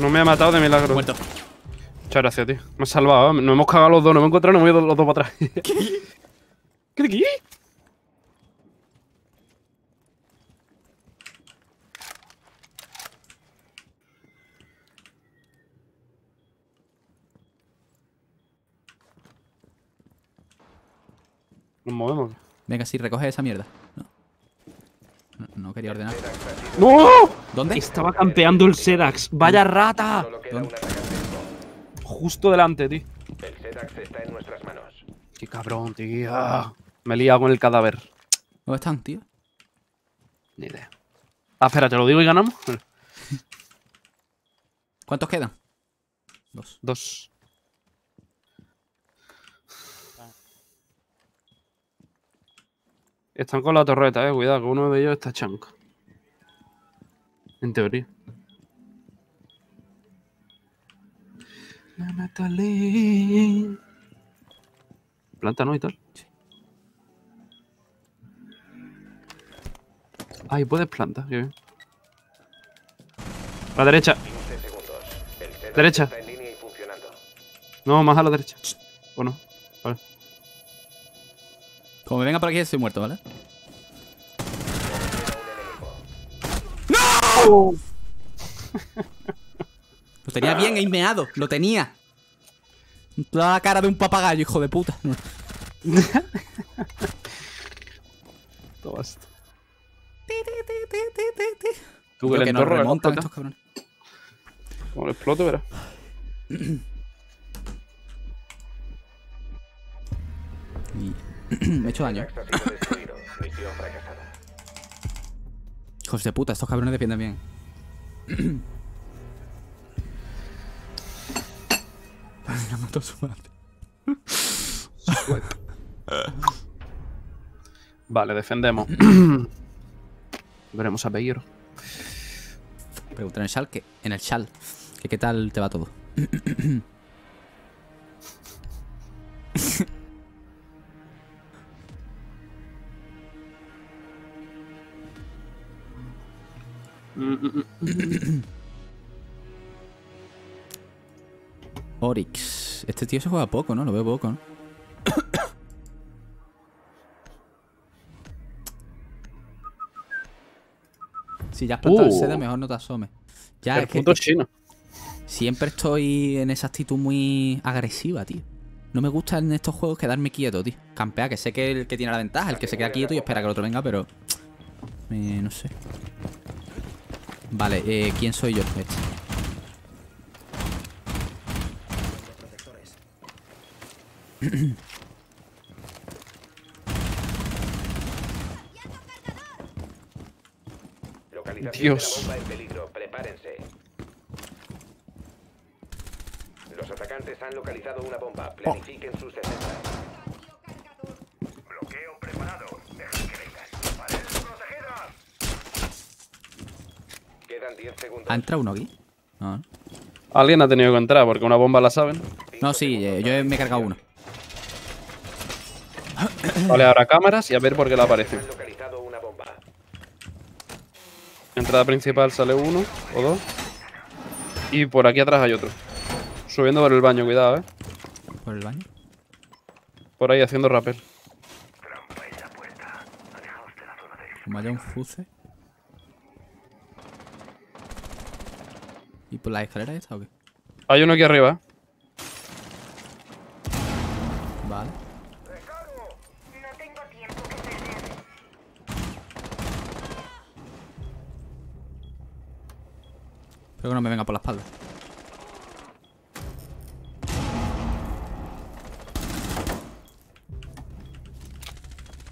No me ha matado de milagro. Muerto. Muchas gracias, tío. Me has salvado, ¿eh? Nos hemos cagado los dos. Nos hemos encontrado y nos hemos ido los dos para atrás. ¿Qué? ¿Qué? ¿Qué? Nos movemos. Venga, sí, recoge esa mierda. No, no, no quería ordenar. ¡No! ¿Dónde? Estaba campeando el Zedax. ¡Vaya rata! ¿Dónde? Justo delante, tío. El Zedax está en nuestras manos. ¡Qué cabrón, tío! Me he liado con el cadáver. ¿Dónde están, tío? Ni idea. Ah, espera, te lo digo y ganamos. ¿Cuántos quedan? Dos. Dos. Están con la torreta, eh. Cuidado, que uno de ellos está chanco. En teoría. La matalé. Planta, ¿no? Y tal. Sí. Ay, puedes planta. Qué bien. A la derecha. El derecha. Está en línea y funcionando. No, más a la derecha. ¿O no? Vale. Como me venga por aquí, estoy muerto, ¿vale? ¡No! Lo tenía bien aimeado, lo tenía. Toda la cara de un papagayo, hijo de puta. Todo esto. Tú que le remontan estos cabrones. Como lo exploto, verás. Me he hecho daño. Hijos de puta, estos cabrones defienden bien. Me mató su madre. Vale, defendemos. Veremos a Peguero. Pregunta en el chal que. En el chal. Que qué tal te va todo. Oryx. Este tío se juega poco, ¿no? Lo veo poco, ¿no? Si ya has plantado uh, el seda, mejor no te asomes. Ya, es que punto chino. Siempre estoy en esa actitud muy agresiva, tío. No me gusta en estos juegos quedarme quieto, tío. Campea, que sé que el que tiene la ventaja, el que se queda quieto y espera que el otro venga, pero... Eh, no sé. Vale, eh, ¿quién soy yo? Este. Dios. De la bomba en peligro. Prepárense. Los atacantes han localizado una bomba. Planifiquen oh. sus defensas. Bloqueo preparado. Dejen que vengan. ¡Paredes protegidas! Quedan diez segundos. ¿Ha entrado uno aquí? No. Alguien ha tenido que entrar porque una bomba la saben. No, sí, eh, yo me he cargado uno. Vale, ahora cámaras y a ver por qué la aparece. Entrada principal sale uno o dos. Y por aquí atrás hay otro. Subiendo por el baño, cuidado, eh. ¿Por el baño? Por ahí haciendo rappel. Como haya un fuse. ¿Y por la escalera esa o qué? Hay uno aquí arriba. Vale. No tengo tiempo que perder. Espero que no me venga por la espalda.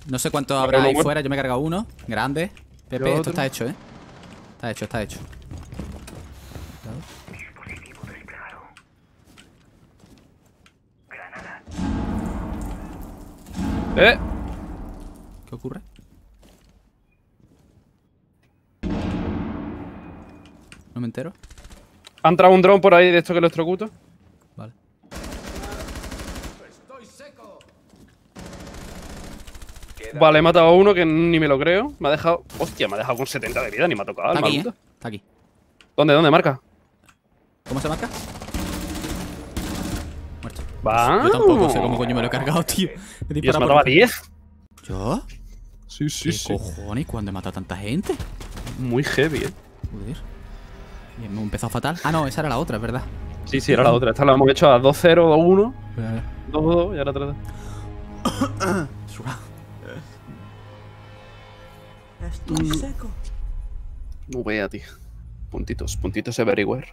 No sé cuánto habrá ahí fuera, yo me he cargado uno. Grande. Pepe, esto está hecho, eh. Está hecho, está hecho. Eh. ¿Qué ocurre? No me entero. Ha entrado un dron por ahí de esto que lo electrocuto. Vale. Estoy seco. Vale, he matado a uno que ni me lo creo. Me ha dejado. Hostia, me ha dejado con setenta de vida, ni me ha tocado. Está aquí, eh. Está aquí. ¿Dónde? ¿Dónde marca? ¿Cómo se marca? Vamos. Yo tampoco sé cómo coño me lo he cargado, tío. ¿Y has matado a diez? ¿Yo? Sí, sí, sí. ¿Qué cojones? ¿Cuándo he matado a tanta gente? Muy heavy, eh. Joder. Y me he empezado fatal. Ah, no, esa era la otra, es verdad. Sí, sí, era la otra. Esta la hemos hecho a dos cero, dos uno, dos dos y ahora tres. Estoy seco. No vea, tío. Puntitos, puntitos everywhere.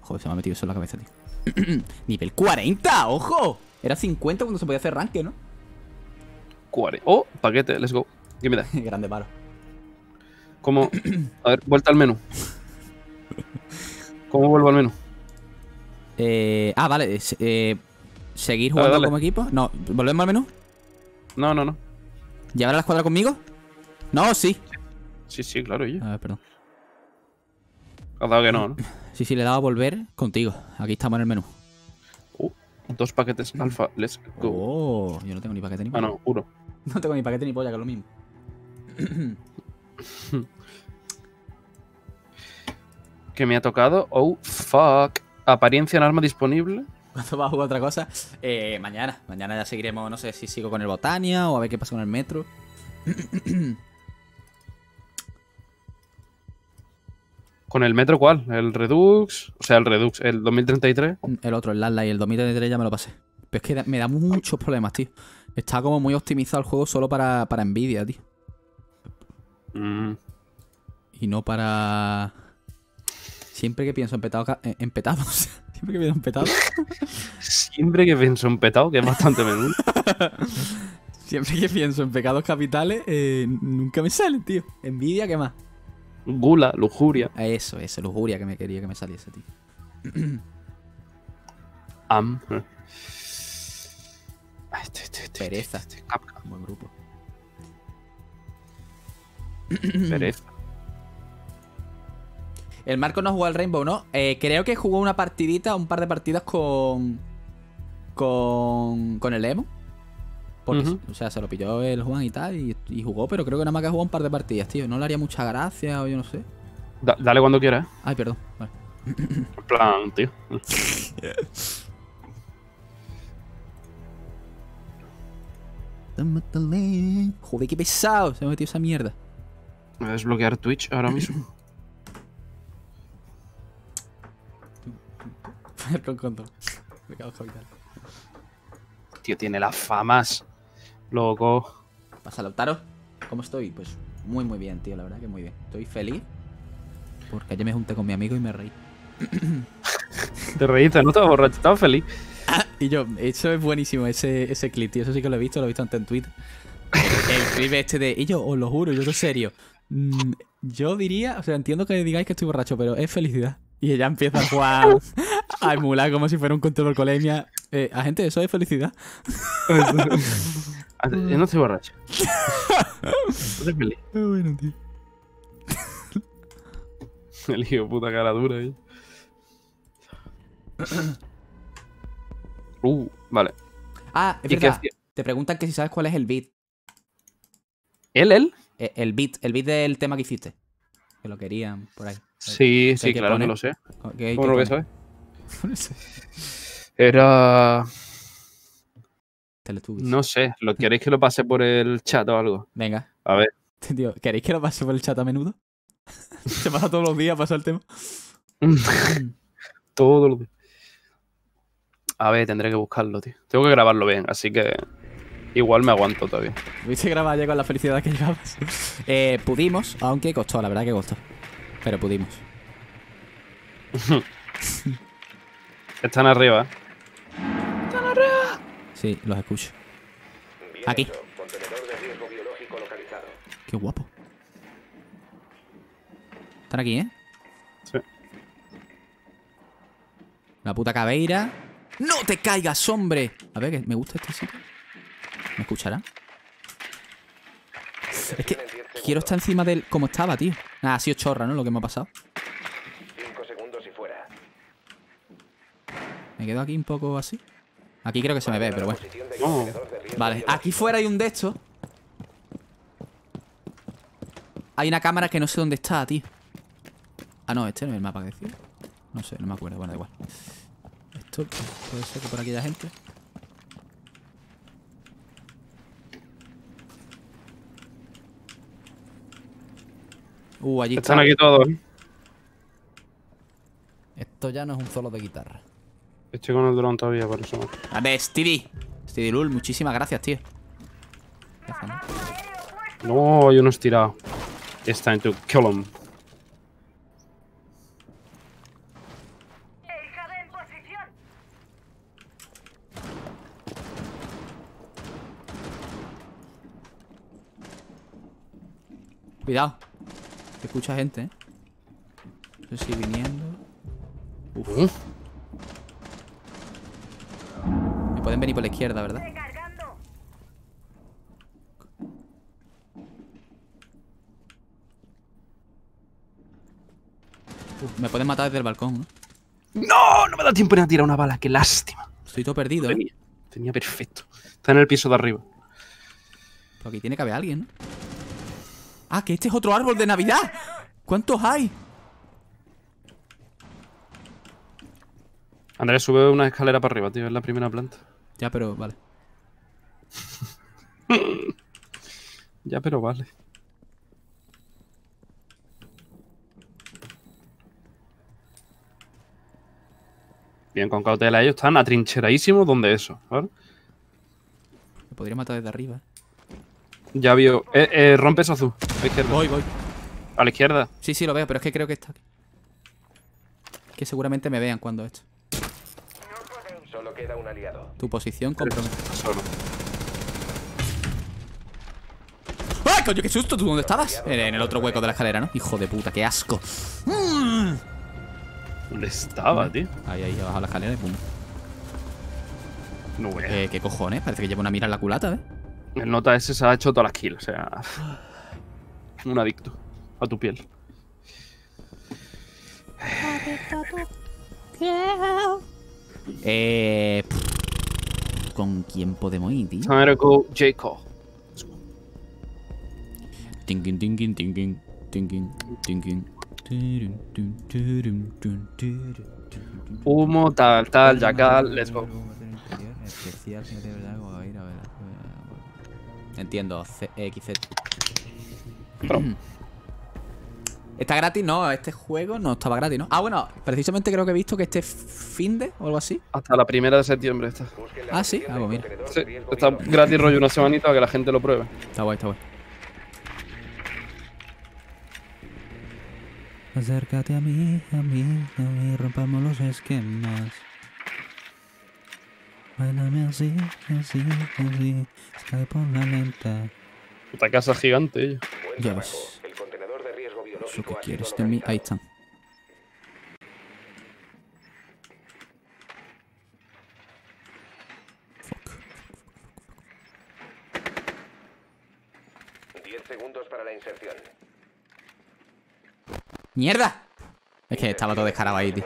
Joder, se me ha metido eso en la cabeza, tío. Nivel cuarenta, ojo. Era cincuenta cuando se podía hacer ranque, ¿no? cuarenta. Oh, paquete, let's go. Give me that. Grande paro. ¿Cómo? A ver, vuelta al menú. ¿Cómo vuelvo al menú? Eh, ah, vale. Eh, ¿Seguir jugando dale, dale. como equipo? No, ¿volvemos al menú? No, no, no. ¿Llevar a la escuadra conmigo? No, sí. Sí, sí, claro, yo. A ver, perdón. Has dado que no, ¿no? Sí, sí, le he dado a volver contigo. Aquí estamos en el menú. Uh, dos paquetes alfa, let's go. Oh, yo no tengo ni paquete ni polla. Ah, no, juro. No tengo ni paquete ni polla, que es lo mismo. Que me ha tocado. Oh, fuck. Apariencia en arma disponible. ¿Cuándo vas a jugar otra cosa? Eh, mañana. Mañana ya seguiremos, no sé si sigo con el Botania o a ver qué pasa con el Metro. ¿Con el Metro cuál? ¿El Redux? O sea, el Redux, ¿el dos mil treinta y tres? El otro, el Lala y el dos mil treinta y tres ya me lo pasé. Pero es que me da muchos problemas, tío. Está como muy optimizado el juego solo para, para Nvidia, tío. Mm. Y no para... Siempre que pienso en petado... En petado, Siempre que pienso en petado. Siempre que pienso en petado, que es bastante menudo. Siempre que pienso en pecados capitales, eh, nunca me sale, tío. Nvidia, ¿qué más? Gula, lujuria. Eso, eso, lujuria que me quería que me saliese, tío. Am. Um. Pereza. Buen grupo. Pereza. El Marco no jugó al Rainbow, ¿no? Eh, creo que jugó una partidita, un par de partidas con. Con. Con el Emo. Porque, uh-huh. O sea, se lo pilló el Juan y tal, y, y jugó, pero creo que nada más que jugó un par de partidas, tío. No le haría mucha gracia o yo no sé. Da, dale cuando quieras. Ay, perdón. Vale. En plan, tío. Joder, qué pesado. Se me ha metido esa mierda. Voy a desbloquear Twitch ahora mismo. Con control. Me cago en capital. Tío, tiene las famas. Loco. ¿Pasa, Lautaro? ¿Cómo estoy? Pues muy, muy bien, tío. La verdad que muy bien. Estoy feliz porque ayer me junté con mi amigo y me reí. Te reíste, ¿no? Estaba borracho, estaba feliz. Ah, y yo, eso es buenísimo, ese, ese clip, tío. Eso sí que lo he visto, lo he visto antes en Twitter. El, el clip este de... Y yo, os lo juro, yo soy serio. Mm, yo diría... O sea, entiendo que digáis que estoy borracho, pero es felicidad. Y ella empieza a jugar... A emular como si fuera un control colemia. Eh, a gente, eso es felicidad. Yo no estoy borracho. Estoy feliz. Qué bueno, tío. El hijo puta cara dura ahí. Uh, vale. Ah, es verdad. Te preguntan que si sabes cuál es el beat. ¿Él, él? El, el beat, el beat del tema que hiciste. Que lo querían por ahí. Sí, sí, que claro, pone? No lo sé. Okay, ¿cómo lo que sabes? Era... No sé, ¿lo queréis que lo pase por el chat o algo? Venga. A ver. Tío, ¿queréis que lo pase por el chat a menudo? Se pasa todos los días, pasa el tema. Todos los días. A ver, tendré que buscarlo, tío. Tengo que grabarlo bien, así que... Igual me aguanto todavía. ¿Viste grabar ya con la felicidad que llevabas? eh, pudimos, aunque costó, la verdad que costó. Pero pudimos. Están arriba, ¿eh? ¡Están arriba! Sí, los escucho. Aquí. Qué guapo. Están aquí, ¿eh? Sí. La puta caveira. ¡No te caigas, hombre! A ver, que me gusta este sitio. ¿Me escuchará? Es que quiero estar encima del... Como estaba, tío. Nada, ha sido chorra, ¿no? Lo que me ha pasado. cinco segundos y fuera. Me quedo aquí un poco así. Aquí creo que se me ve, pero bueno. Oh. Vale, aquí fuera hay un de estos. Hay una cámara que no sé dónde está, tío. Ah, no, este no es el mapa que decía. No sé, no me acuerdo. Bueno, da igual. Esto puede ser que por aquí haya gente. Uh, allí están está. Aquí todos. Esto ya no es un solo de guitarra. Estoy con el dron todavía, por eso. A ver, Stevie. Stevie Lul, muchísimas gracias, tío. No, hay uno estirado. It's time to kill him. Cuidado. Te escucha gente, ¿eh? Yo estoy viniendo. Uf. ¿Eh? Me pueden venir por la izquierda, ¿verdad? Uf, me pueden matar desde el balcón, ¿no? ¡No! No me da tiempo ni a tirar una bala. ¡Qué lástima! Estoy todo perdido, ¿eh? Tenía, tenía perfecto. Está en el piso de arriba. Pero aquí tiene que haber alguien, ¿no? Ah, que este es otro árbol de Navidad. ¿Cuántos hay? Andrés, sube una escalera para arriba, tío. Es la primera planta. Ya, pero vale. Ya, pero vale. Bien, con cautela. Ellos están atrincheradísimos donde eso, ¿vale? Me podría matar desde arriba. Ya vio. Eh, eh, rompe eso azul. A la izquierda. Voy, voy. ¿A la izquierda? Sí, sí, lo veo, pero es que creo que está aquí. Que seguramente me vean cuando esto. Solo queda un aliado. Tu posición comprometida. Solo. ¡Ay, coño, qué susto! ¿Tú dónde estabas? En, en el otro hueco de la escalera, ¿no? Hijo de puta, qué asco. ¡Mmm! ¿Dónde estaba, tío? Ahí, ahí, abajo de la escalera y pum. No voy a... Eh, ¿qué cojones? Parece que lleva una mira en la culata, ¿eh? El nota ese se ha hecho todas las kills, o sea... Un adicto a tu piel. Eh... ¿Con quién podemos ir, tío? Time to go, Jacob. Tinkin, tinkin, tinkin, tinkin, tinkin. Humo, tal, tal, jackal, let's go. Especial, si no te verdad, voy a ir a ver. Entiendo, C X Z. ¿Está gratis? No, este juego no estaba gratis, ¿no? Ah, bueno, precisamente creo que he visto que este finde o algo así. Hasta la primera de septiembre está. Ah, sí, ah, pues mira. Sí, está gratis rollo una semanita para que la gente lo pruebe. Está guay, está guay. Acércate a mí, a mí, a mí, rompamos los esquemas. Bailame así, así, así. Se cae por la lenta. Puta casa gigante, ellos. Ya vas. Eso que quieres de mí. Ahí están. Fuck. diez segundos para la inserción. ¡Mierda! Es que estaba todo descarado ahí, tío.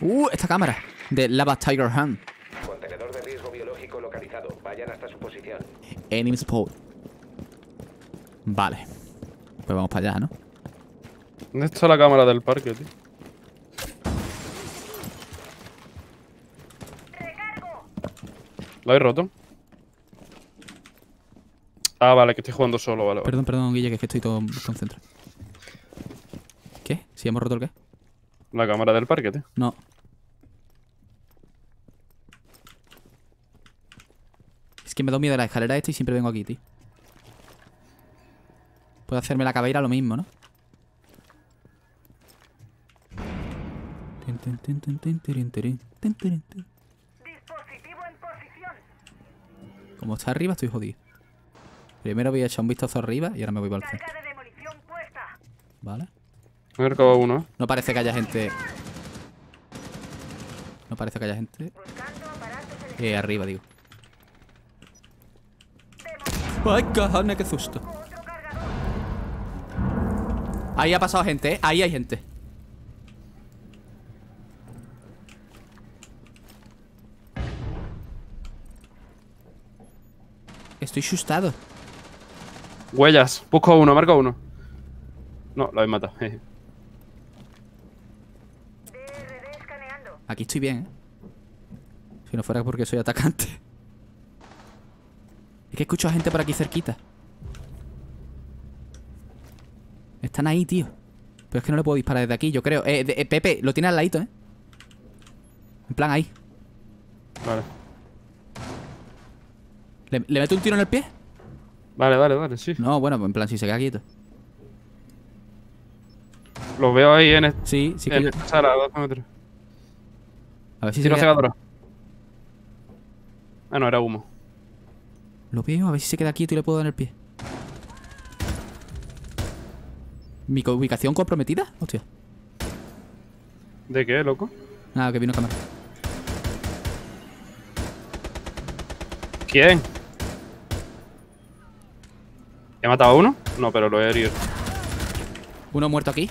Uh, esta cámara. De Lava Tiger Hand. Contenedor de riesgo biológico localizado. Vayan hasta su posición. Enim Spot. Vale. Pues vamos para allá, ¿no? ¿Dónde está la cámara del parque, tío? ¿Lo habéis roto? Ah, vale, que estoy jugando solo, vale, vale. Perdón, perdón, Guille, que es que estoy todo concentrado. ¿Qué? ¿Si hemos roto el qué? La cámara del parque, tío. No. Es que me da miedo la escalera esta y siempre vengo aquí, tío. Puedo hacerme la cabellera lo mismo, ¿no? Como está arriba, estoy jodido. Primero voy a echar un vistazo arriba y ahora me voy para el centro. Vale. Me he marcado uno. No parece que haya gente. No parece que haya gente. Eh, arriba, digo. ¡Ay, cojones, qué susto! Ahí ha pasado gente, ¿eh? Ahí hay gente. Estoy asustado. Huellas. Busco uno, marco uno. No, lo habéis matado. Aquí estoy bien, ¿eh? Si no fuera porque soy atacante. Es que escucho a gente por aquí cerquita. Están ahí, tío. Pero es que no le puedo disparar desde aquí, yo creo. Eh, de, eh Pepe, lo tiene al ladito, ¿eh? En plan, ahí. Vale. ¿Le, ¿Le meto un tiro en el pie? Vale, vale, vale, sí. No, bueno, en plan, si se queda quieto. Los veo ahí en esta sí, sí que... sala, a dos metros. A ver si tiro se queda... secadora. Ah, no, era humo. Lo veo, a ver si se queda quieto y le puedo dar en el pie. ¿Mi ubicación comprometida? Hostia. ¿De qué, loco? Nada, que vino cámara. ¿Quién? ¿He matado a uno? No, pero lo he herido. Uno muerto aquí.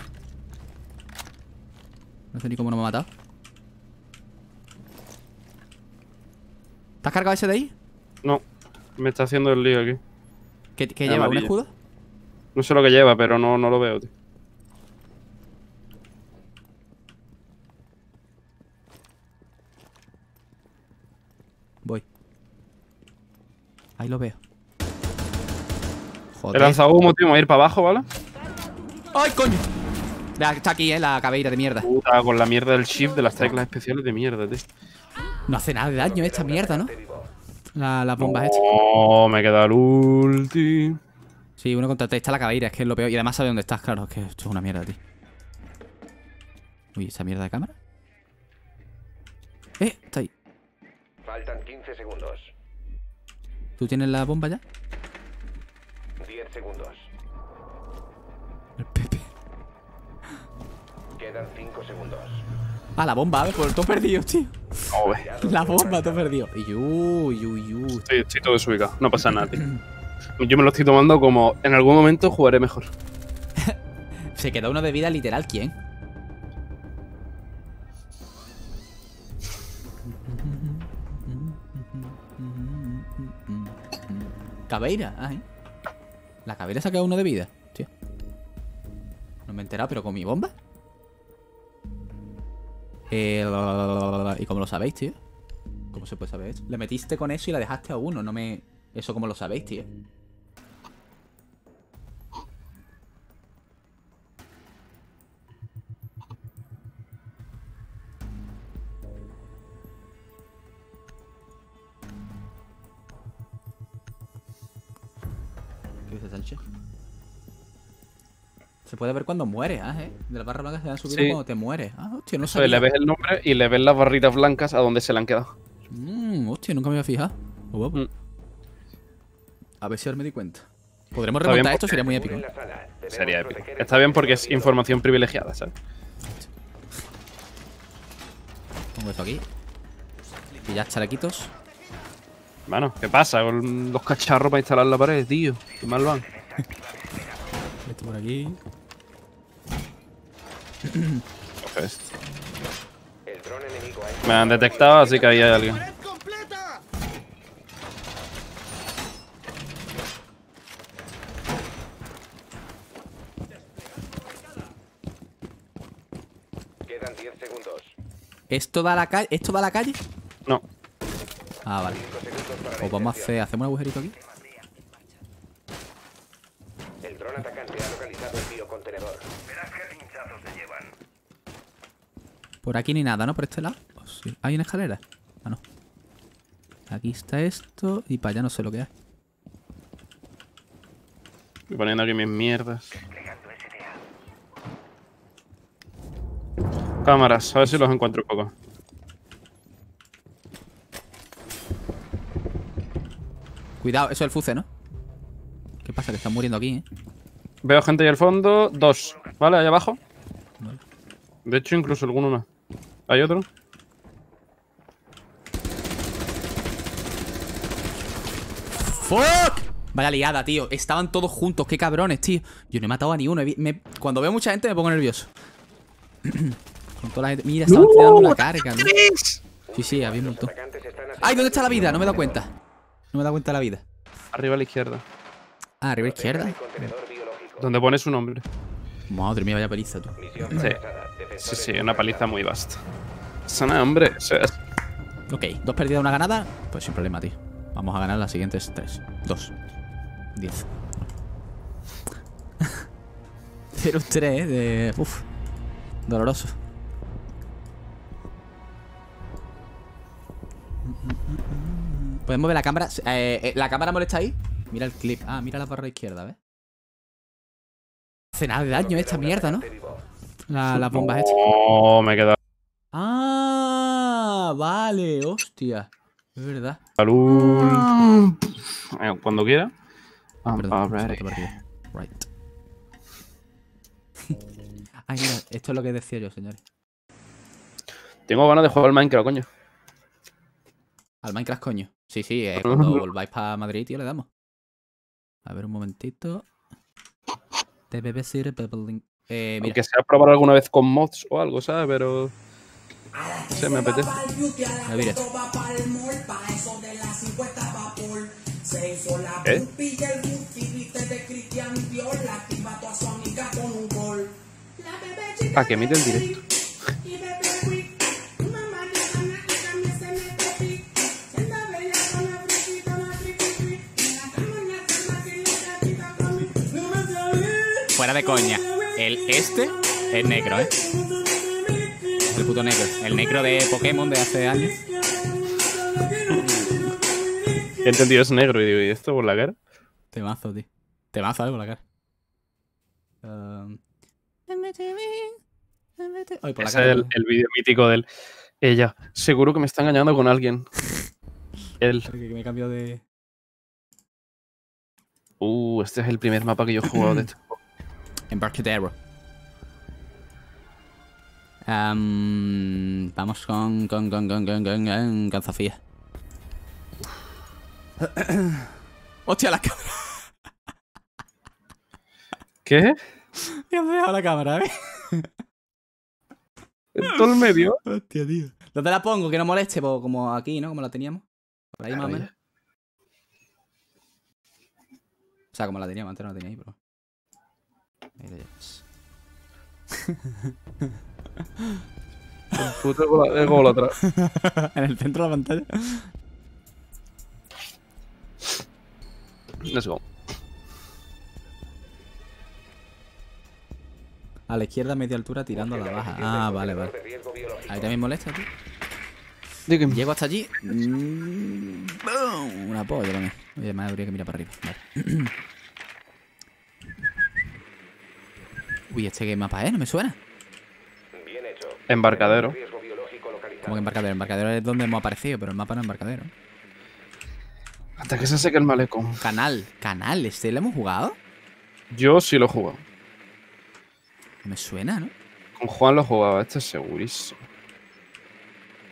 No sé ni cómo no me ha matado. ¿Te has cargado ese de ahí? No, me está haciendo el lío aquí. ¿Qué, qué lleva? Amarilla. ¿Un escudo? No sé lo que lleva, pero no, no lo veo, tío. Voy. Ahí lo veo. Joder. He lanzado humo, tío. Voy a ir para abajo, ¿vale? ¡Ay, coño! Está aquí, eh, la cabellera de mierda. Puta, con la mierda del shift de las teclas especiales de mierda, tío. No hace nada de daño esta mierda, ¿no? La, las bombas hechas. No, me queda el ulti. Sí, uno contra tres está la cabellera, es que es lo peor. Y además sabe dónde estás, claro, es que esto es una mierda, tío. Uy, ¿esa mierda de cámara? Eh, está ahí. Faltan quince segundos. ¿Tú tienes la bomba ya? diez segundos. El Pepe. Quedan cinco segundos. Ah, la bomba, a ver, por todo perdido, tío. Oh, la bomba, todo perdido. Uy, uy, uy. Estoy, estoy todo desubicado, no pasa nada, tío. Yo me lo estoy tomando como en algún momento jugaré mejor. Se quedó uno de vida literal, ¿quién? Caveira, ah, ¿eh? La caveira se ha quedado uno de vida. Me he enterado, pero con mi bomba. Eh, la, la, la, la, la. ¿Y cómo lo sabéis, tío? ¿Cómo se puede saber esto? Le metiste con eso y la dejaste a uno. No me... Eso cómo lo sabéis, tío. ¿Qué dice Sánchez? Se puede ver cuando mueres, ¿eh? De las barras blancas se van subiendo sí. Cuando te mueres. Ah, hostia, no sabía. Le ves el nombre y le ves las barritas blancas a donde se le han quedado. Mmm, hostia, nunca me había fijado. Oh, mm. A ver si ahora me di cuenta. ¿Podremos remontar esto? Sería muy épico. Sería épico. Está bien porque es información privilegiada, ¿sabes? Pongo esto aquí. Y ya, chalequitos. Mano, ¿qué pasa con los cacharros para instalar la pared, tío? Qué mal van. Esto por aquí. Okay. Me han detectado, así que ahí hay alguien. Quedan diez segundos. ¿Esto da a la calle? ¿Esto da a la calle? No. Ah, vale. Pues vamos a hacer. ¿Hacemos un agujerito aquí? El dron atacante ha localizado el biocontenedor. Verás qué pinchazos se llevan. Por aquí ni nada, ¿no? Por este lado. Oh, sí. ¿Hay una escalera? Ah, no. Aquí está esto. Y para allá no sé lo que hay. Estoy poniendo aquí mis mierdas. Cámaras, a ver si los encuentro un poco. Cuidado, eso es el Fuse, ¿no? ¿Qué pasa? Que están muriendo aquí, ¿eh? Veo gente ahí al fondo. Dos. Vale, ahí abajo. Vale. De hecho, incluso alguno más. ¿Hay otro? ¡Fuck! Vaya liada, tío. Estaban todos juntos. ¡Qué cabrones, tío! Yo no he matado a ni uno. Me... Cuando veo mucha gente me pongo nervioso. Con toda la gente... Mira, estaban tirando una carga, ¿no? Sí, sí, había un montón. ¡Ay! ¿Dónde está la vida? No me he dado cuenta. No me he dado cuenta de la vida. Arriba a la izquierda. Ah, arriba a la izquierda. Donde pone su nombre. Madre mía, vaya paliza, tú. Sí, sí, sí, una paliza muy vasta. Sana, hombre. Ok, dos pérdidas, una ganada. Pues sin problema, tío. Vamos a ganar las siguientes tres. Dos. Diez. Pero un tres, ¿eh? De... Uf. Doloroso. ¿Podemos mover la cámara? Eh, eh, ¿La cámara molesta ahí? Mira el clip. Ah, mira la barra izquierda, ¿ves? No hace nada de daño esta mierda, ¿no? La, la bomba esta. Oh, me he quedado. Ah, vale. Hostia. Es verdad. Salud. Cuando quiera. I'm Perdón, ready. Right. Ay, mira, esto es lo que decía yo, señores. Tengo ganas de jugar al Minecraft, coño. Al Minecraft, coño. Sí, sí, eh, cuando volváis para Madrid, tío, le damos. A ver, un momentito. Eh, mira. Aunque sea probar alguna vez con mods o algo, ¿sabes? Pero... Se me apetece. A ver, ¿eh? Ah, que emite el directo. Fuera de coña. El este es negro, ¿eh? Es el puto negro. El negro de Pokémon de hace años. He entendido, es negro. Y digo, ¿y esto por la cara? Te mazo, tío. Te mazo, ¿eh? Por la cara. Um... Ay, por la Ese cara, es el, el vídeo mítico del... Ella. Seguro que me está engañando con alguien. Él. Porque me he cambiado de... Uh, este es el primer mapa que yo he jugado de esto. Embarcadero. Um, vamos con con con con con con con, con Sofía. Hostia, la cámara. ¿Qué? ¿Qué has dejado la cámara, eh? ¿En todo el medio? Hostia, tío. ¿Dónde la pongo? Que no moleste, pues, como aquí, ¿no? Como la teníamos. Por ahí claro, más o menos. O sea, como la teníamos, antes no la tenía ahí, pero... El puto gol, el gol atrás. En el centro de la pantalla. Let's go. A la izquierda a media altura tirando a la baja. Ah, vale, vale. Ahí también molesta, tío. Llego hasta allí. Mm, boom, una polla también. Oye, me habría que mirar para arriba. Vale. Uy, este que mapa, ¿eh? No me suena. Bien hecho. Embarcadero. Como que embarcadero. Embarcadero es donde hemos aparecido, pero el mapa no es embarcadero. Hasta que se seque el malecón. Canal, canal, ¿este lo hemos jugado? Yo sí lo he jugado. No me suena, ¿no? Con Juan lo jugaba, este es segurísimo.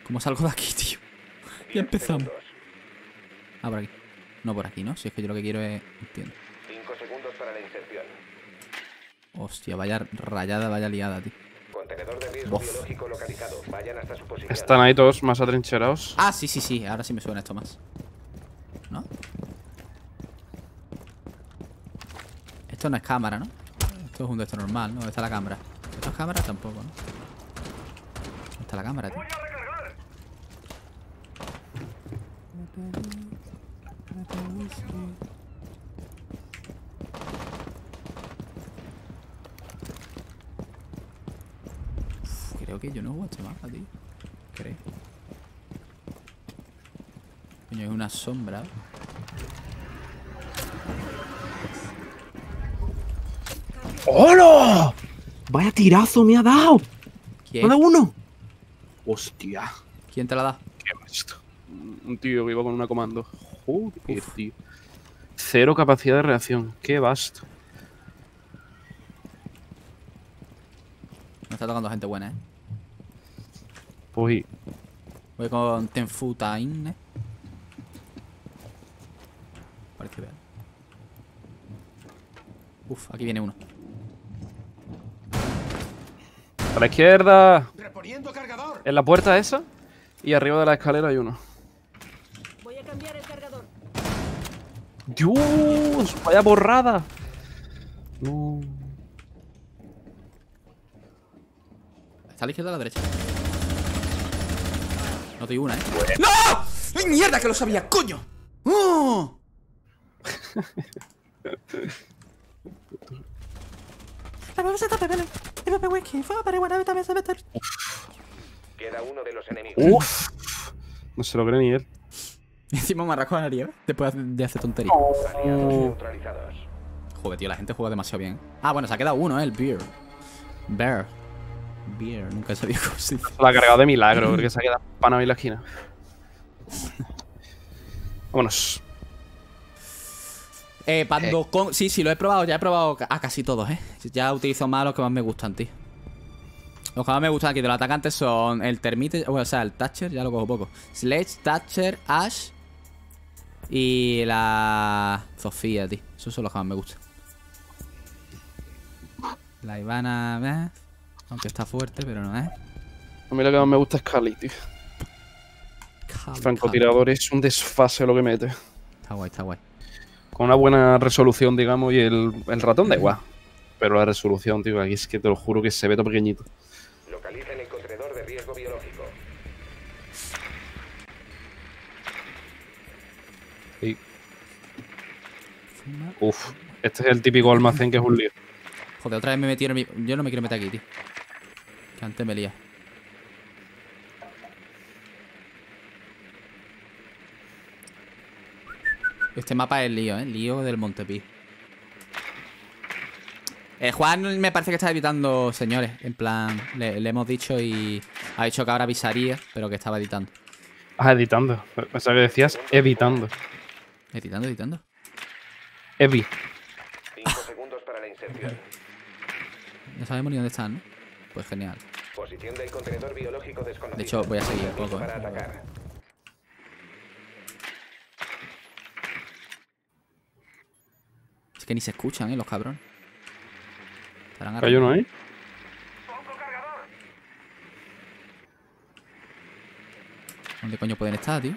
¿Cómo salgo de aquí, tío? Ya empezamos. Ah, por aquí. No, por aquí, ¿no? Si es que yo lo que quiero es... Entiendo. cinco segundos para la inserción. Hostia, vaya rayada, vaya liada, tío. Contenedor de riesgo biológico localizado. Vayan hasta su posición. Están ahí todos más atrincherados. Ah, sí, sí, sí. Ahora sí me suena esto más. ¿No? Esto no es cámara, ¿no? Esto es un de esto normal, ¿no? Esta es la cámara. ¿Esto es cámara? Tampoco, ¿no? está la cámara, tío. Uf, creo que yo no juego a este mapa, tío. Creo. Coño, es una sombra. ¡Hola! ¡Vaya tirazo me ha dado! ¿Quién? ¡Cada uno! ¡Hostia! ¿Quién te la da? ¿Qué es esto? Un tío que iba con una comando. Joder, uf, tío. Cero capacidad de reacción. ¡Qué basta! Me está tocando gente buena, ¿eh? Pues... voy con Tenfu Time, ¿eh? Parece ver. Uf, aquí viene uno. A la izquierda. Reponiendo cargador. En la puerta esa. Y arriba de la escalera hay uno. Voy a cambiar el cargador. Dios, vaya borrada. No. Está a la izquierda o a la derecha. No te digo una, eh. Bueno. ¡No! ¡Mierda que lo sabía! ¡Coño! ¡Oh! Queda uno de los enemigos. Uf, no se lo cree ni él. Encima marraco a la nieve después de hacer tonterías. Oh. Joder, tío, la gente juega demasiado bien. Ah, bueno, se ha quedado uno, eh, el Beer. Bear. Beer, nunca se dijo así. La ha cargado de milagro, porque se ha quedado pana en la esquina. Vámonos. Eh, Pando con... Sí, sí, lo he probado, ya he probado a casi todos, eh. Ya utilizo más los que más me gustan, tío. Los que más me gustan aquí de los atacantes son el Termite, o sea, el Thatcher, ya lo cojo poco. Sledge, Thatcher, Ash y la... Sofía, tío. Esos son los que más me gustan. La Ivana, ¿eh? Aunque está fuerte, pero no, ¿eh? A mí lo que más me gusta es Cali, tío. Cali, el francotirador Cali. Es un desfase lo que mete. Está guay, está guay. Con una buena resolución, digamos, y el, el ratón da igual. Pero la resolución, tío, aquí es que te lo juro que se ve todo pequeñito. Localiza en el contenedor de riesgo biológico. Sí. Uf, este es el típico almacén que es un lío. Joder, otra vez me metieron mi... Yo no me quiero meter aquí, tío. Que antes me lía. Este mapa es lío, ¿eh? Lío del Montepí. Eh, Juan me parece que está editando, señores. En plan, le, le hemos dicho y ha dicho que ahora avisaría, pero que estaba editando. Ah, editando. O sea, que decías evitando. ¿Editando, editando? Evi. cinco segundos para la inserción. No sabemos ni dónde están, ¿no? Pues genial. Posición del contenedor biológico desconocido. De hecho, voy a seguir un poco, ¿eh? Es que ni se escuchan, eh, los cabrones. ¿Hay uno ahí? ¿Dónde coño pueden estar, tío?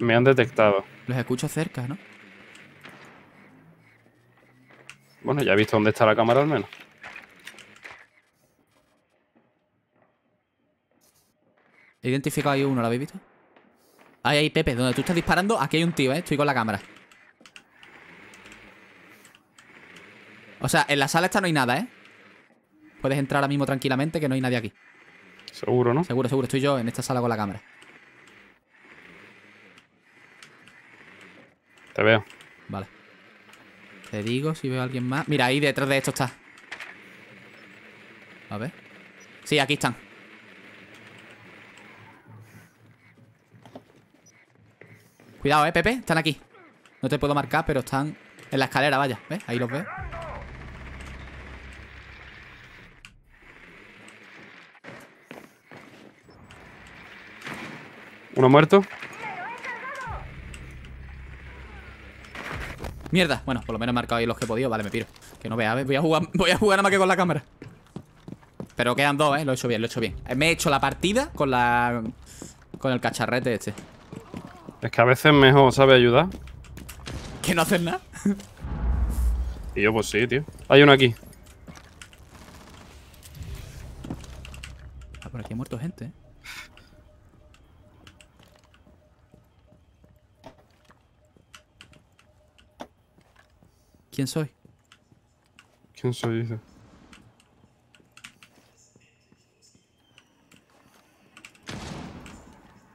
Me han detectado. Los escucho cerca, ¿no? Bueno, ya he visto dónde está la cámara al menos. He identificado ahí uno, ¿lo habéis visto? Ahí, ahí, Pepe, donde tú estás disparando, aquí hay un tío, ¿eh? Estoy con la cámara. O sea, en la sala esta no hay nada, ¿eh? Puedes entrar ahora mismo tranquilamente que no hay nadie aquí. Seguro, ¿no? Seguro, seguro. Estoy yo en esta sala con la cámara. Te veo. Vale. Te digo si veo a alguien más. Mira, ahí detrás de esto está. A ver. Sí, aquí están. Cuidado, eh, Pepe, están aquí. No te puedo marcar, pero están en la escalera, vaya. ¿Ves? Ahí los ves. Uno muerto. Mierda. Bueno, por lo menos he marcado ahí los que he podido. Vale, me piro. Que no vea, ¿ves? Voy a jugar, voy a jugar nada más que con la cámara. Pero quedan dos, eh. Lo he hecho bien, lo he hecho bien. Me he hecho la partida con la... con el cacharrete este. Es que a veces mejor, ¿sabes? Ayudar. ¿Que no haces nada? Y yo pues sí, tío. Hay uno aquí. Ah, por aquí ha muerto gente, ¿eh? ¿Quién soy? ¿Quién soy? Dice.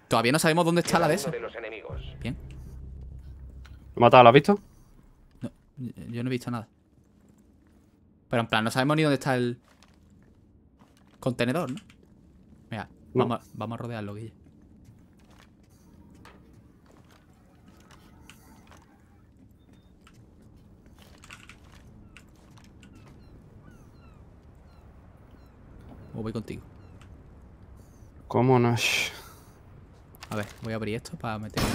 Todavía no sabemos dónde está la de esa. Bien. ¿Lo he matado? ¿Lo has visto? No, yo no he visto nada. Pero en plan, no sabemos ni dónde está el contenedor, ¿no? Mira, no. Vamos, a, vamos a rodearlo, Guille. O voy contigo. ¿Cómo no? A ver, voy a abrir esto para meterlo.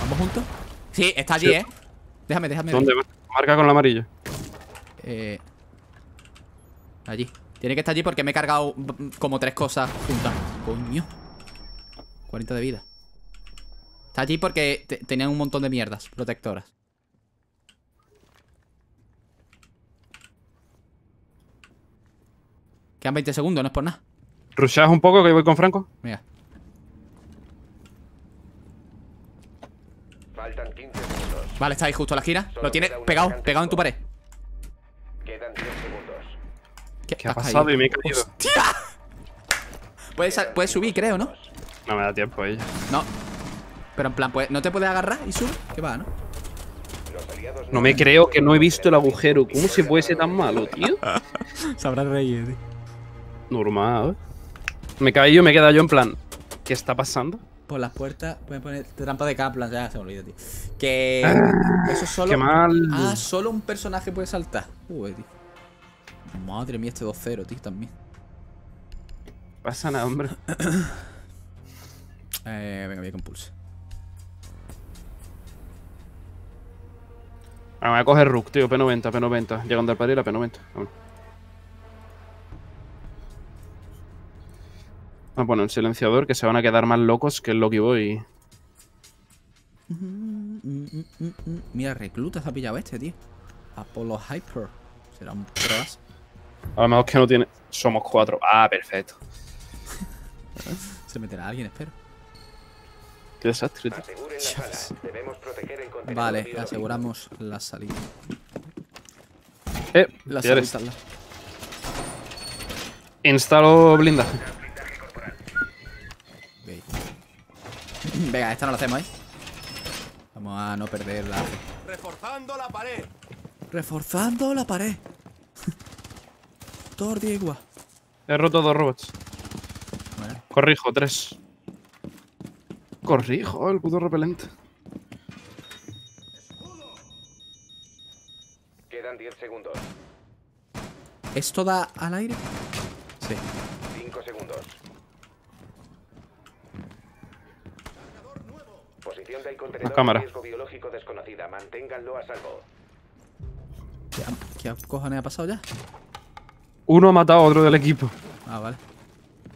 ¿Vamos juntos? Sí, está allí, sí. ¿Eh? Déjame, déjame. ¿Dónde? Ver. Marca con la amarilla. Eh... Allí. Tiene que estar allí porque me he cargado como tres cosas juntas. Coño. cuarenta de vida. Está allí porque te tenían un montón de mierdas protectoras. Quedan veinte segundos, no es por nada. ¿Rusheas un poco que voy con Franco? Mira. Faltan quince segundos. Vale, está ahí justo a la gira. Solo lo tienes pegado, pegado en tu pared. Quedan diez segundos. ¿Qué, ¿Qué ha pasado? Caído? Y me he caído. ¡Hostia! Puedes, puedes subir, creo, ¿no? No me da tiempo ella. No. Pero en plan, pues, ¿no te puedes agarrar y subir? ¿Qué va, no? No me creo que no he visto el agujero. ¿Cómo se puede ser tan malo, tío? Sabrá reír, tío. Normal, ¿eh? Me caí yo, me he quedado yo en plan. ¿Qué está pasando? Por las puertas. Voy a poner trampa de Kaplan, ya se me olvidó, tío. Que. Ah, eso solo. Qué mal. Ah, solo un personaje puede saltar. Uy, tío. Madre mía, este dos cero, tío, también. Pasa nada, hombre. eh, venga, voy a con Pulse. Ah, me voy a coger Rook, tío. P noventa, P noventa. Llegando al padre y la P noventa. Vamos. Ah, bueno, el silenciador, que se van a quedar más locos que el Loki Boy. Mm, mm, mm, mm. Mira, reclutas ha pillado este, tío. Apollo Hyper. Será un pruebas. A lo mejor que no tiene... Somos cuatro. Ah, perfecto. Se meterá alguien, espero. Qué desastre, tío. Aseguren la sala. Debemos proteger el contenido. Vale, aseguramos la salida. Eh, la salida. Instalo blindaje. Venga, esta no la hacemos, ¿eh? Vamos a no perderla. Reforzando la pared. Reforzando la pared. Tordigua. He roto dos robots. Bueno. Corrijo, tres. Corrijo, el puto repelente. Quedan diez segundos. ¿Esto da al aire? Sí. cinco segundos. Del contenedor, cámara. Riesgo biológico desconocida. Manténganlo a salvo. ¿Qué, ¿Qué cojones ha pasado ya? Uno ha matado a otro del equipo. Ah, vale.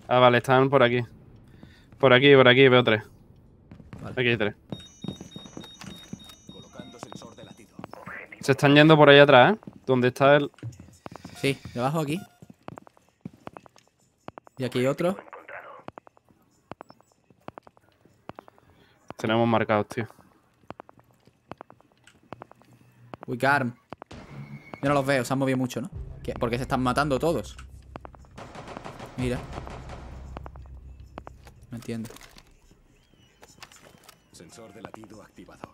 Ah, vale, están por aquí. Por aquí, por aquí, veo tres. Vale. Aquí hay tres. Colocando sensor de latido. Se están yendo por ahí atrás, ¿eh? Donde está el... Sí, debajo aquí. Y aquí hay otro. Tenemos marcados, tío. Uy, Carm. Yo no los veo, se han movido mucho, ¿no? ¿Qué? Porque se están matando todos. Mira. No entiendo. Sensor de latido activado.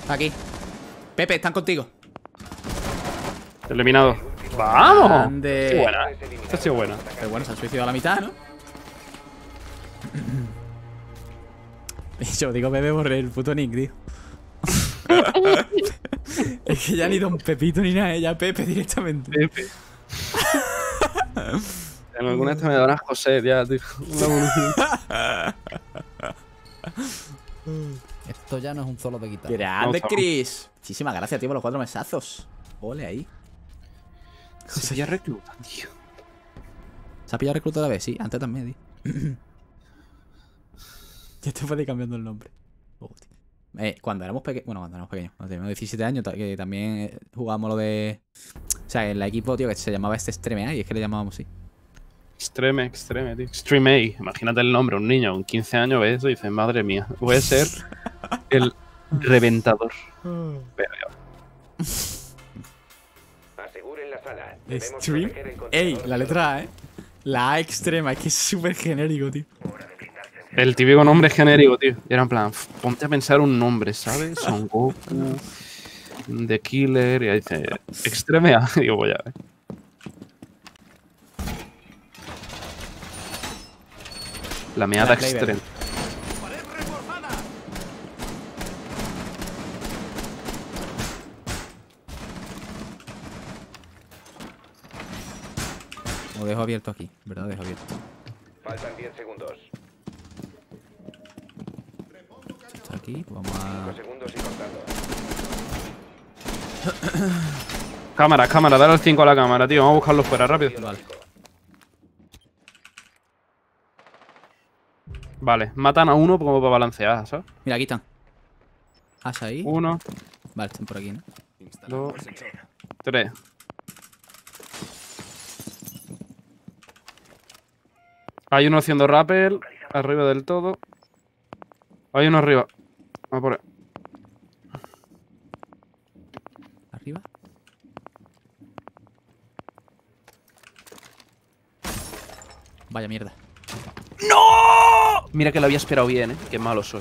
Está aquí. Pepe, están contigo. Eliminado. ¡Vamos! Qué buena. Esta ha sido buena. Pero bueno, se han suicidado a la mitad, ¿no? Yo digo bebé por el puto Nick, tío. Es que ya ni Don Pepito ni nada, ya Pepe directamente. Pepe. En alguna de estas me darán José, ya, tío. Esto ya no es un solo de guitarra. ¡Grande, Chris! Muchísimas gracias, tío, por los cuatro mesazos. Ole ahí. Se pilla recluta, tío. Se ha pillado recluta la vez, sí, antes también, tío. Ya te puede ir cambiando el nombre. Eh, cuando éramos pequeños, bueno, cuando éramos pequeños, cuando teníamos diecisiete años, que también jugábamos lo de... O sea, el equipo, tío, que se llamaba este Extreme A, y es que le llamábamos así. Extreme, Extreme, tío. Extreme A. Imagínate el nombre, un niño con quince años ve eso y dice, madre mía, voy a ser el reventador. Aseguren la sala. Extreme A, la letra A, ¿eh? La A extrema, es que es súper genérico, tío. El típico nombre genérico, tío. Era en plan, ponte a pensar un nombre, ¿sabes? Son Goku, The Killer, y ahí dice, Extreme A. Digo, voy a ver. La meada extrema. Lo dejo abierto aquí, ¿verdad? Dejo abierto. Faltan diez segundos. Está aquí, vamos a... cinco segundos y contando. Cámara, cámara, dale al cinco a la cámara, tío. Vamos a buscarlo fuera, rápido. Vale. Vale, matan a uno como para balancear, ¿sabes? Mira, aquí están. Ash ahí. Uno. Vale, están por aquí, ¿no? Dos. Tres. Hay uno haciendo rappel, arriba del todo. Hay uno arriba. Vamos por ahí. ¿Arriba? Vaya mierda. ¡No! Mira que lo había esperado bien, ¿eh? Qué malo soy.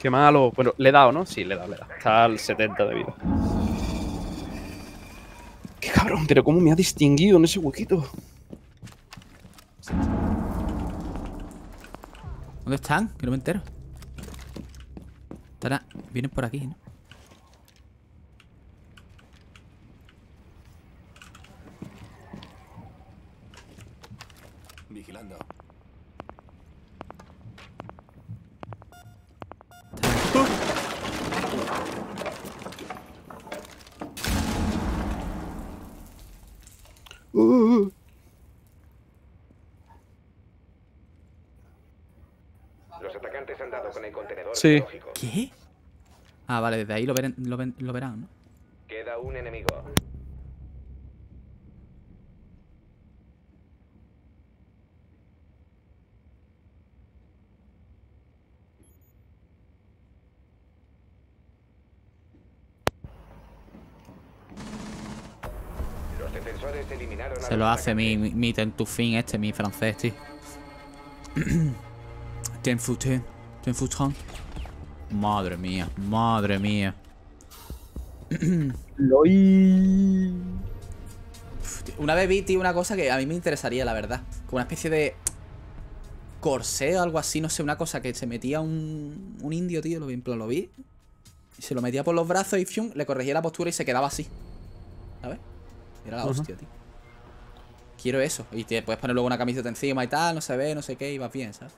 Qué malo. Bueno, le he dado, ¿no? Sí, le he dado, le he dado. Está al setenta de vida. Qué cabrón, pero cómo me ha distinguido en ese huequito. ¿Dónde están? Que no me entero. Estará... Vienen por aquí, ¿no? Vigilando. ¡Oh! Uh. Sí. ¿Qué? Ah, vale, desde ahí lo, ver, lo, lo verán, ¿no? Queda un enemigo. Los defensores eliminaron. Se lo hace mi, mi, mi Tentufin este, mi francés, tío. Tenfutin, Tenfutin. Madre mía, madre mía. Loi. Una vez vi, tío, una cosa que a mí me interesaría, la verdad. Como una especie de corsé o algo así, no sé, una cosa que se metía un, un indio, tío, lo vi, en plan, lo vi. Y se lo metía por los brazos y fium, le corregía la postura y se quedaba así. ¿Sabes? Era la uh-huh. hostia, tío. Quiero eso. Y te puedes poner luego una camiseta encima y tal, no se ve, no sé qué, y vas bien, ¿sabes?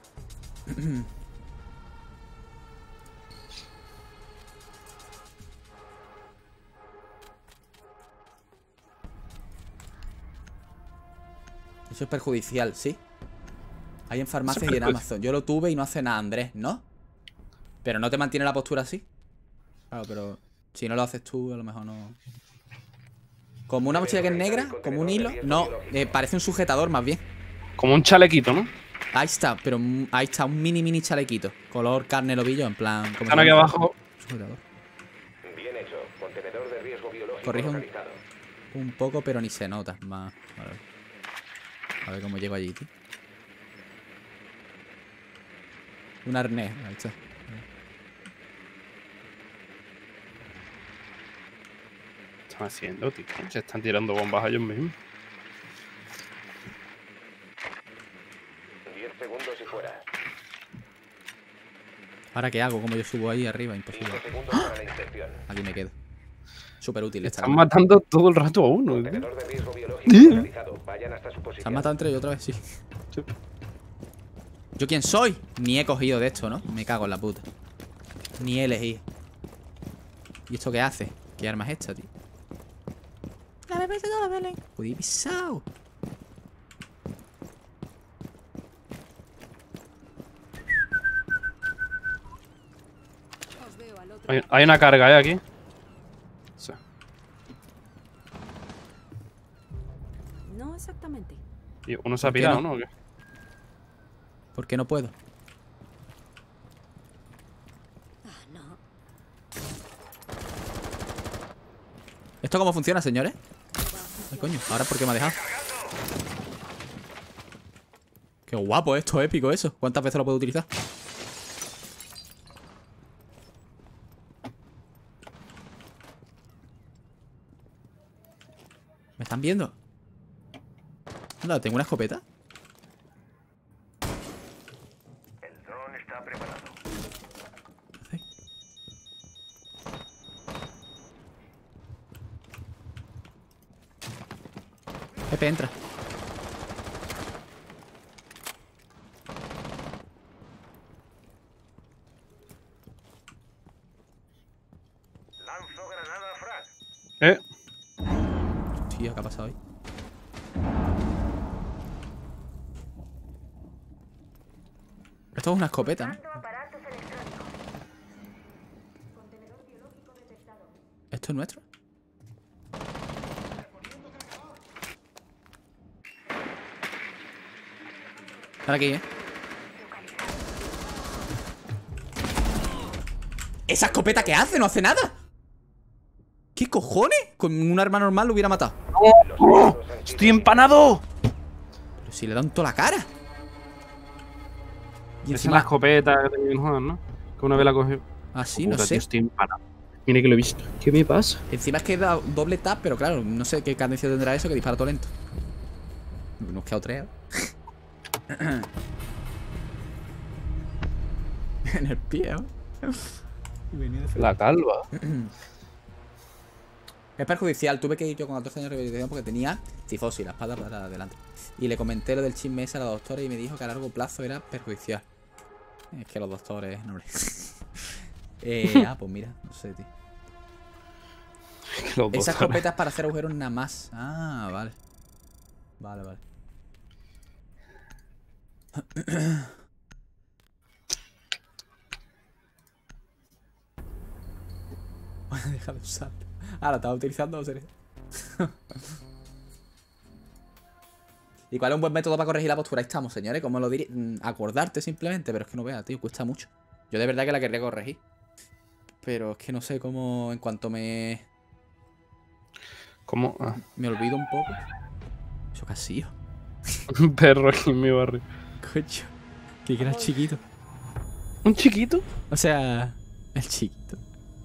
Eso es perjudicial, sí. Hay en farmacias y en Amazon. Yo lo tuve y no hace nada, Andrés, ¿no? Pero no te mantiene la postura así. Claro, pero si no lo haces tú, a lo mejor no. Como una mochila que es negra, como un hilo. No, eh, parece un sujetador más bien. Como un chalequito, ¿no? Ahí está, pero ahí está, un mini mini chalequito. Color carne lobillo, en plan. Como están aquí un... abajo. Sujetador. Bien hecho. Contenedor de riesgo biológico. Corrijo un... un poco, pero ni se nota. Más. Vale. A ver cómo llego allí, tío. Un arnés, ahí está. ¿Qué están haciendo, tío? Se están tirando bombas a ellos mismos. diez segundos y fuera. ¿Ahora qué hago? ¿Cómo yo subo ahí arriba? Imposible. ¡Ah! Aquí me quedo. Súper útil. Están esta matando todo el rato a uno. ¿Eh? ¿Eh? Se han matado entre ellos otra vez, sí. sí. ¿Yo quién soy? Ni he cogido de esto, ¿no? Me cago en la puta. Ni he elegido. ¿Y esto qué hace? ¿Qué arma es esta, tío? La bebé se la bebé. Uy, pisao. Hay, hay una carga, ¿eh? Aquí. Sí. No exactamente. Y uno se ha pirado, ¿no? ¿O qué? ¿Por qué no puedo? ¿Esto cómo funciona, señores? Ay, coño, ¿ahora por qué me ha dejado? Qué guapo esto, épico eso. ¿Cuántas veces lo puedo utilizar? ¿Me están viendo? No, tengo una escopeta. El dron está preparado. ¿Sí? Pepe, entra. Lanzo granada, Frank. ¿Eh? Hostia, ¿qué ha pasado ahí? Esto es una escopeta, ¿no? ¿Esto es nuestro? Están aquí, ¿eh? ¿Esa escopeta qué hace? ¡No hace nada! ¿Qué cojones? Con un arma normal lo hubiera matado. ¡Oh! ¡Estoy empanado! Pero si le dan toda la cara. Y encima... es una escopeta que tenía que jugar, ¿no? Que una vez la cogió. Ah, sí, oh, no sé. Tío, estoy empanado. Mira que lo he visto. ¿Qué me pasa? Encima es que da doble tap, pero claro, no sé qué cadencia tendrá eso, que dispara todo lento. Nos queda tres. En el pie, ¿eh? La calva. Es perjudicial. Tuve que ir yo con catorce años de rehabilitación porque tenía tifosis, la espalda para adelante. Y le comenté lo del chisme ese a la doctora y me dijo que a largo plazo era perjudicial. Es que los doctores no les... eh, ah, pues mira, no sé, tío. Esas escopetas para hacer agujeros nada más. Ah, vale. Vale, vale. Deja de usar. Ah, la estaba utilizando, ¿serio? ¿Y cuál es un buen método para corregir la postura? Ahí estamos, señores. ¿Cómo lo diría? Acordarte simplemente, pero es que no veas, tío. Cuesta mucho. Yo de verdad que la querría corregir. Pero es que no sé cómo. En cuanto me. ¿Cómo? Ah. Me olvido un poco. Eso casi yo. Un perro aquí en mi barrio. Coño. Que era chiquito. ¿Un chiquito? O sea. El chiquito.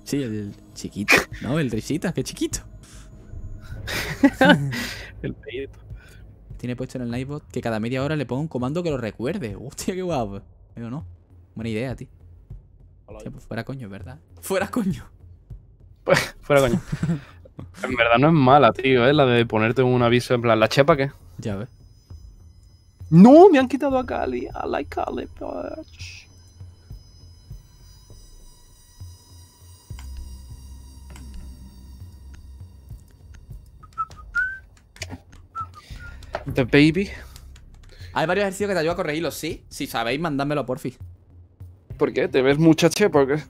Sí, el chiquito. No, el risita, que chiquito. El peito. Tiene puesto en el Nightbot que cada media hora le ponga un comando que lo recuerde. Hostia, qué guapo. Pero no. Buena idea, tío. Hostia, pues fuera coño, ¿verdad? Fuera coño. Pues, fuera coño. En verdad no es mala, tío, ¿eh? La de ponerte un aviso en plan, ¿la chepa qué? Ya ves. No, me han quitado a Cali. I like Cali, bitch. The baby. Hay varios ejercicios que te ayudan a corregirlos, ¿sí? Si sabéis, mandádmelo, porfi. ¿Por qué? ¿Te ves mucha chepa o qué?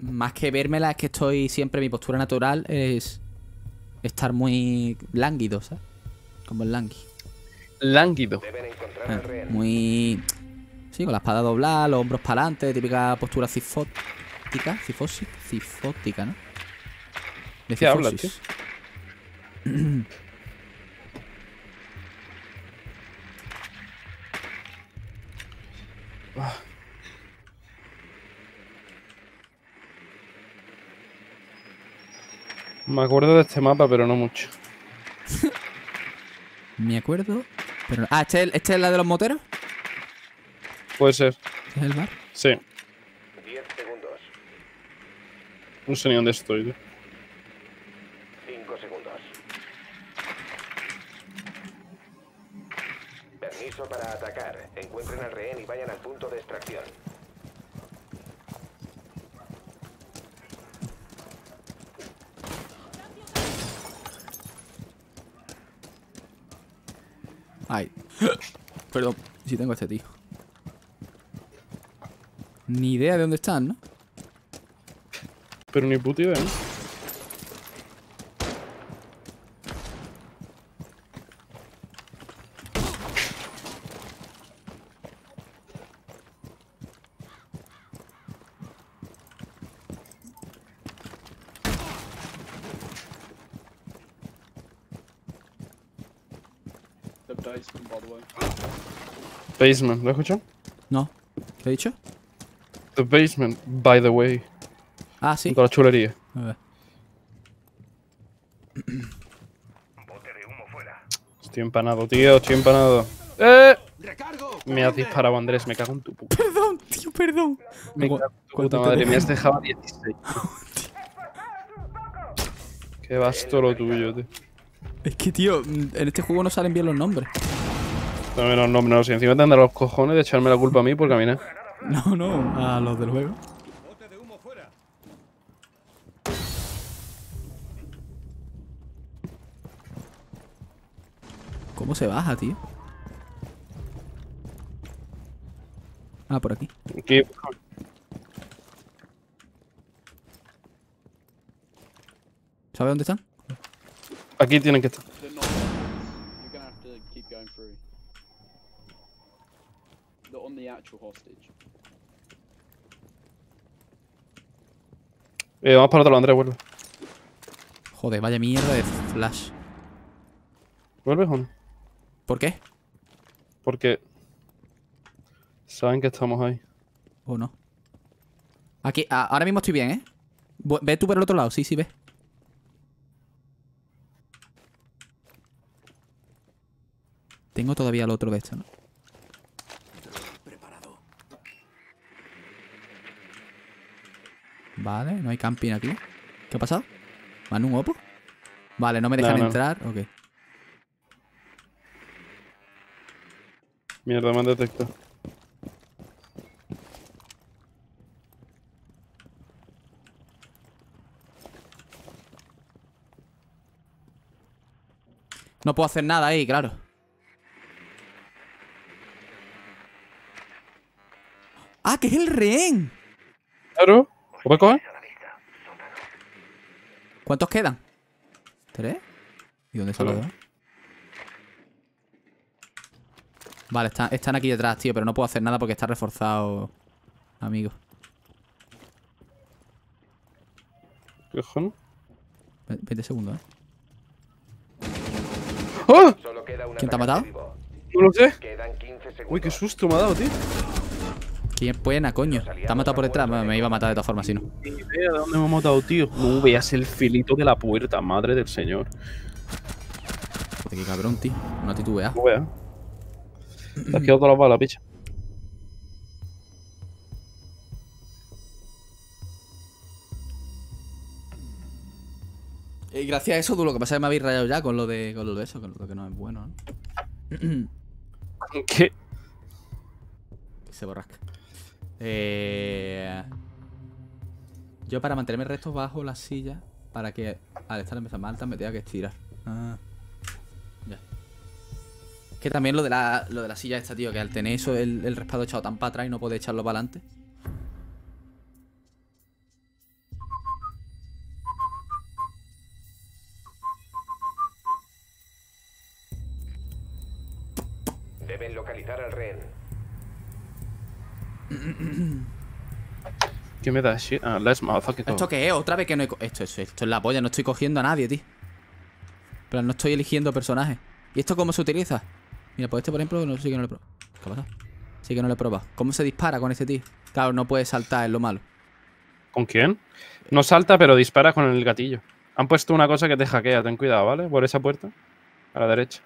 Más que vérmela, es que estoy siempre... Mi postura natural es... estar muy lánguido, ¿sabes? Como el langui. Lánguido. Ah, muy... sí, con la espada doblada, los hombros para adelante, típica postura cifótica. Cifósica, cifótica, ¿no? ¿De qué hablas, tío? Ah. Me acuerdo de este mapa, pero no mucho. Me acuerdo, pero no. Ah, ¿este es, este es la de los moteros? Puede ser. ¿Es el bar? Sí. diez segundos. No sé ni dónde estoy, tío. cinco segundos. Permiso para atacar. Encuentren al rehén y vayan al punto de extracción. Ay. Perdón, si tengo a este tío. Ni idea de dónde están, ¿no? Pero ni puta idea, ¿eh? The basement, by the way. Basement, ¿lo has escuchado? No. ¿Qué he dicho? The basement, by the way. Ah, sí. Junto a la chulería. A ver. Bote de humo fuera. Estoy empanado, tío, estoy empanado. ¡Eh! Recargo, me has disparado, Andrés, me cago en tu puta. Perdón, tío, perdón. Me cago en tu puta madre, me has dejado dieciséis. Qué vasto lo tuyo, tío. Es que, tío, en este juego no salen bien los nombres. No, no, no, no. Si encima te andan los cojones de echarme la culpa a mí por caminar. No, no, a los del juego. Bote de humo fuera. ¿Cómo se baja, tío? Ah, por aquí. Aquí. ¿Sabes dónde están? Aquí tienen que estar. Eh, vamos para otro lado, Andrés, vuelve. Joder, vaya mierda de flash. ¿Vuelves o no? ¿Por qué? Porque saben que estamos ahí. ¿O no? Aquí, a, ahora mismo estoy bien, ¿eh? Ve tú por el otro lado, sí, sí, ve. Tengo todavía el otro de esto, ¿no? Vale, no hay camping aquí. ¿Qué ha pasado? ¿Van un opo? Vale, no me dejan no, no. entrar. Ok. Mierda, me han detectado. No puedo hacer nada ahí, claro. ¡Ah, que es el rehén! Claro. ¿Lo puedes coger? ¿Cuántos quedan? ¿Tres? ¿Y dónde se lo da? Vale, están, están aquí detrás, tío, pero no puedo hacer nada porque está reforzado, amigo. ¿Qué cojones? veinte segundos, ¿eh? ¡Oh! ¿Quién te ha matado? No lo sé. Uy, qué susto me ha dado, tío. ¿Quién buena, coño? ¿Te ha matado por detrás? Me, me iba a matar de todas formas, si no. Ni idea de dónde me ha matado, tío. No veas el filito de la puerta, madre del señor. Joder, qué cabrón, tío. No titubeas. No veas. Te has quedado todas las balas, picha. Y gracias a eso, tú, lo que pasa es que me habéis rayado ya con lo de, con lo de eso, con lo que no es bueno, ¿no? ¿Qué? Se borrasca. Eh... Yo para mantenerme recto bajo la silla para que al estar en mesa más alta me tenga que estirar. Ah. Ya. Que también lo de la, lo de la silla esta, tío, que al tener eso el, el respaldo echado tan para atrás y no puede echarlo para adelante. Deben localizar al rehén. ¿Qué me da shit? Ah, let's motherfucking go. ¿Esto qué es? Otra vez que no he... Esto, esto, esto es la polla, no estoy cogiendo a nadie, tío. Pero no estoy eligiendo personajes. ¿Y esto cómo se utiliza? Mira, pues este, por ejemplo, no, sí que no lo he probado. ¿Qué pasa? Sí que no lo he probado. ¿Cómo se dispara con este tío? Claro, no puede saltar, es lo malo. ¿Con quién? No salta, pero dispara con el gatillo. Han puesto una cosa que te hackea, ten cuidado, ¿vale? Por esa puerta, a la derecha.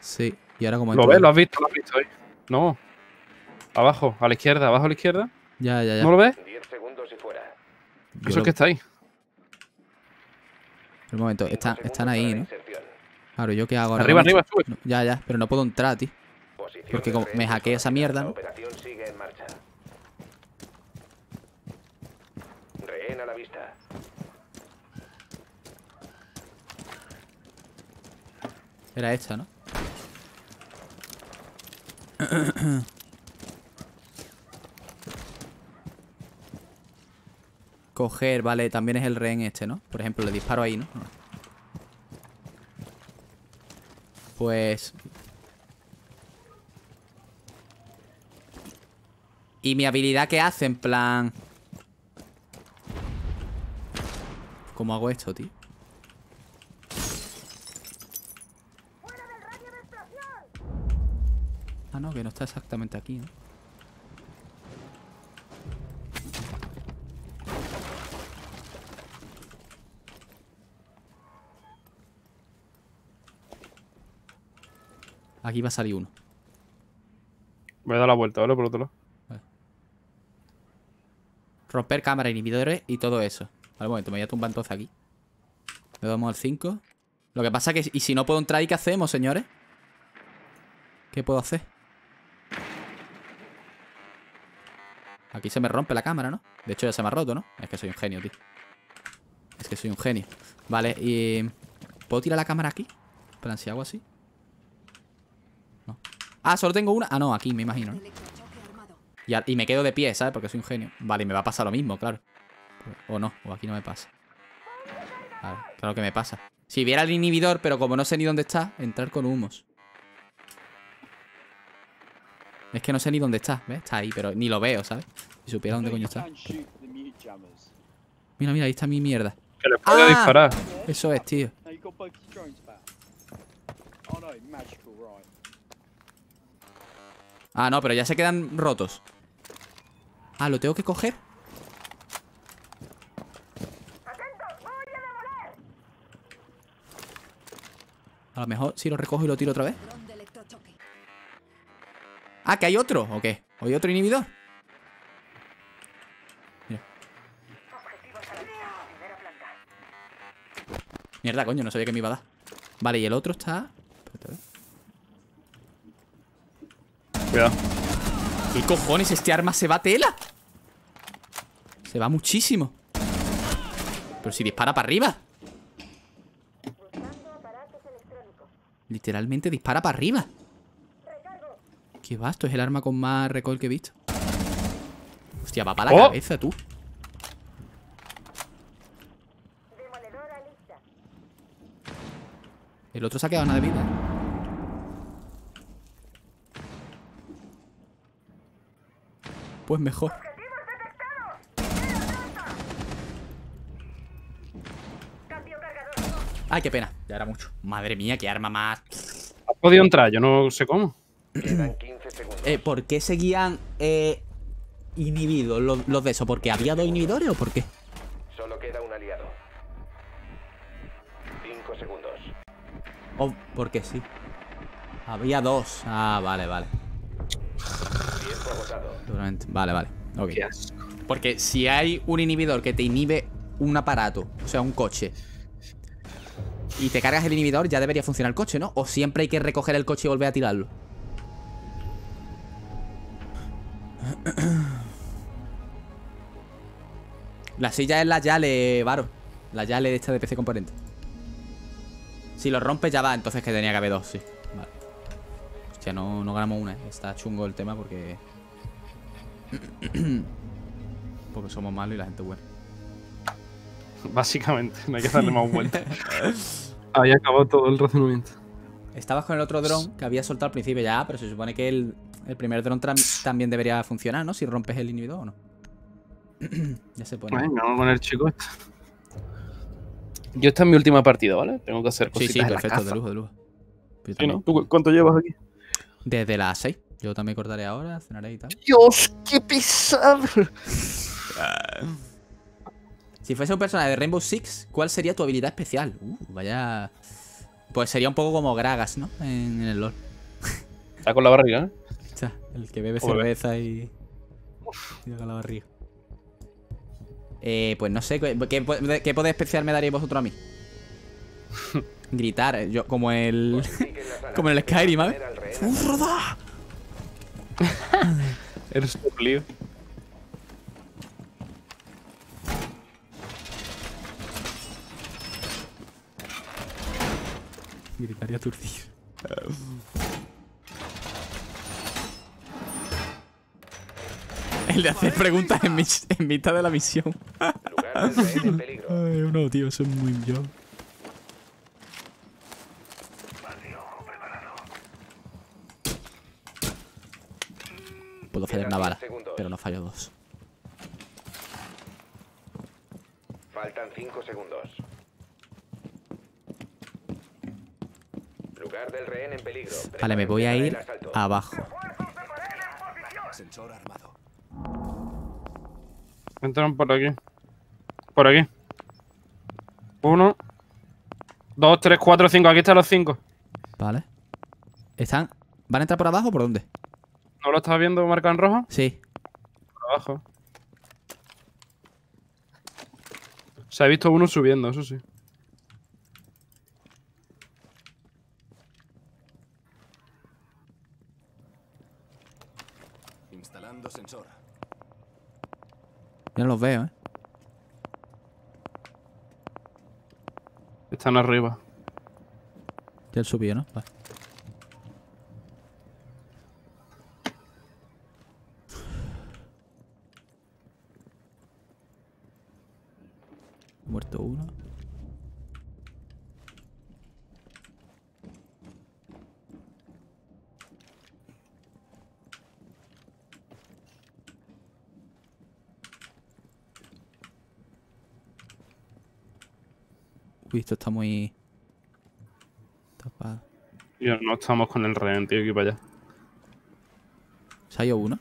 Sí, y ahora como... ¿Lo ves? ¿Lo has visto? ¿Lo has visto ahí? No. Abajo, a la izquierda, abajo a la izquierda. Ya, ya, ya. ¿No lo ves? diez segundos y fuera. Eso es lo... que está ahí. Un momento, está, están ahí, ¿no? Claro, ¿yo qué hago ahora? Arriba, arriba, sube. No, ya, ya, pero no puedo entrar, tío. Porque como me hackea esa mierda, ¿no? La operación sigue en marcha. Rehén a la vista. Era esta, ¿no? Coger, vale, también es el rehén este, ¿no? Por ejemplo, le disparo ahí, ¿no? Pues... ¿Y mi habilidad qué hace? En plan... ¿Cómo hago esto, tío? Ah, no, que no está exactamente aquí, ¿no? Aquí va a salir uno. Me he dado la vuelta, ¿vale? Por otro lado. Vale. Romper cámara, inhibidores y todo eso. Vale, un momento, me voy a tumbar entonces aquí. Le damos al cinco. Lo que pasa es que... ¿Y si no puedo entrar ahí, qué hacemos, señores? ¿Qué puedo hacer? Aquí se me rompe la cámara, ¿no? De hecho ya se me ha roto, ¿no? Es que soy un genio, tío. Es que soy un genio. Vale, y... ¿Puedo tirar la cámara aquí? En plan, si hago así. No. Ah, solo tengo una. Ah, no, aquí, me imagino, ¿no? Y, a... y me quedo de pie, ¿sabes? Porque soy un genio. Vale, y me va a pasar lo mismo, claro. O no, o aquí no me pasa. Vale, claro que me pasa. Si viera el inhibidor, pero como no sé ni dónde está, entrar con humos. Es que no sé ni dónde está, ¿ves? Está ahí, pero ni lo veo, ¿sabes? Si supiera dónde coño está. Mira, mira, ahí está mi mierda. Que le puedo disparar. Eso es, tío. Ah, no, pero ya se quedan rotos. Ah, ¿lo tengo que coger? A lo mejor si lo recojo y lo tiro otra vez. Ah, ¿que hay otro o qué? ¿O hay otro inhibidor? Mira. Mierda, coño, no sabía que me iba a dar. Vale, y el otro está... Cuidado. ¿Qué cojones? Este arma se va tela. Se va muchísimo. Pero si dispara para arriba. Literalmente dispara para arriba. Qué va, esto es el arma con más recoil que he visto. Hostia, va para la oh. cabeza, tú. El otro se ha quedado nada de vida. Pues mejor. Ay, qué pena, ya era mucho. Madre mía, qué arma más. ¿Has podido entrar? Yo no sé cómo. Eh, ¿por qué seguían eh, inhibidos los, los de eso? ¿Porque había dos inhibidores o por qué? Solo queda un aliado. Cinco segundos. Oh, porque sí. Había dos. Ah, vale, vale. Tiempo agotado. Duramente. Vale, vale. Okay. Porque si hay un inhibidor que te inhibe un aparato, o sea, un coche, y te cargas el inhibidor, ya debería funcionar el coche, ¿no? O siempre hay que recoger el coche y volver a tirarlo. La silla es la Yale, Varo. La Yale esta de P C Componente. Si lo rompes ya va, entonces que tenía que haber dos, sí. Vale. Hostia, no, no ganamos una. Está chungo el tema porque... porque somos malos y la gente buena. Básicamente, no hay que darle más vueltas. Ahí acabó todo el razonamiento. Estabas con el otro dron que había soltado al principio ya, pero se supone que el, el primer dron también debería funcionar, ¿no? Si rompes el inhibidor o no. Ya se pone. Bueno, vamos con el chico este. Yo esta es mi última partida, ¿vale? Tengo que hacer cositas. Sí, sí, perfecto, de lujo, de lujo. Sí, ¿no? ¿Tú cuánto llevas aquí? Desde las seis. Yo también cortaré ahora, cenaré y tal. ¡Dios, qué pesado! Si fuese un personaje de Rainbow Six, ¿cuál sería tu habilidad especial? Uh, vaya... Pues sería un poco como Gragas, ¿no? En, en el LoL. Está con la barriga, ¿eh? Está, el que bebe Pobre. cerveza y... Tira con la barriga. Eh, pues no sé, ¿qué, qué, qué poder especial me daríais vosotros a mí? Gritar, yo como el... como en el Skyrim, ¿vale? ¡Uf, rodá! Eres un lío. Gritaría aturdido. El de hacer preguntas en, mi, en mitad de la misión. Ay, no, tío, eso es muy yo. Puedo fallar una bala, pero no fallo dos. Faltan cinco segundos. Lugar del rehén en peligro. Vale, me voy a ir abajo. Sensor armado. Entran por aquí. Por aquí. Uno. Dos, tres, cuatro, cinco. Aquí están los cinco. Vale. ¿Están? ¿Van a entrar por abajo o por dónde? ¿No lo estás viendo marcado en rojo? Sí. Por abajo. Se ha visto uno subiendo, eso sí. Instalando sensor. Ya los veo, eh. Están arriba. Ya él subió, ¿no? Vale. Muerto uno. Uy, esto está muy tapado. Tío, no estamos con el rehén, tío, aquí para allá. ¿Se ha ido uno?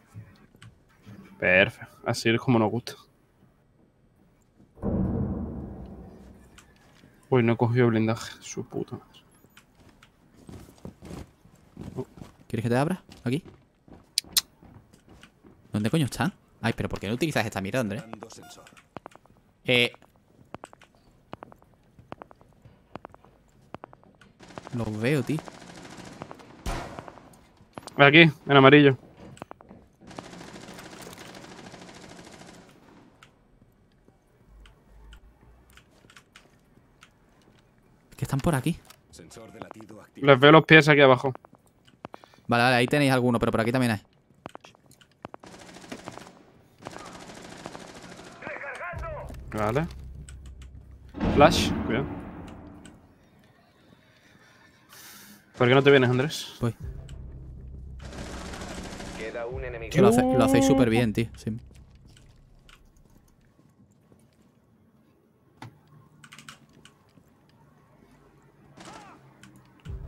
Perfecto. Así es como nos gusta. Uy, no he cogido blindaje, su puta madre. Oh. ¿Quieres que te abra? Aquí. ¿Dónde coño están? Ay, pero ¿por qué no utilizas esta mierda, André? Eh. Los veo, tío. Aquí, en amarillo. Están por aquí. Les veo los pies aquí abajo. Vale, vale, ahí tenéis alguno, pero por aquí también hay. Vale. Flash, cuidado. ¿Por qué no te vienes, Andrés? Voy. Queda un enemigo. Lo, hace, lo hacéis súper bien, tío. Sí.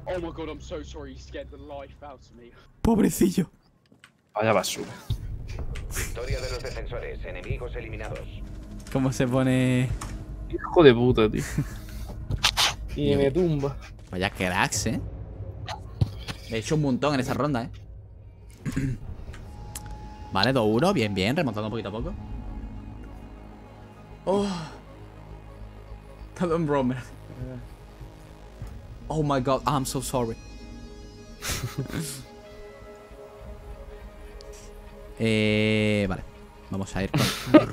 Oh my god, I'm so sorry, you scared the life out of me. Pobrecillo. Vaya basura. Victoria de los defensores, enemigos eliminados. ¿Cómo se pone? Hijo de puta, tío. Y me tumba. Vaya cracks, eh. He hecho un montón en esa ronda, eh. Vale, dos uno, bien, bien, remontando un poquito a poco. Oh. Todo en broma. Oh my god, I'm so sorry. eh, vale, vamos a ir con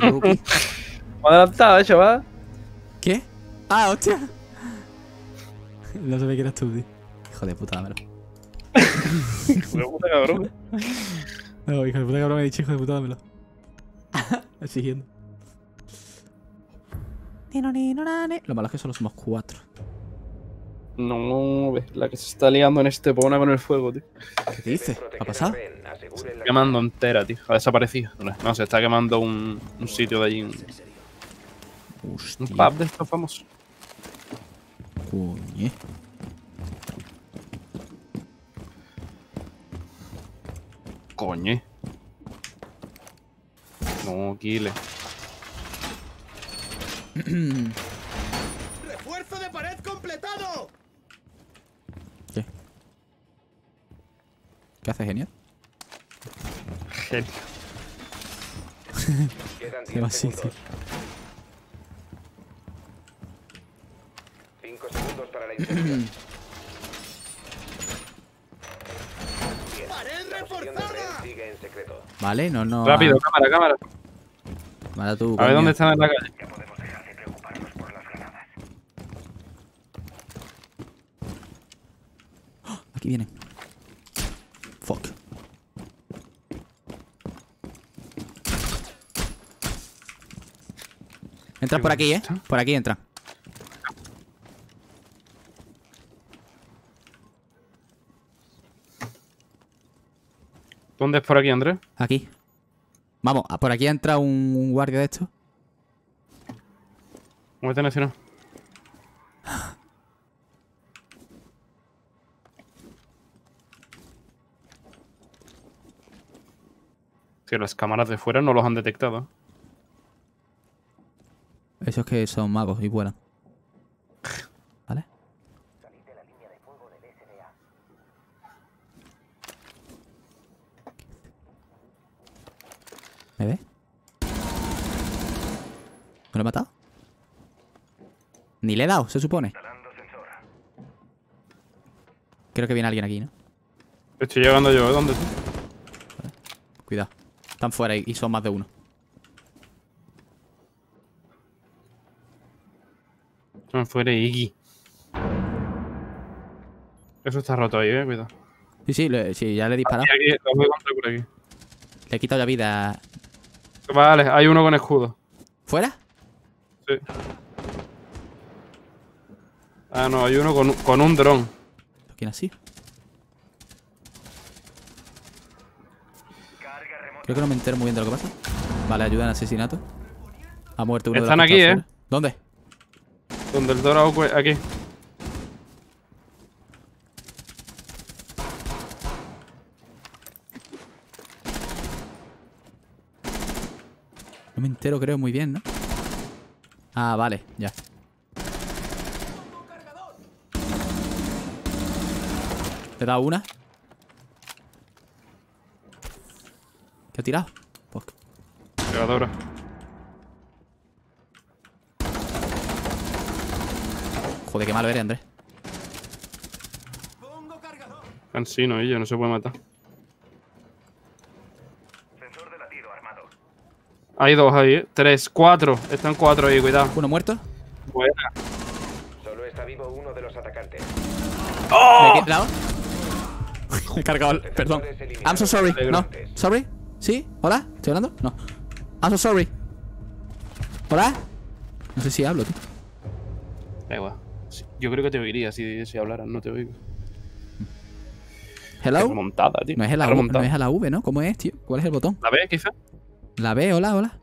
Rookie. Me ha adelantado, ¿eh, chaval? ¿Qué? Ah, hostia. No sabía que eras tú, tío. Hijo de puta, dámelo. Hijo de puta, cabrón. No, hijo de puta, cabrón, me he dicho, hijo de puta, dámelo. Siguiendo. Lo malo es que solo somos cuatro. No, ves, la que se está liando en este pona con el fuego, tío. ¿Qué dices? ¿Ha pasado? Se está quemando entera, tío. Ha desaparecido. No, se está quemando un, un sitio de allí. Un, un pub de estos famosos. Coño. Coño. No, Kile. ¡Refuerzo de pared completado! ¿Qué hace, genio? Genio. Se va así, tío. Cinco segundos para la inserción. ¡Pared reforzada! Vale, no, no. Rápido, ah. cámara, cámara. Mala tú, a ver dónde están en la calle. Ya podemos dejar de preocuparnos por las granadas. ¡Oh! Aquí vienen. Fuck. Entra por aquí, ¿eh? Por aquí entra. ¿Dónde es por aquí, Andrés? Aquí. Vamos, por aquí entra un guardia de estos. Muévete, Nacional. Tío, las cámaras de fuera no los han detectado. Esos que son magos y vuelan. ¿Vale? ¿Me ve? ¿Me lo he matado? Ni le he dado, se supone. Creo que viene alguien aquí, ¿no? Estoy llegando yo, ¿eh? ¿Dónde tú? Vale. Cuidado. Están fuera y son más de uno. Están fuera y Iggy. Eso está roto ahí, ¿eh? Cuidado. Sí, sí, le, sí ya le he disparado. Aquí, aquí, lo voy a encontrar por aquí. Le he quitado ya vida. Vale, hay uno con escudo. ¿Fuera? Sí. Ah, no, hay uno con, con un dron. ¿Quién ha sido? Creo que no me entero muy bien de lo que pasa. Vale, ayuda en asesinato. Ha muerto uno. Están de aquí, eh. ¿Dónde? Donde el dorado... Aquí. No me entero, creo, muy bien, ¿no? Ah, vale, ya. ¿Te he dado una? ¿Qué ha tirado? Llegadora. Joder, qué malo eres, Andrés. Cansino, ellos, no se puede matar. Sensor de latido armado. Hay dos ahí, ¿eh? Tres, cuatro. Están cuatro ahí, cuidado. ¿Uno muerto? Buena. Solo está vivo uno de los atacantes. ¡Oh! ¿Me he quedado? Me he cargado, perdón. I'm so sorry. No. ¿Sorry? ¿Sí? ¿Hola? ¿Estoy hablando? No. I'm so sorry. ¿Hola? No sé si hablo, tío. Da igual. Yo creo que te oiría si, si hablaras, no te oigo. Hello. Remontada, tío. No es, la U, no es a la V, ¿no? ¿Cómo es, tío? ¿Cuál es el botón? La B, quizá. La B, hola, hola.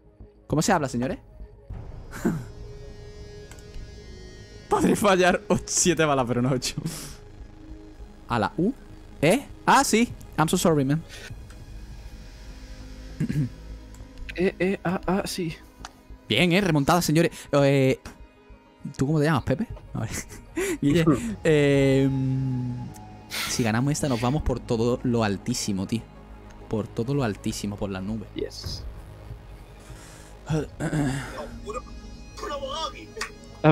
¿Cómo se habla, señores? Podré fallar siete balas, pero no ocho. A la U. ¿Eh? Ah, sí. I'm so sorry, man. Eh, eh, ah, ah, sí. Bien, eh, remontada, señores. Eh. ¿Tú cómo te llamas, Pepe? A ver. Guille, eh, si ganamos esta nos vamos por todo lo altísimo, tío. Por todo lo altísimo, por las nubes. Yes. Ah,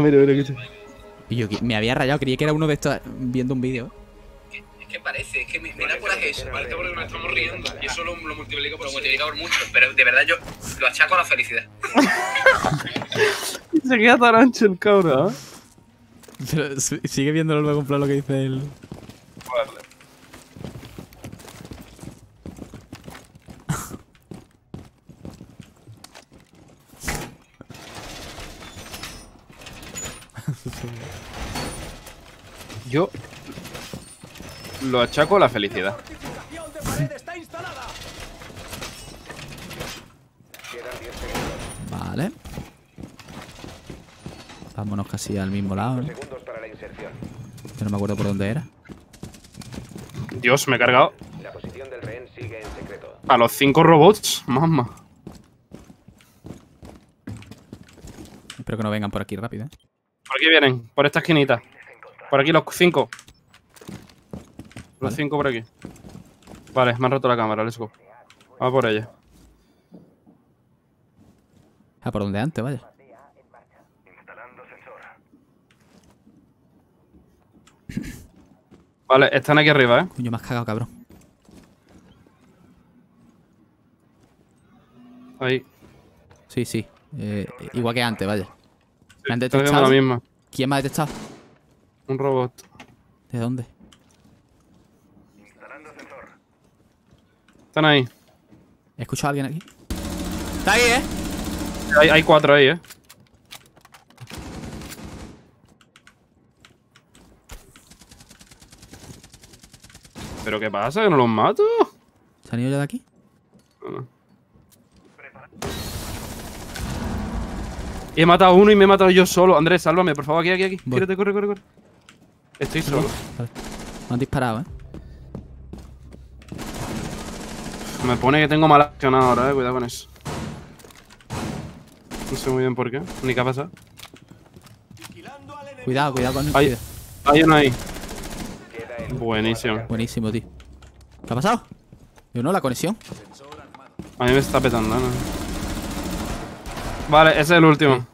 mira, mira, que y yo me había rayado, creía que era uno de estos viendo un vídeo. Es que parece, es que me, me da por eso. Parece porque nos estamos riendo. Y eso lo, lo multiplico por, lo multiplico por mucho. Pero de verdad yo lo achaco a la felicidad. Se queda tarancho el cabrón. Pero sigue viéndolo luego en plan lo que dice él. Vale. Yo lo achaco a la felicidad. Vale. Vámonos casi al mismo lado, ¿no? Yo no me acuerdo por dónde era. Dios, me he cargado. La posición del rehén sigue en secreto. A los cinco robots, mamá. Espero que no vengan por aquí rápido, ¿eh? Por aquí vienen, por esta esquinita. Por aquí los cinco. Los vale. Cinco por aquí. Vale, me han roto la cámara, let's go. Vamos por ella. Ah, por donde antes, vaya. Vale, están aquí arriba, ¿eh? Coño, me has cagado, cabrón. Ahí. Sí, sí. Eh, igual que antes, vaya. Sí, me han detectado. La misma. ¿Quién me ha detectado? Un robot. ¿De dónde? Instalando sensor. Están ahí. ¿He escuchado a alguien aquí? Está ahí, ¿eh? Hay, hay cuatro ahí, ¿eh? ¿Pero qué pasa? ¿Que no los mato? ¿Se han ido ya de aquí? No, no. He matado a uno y me he matado yo solo. Andrés, sálvame, por favor, aquí, aquí, aquí. Quírate, corre, corre, corre. Estoy solo. Vale. Me han disparado, eh. Me pone que tengo mala acción ahora, eh. Cuidado con eso. No sé muy bien por qué. Ni qué ha pasado. Cuidado, cuidado con el. Hay, cuidado. Hay uno ahí. Buenísimo. Buenísimo, tío. ¿Qué ha pasado? Yo no, la conexión. A mí me está petando, ¿no? Vale, ese es el último.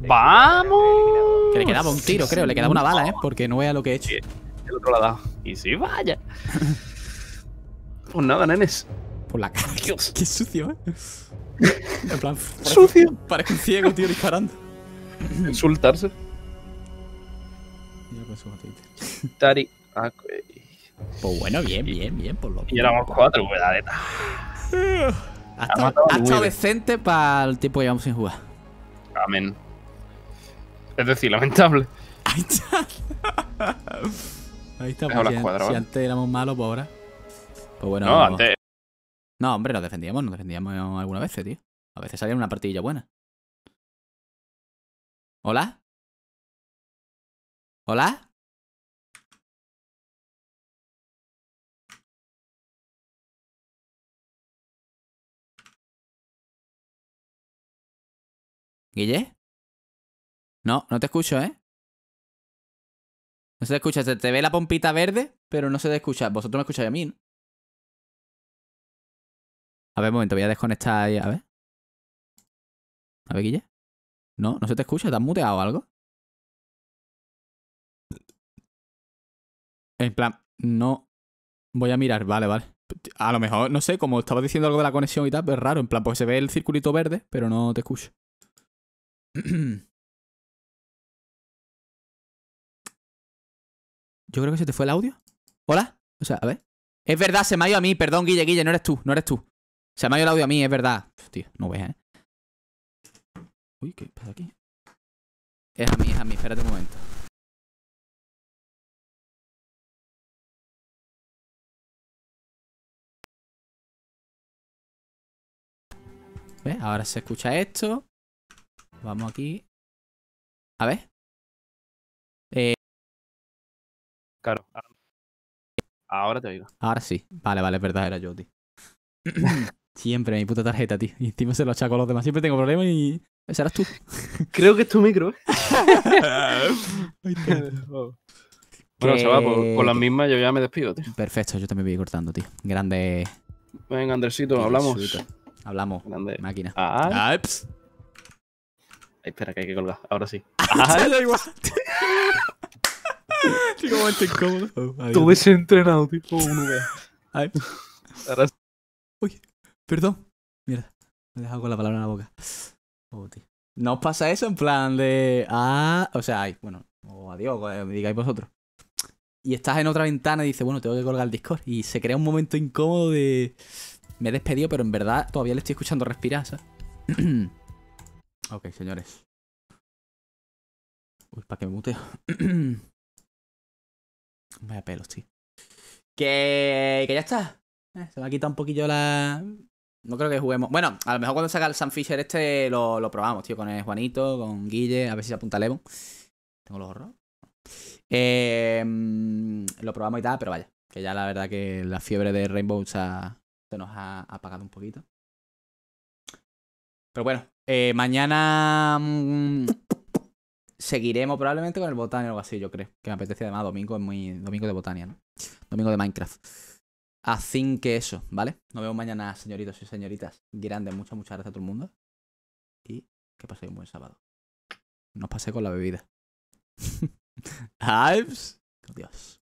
¡Vamos! Que le quedaba un tiro, creo. Le quedaba una bala, ¿eh? Porque no vea lo que he hecho. El otro la ha dado. Y sí, vaya. Pues nada, nenes. Por la cara. Dios, qué sucio, ¿eh? En plan, parece, sucio. Parece un ciego, tío, disparando. Insultarse. Tari. Pues bueno, bien, bien, bien. Por lo menos. Y éramos cuatro, cuidadeta. Hasta, hasta decente para el tiempo que llevamos sin jugar. Amén. Es decir, lamentable. Ahí está. Ahí está. Pues, cuadra, si antes éramos malos, pues ahora. Pues bueno. No, antes. No, hombre, nos defendíamos, nos defendíamos algunas veces, tío. A veces salía una partidilla buena. ¿Hola? ¿Hola? ¿Guille? No, no te escucho, ¿eh? No se te escucha. Se te ve la pompita verde, pero no se te escucha. Vosotros me escucháis a mí, ¿no? A ver, un momento. Voy a desconectar ahí. A ver. A ver, Guille. No, no se te escucha. ¿Te has muteado o algo? En plan, no. Voy a mirar. Vale, vale. A lo mejor, no sé, como estabas diciendo algo de la conexión y tal, pero es raro. En plan, pues se ve el circulito verde, pero no te escucho. Yo creo que se te fue el audio. ¿Hola? O sea, a ver. Es verdad, se me ha ido a mí. Perdón, Guille, Guille, no eres tú, no eres tú. Se me ha ido el audio a mí, es verdad. Uf, tío, no ves, ¿eh? Uy, ¿qué pasa aquí? Es a mí, es a mí. Espérate un momento. ¿Ves? Ahora se escucha esto. Vamos aquí. A ver. Eh... Claro. Ahora te oigo. Ahora sí. Vale, vale, es verdad, era yo, tío. Siempre mi puta tarjeta, tío. Y encima se lo achaco a los demás. Siempre tengo problemas y... Ese eras tú. Creo que es tu micro, ¿eh? Bueno, que... se va. Por, por las mismas yo ya me despido, tío. Perfecto, yo también voy a ir cortando, tío. Grande... Venga, Andresito, hablamos. Suito. Hablamos. Grande. Máquina. Ah, ah, espera, que hay que colgar. Ahora sí. ¡Ay, da igual! Qué momento incómodo. Todo desentrenado, tío. Ay. Ahora sí. Uy, perdón. Mierda. Me he dejado con la palabra en la boca. Oh, tío. ¿No os pasa eso en plan de... Ah, o sea, ay, bueno. O oh, adiós, me digáis vosotros. Y estás en otra ventana y dices, bueno, tengo que colgar el Discord. Y se crea un momento incómodo de... Me he despedido, pero en verdad todavía le estoy escuchando respirar, ¿sabes? Ok, señores. Uy, ¿para qué me muteo? Vaya pelos, tío. Que... Que ya está. Eh, se me ha quitado un poquillo la... No creo que juguemos. Bueno, a lo mejor cuando salga el Sam Fisher este lo, lo probamos, tío. Con el Juanito, con Guille. A ver si se apunta Levon. Tengo los horrores. Eh, lo probamos y tal, pero vaya. Que ya la verdad que la fiebre de Rainbow se, ha, se nos ha apagado un poquito. Pero bueno. Eh, mañana mmm, seguiremos probablemente con el Botania o algo así, yo creo. Que me apetece además, domingo es muy. Domingo de Botania, ¿no? Domingo de Minecraft. Así que eso, ¿vale? Nos vemos mañana, señoritos y señoritas. Grandes, muchas, muchas gracias a todo el mundo. Y que paséis un buen sábado. No os paséis con la bebida. Adiós.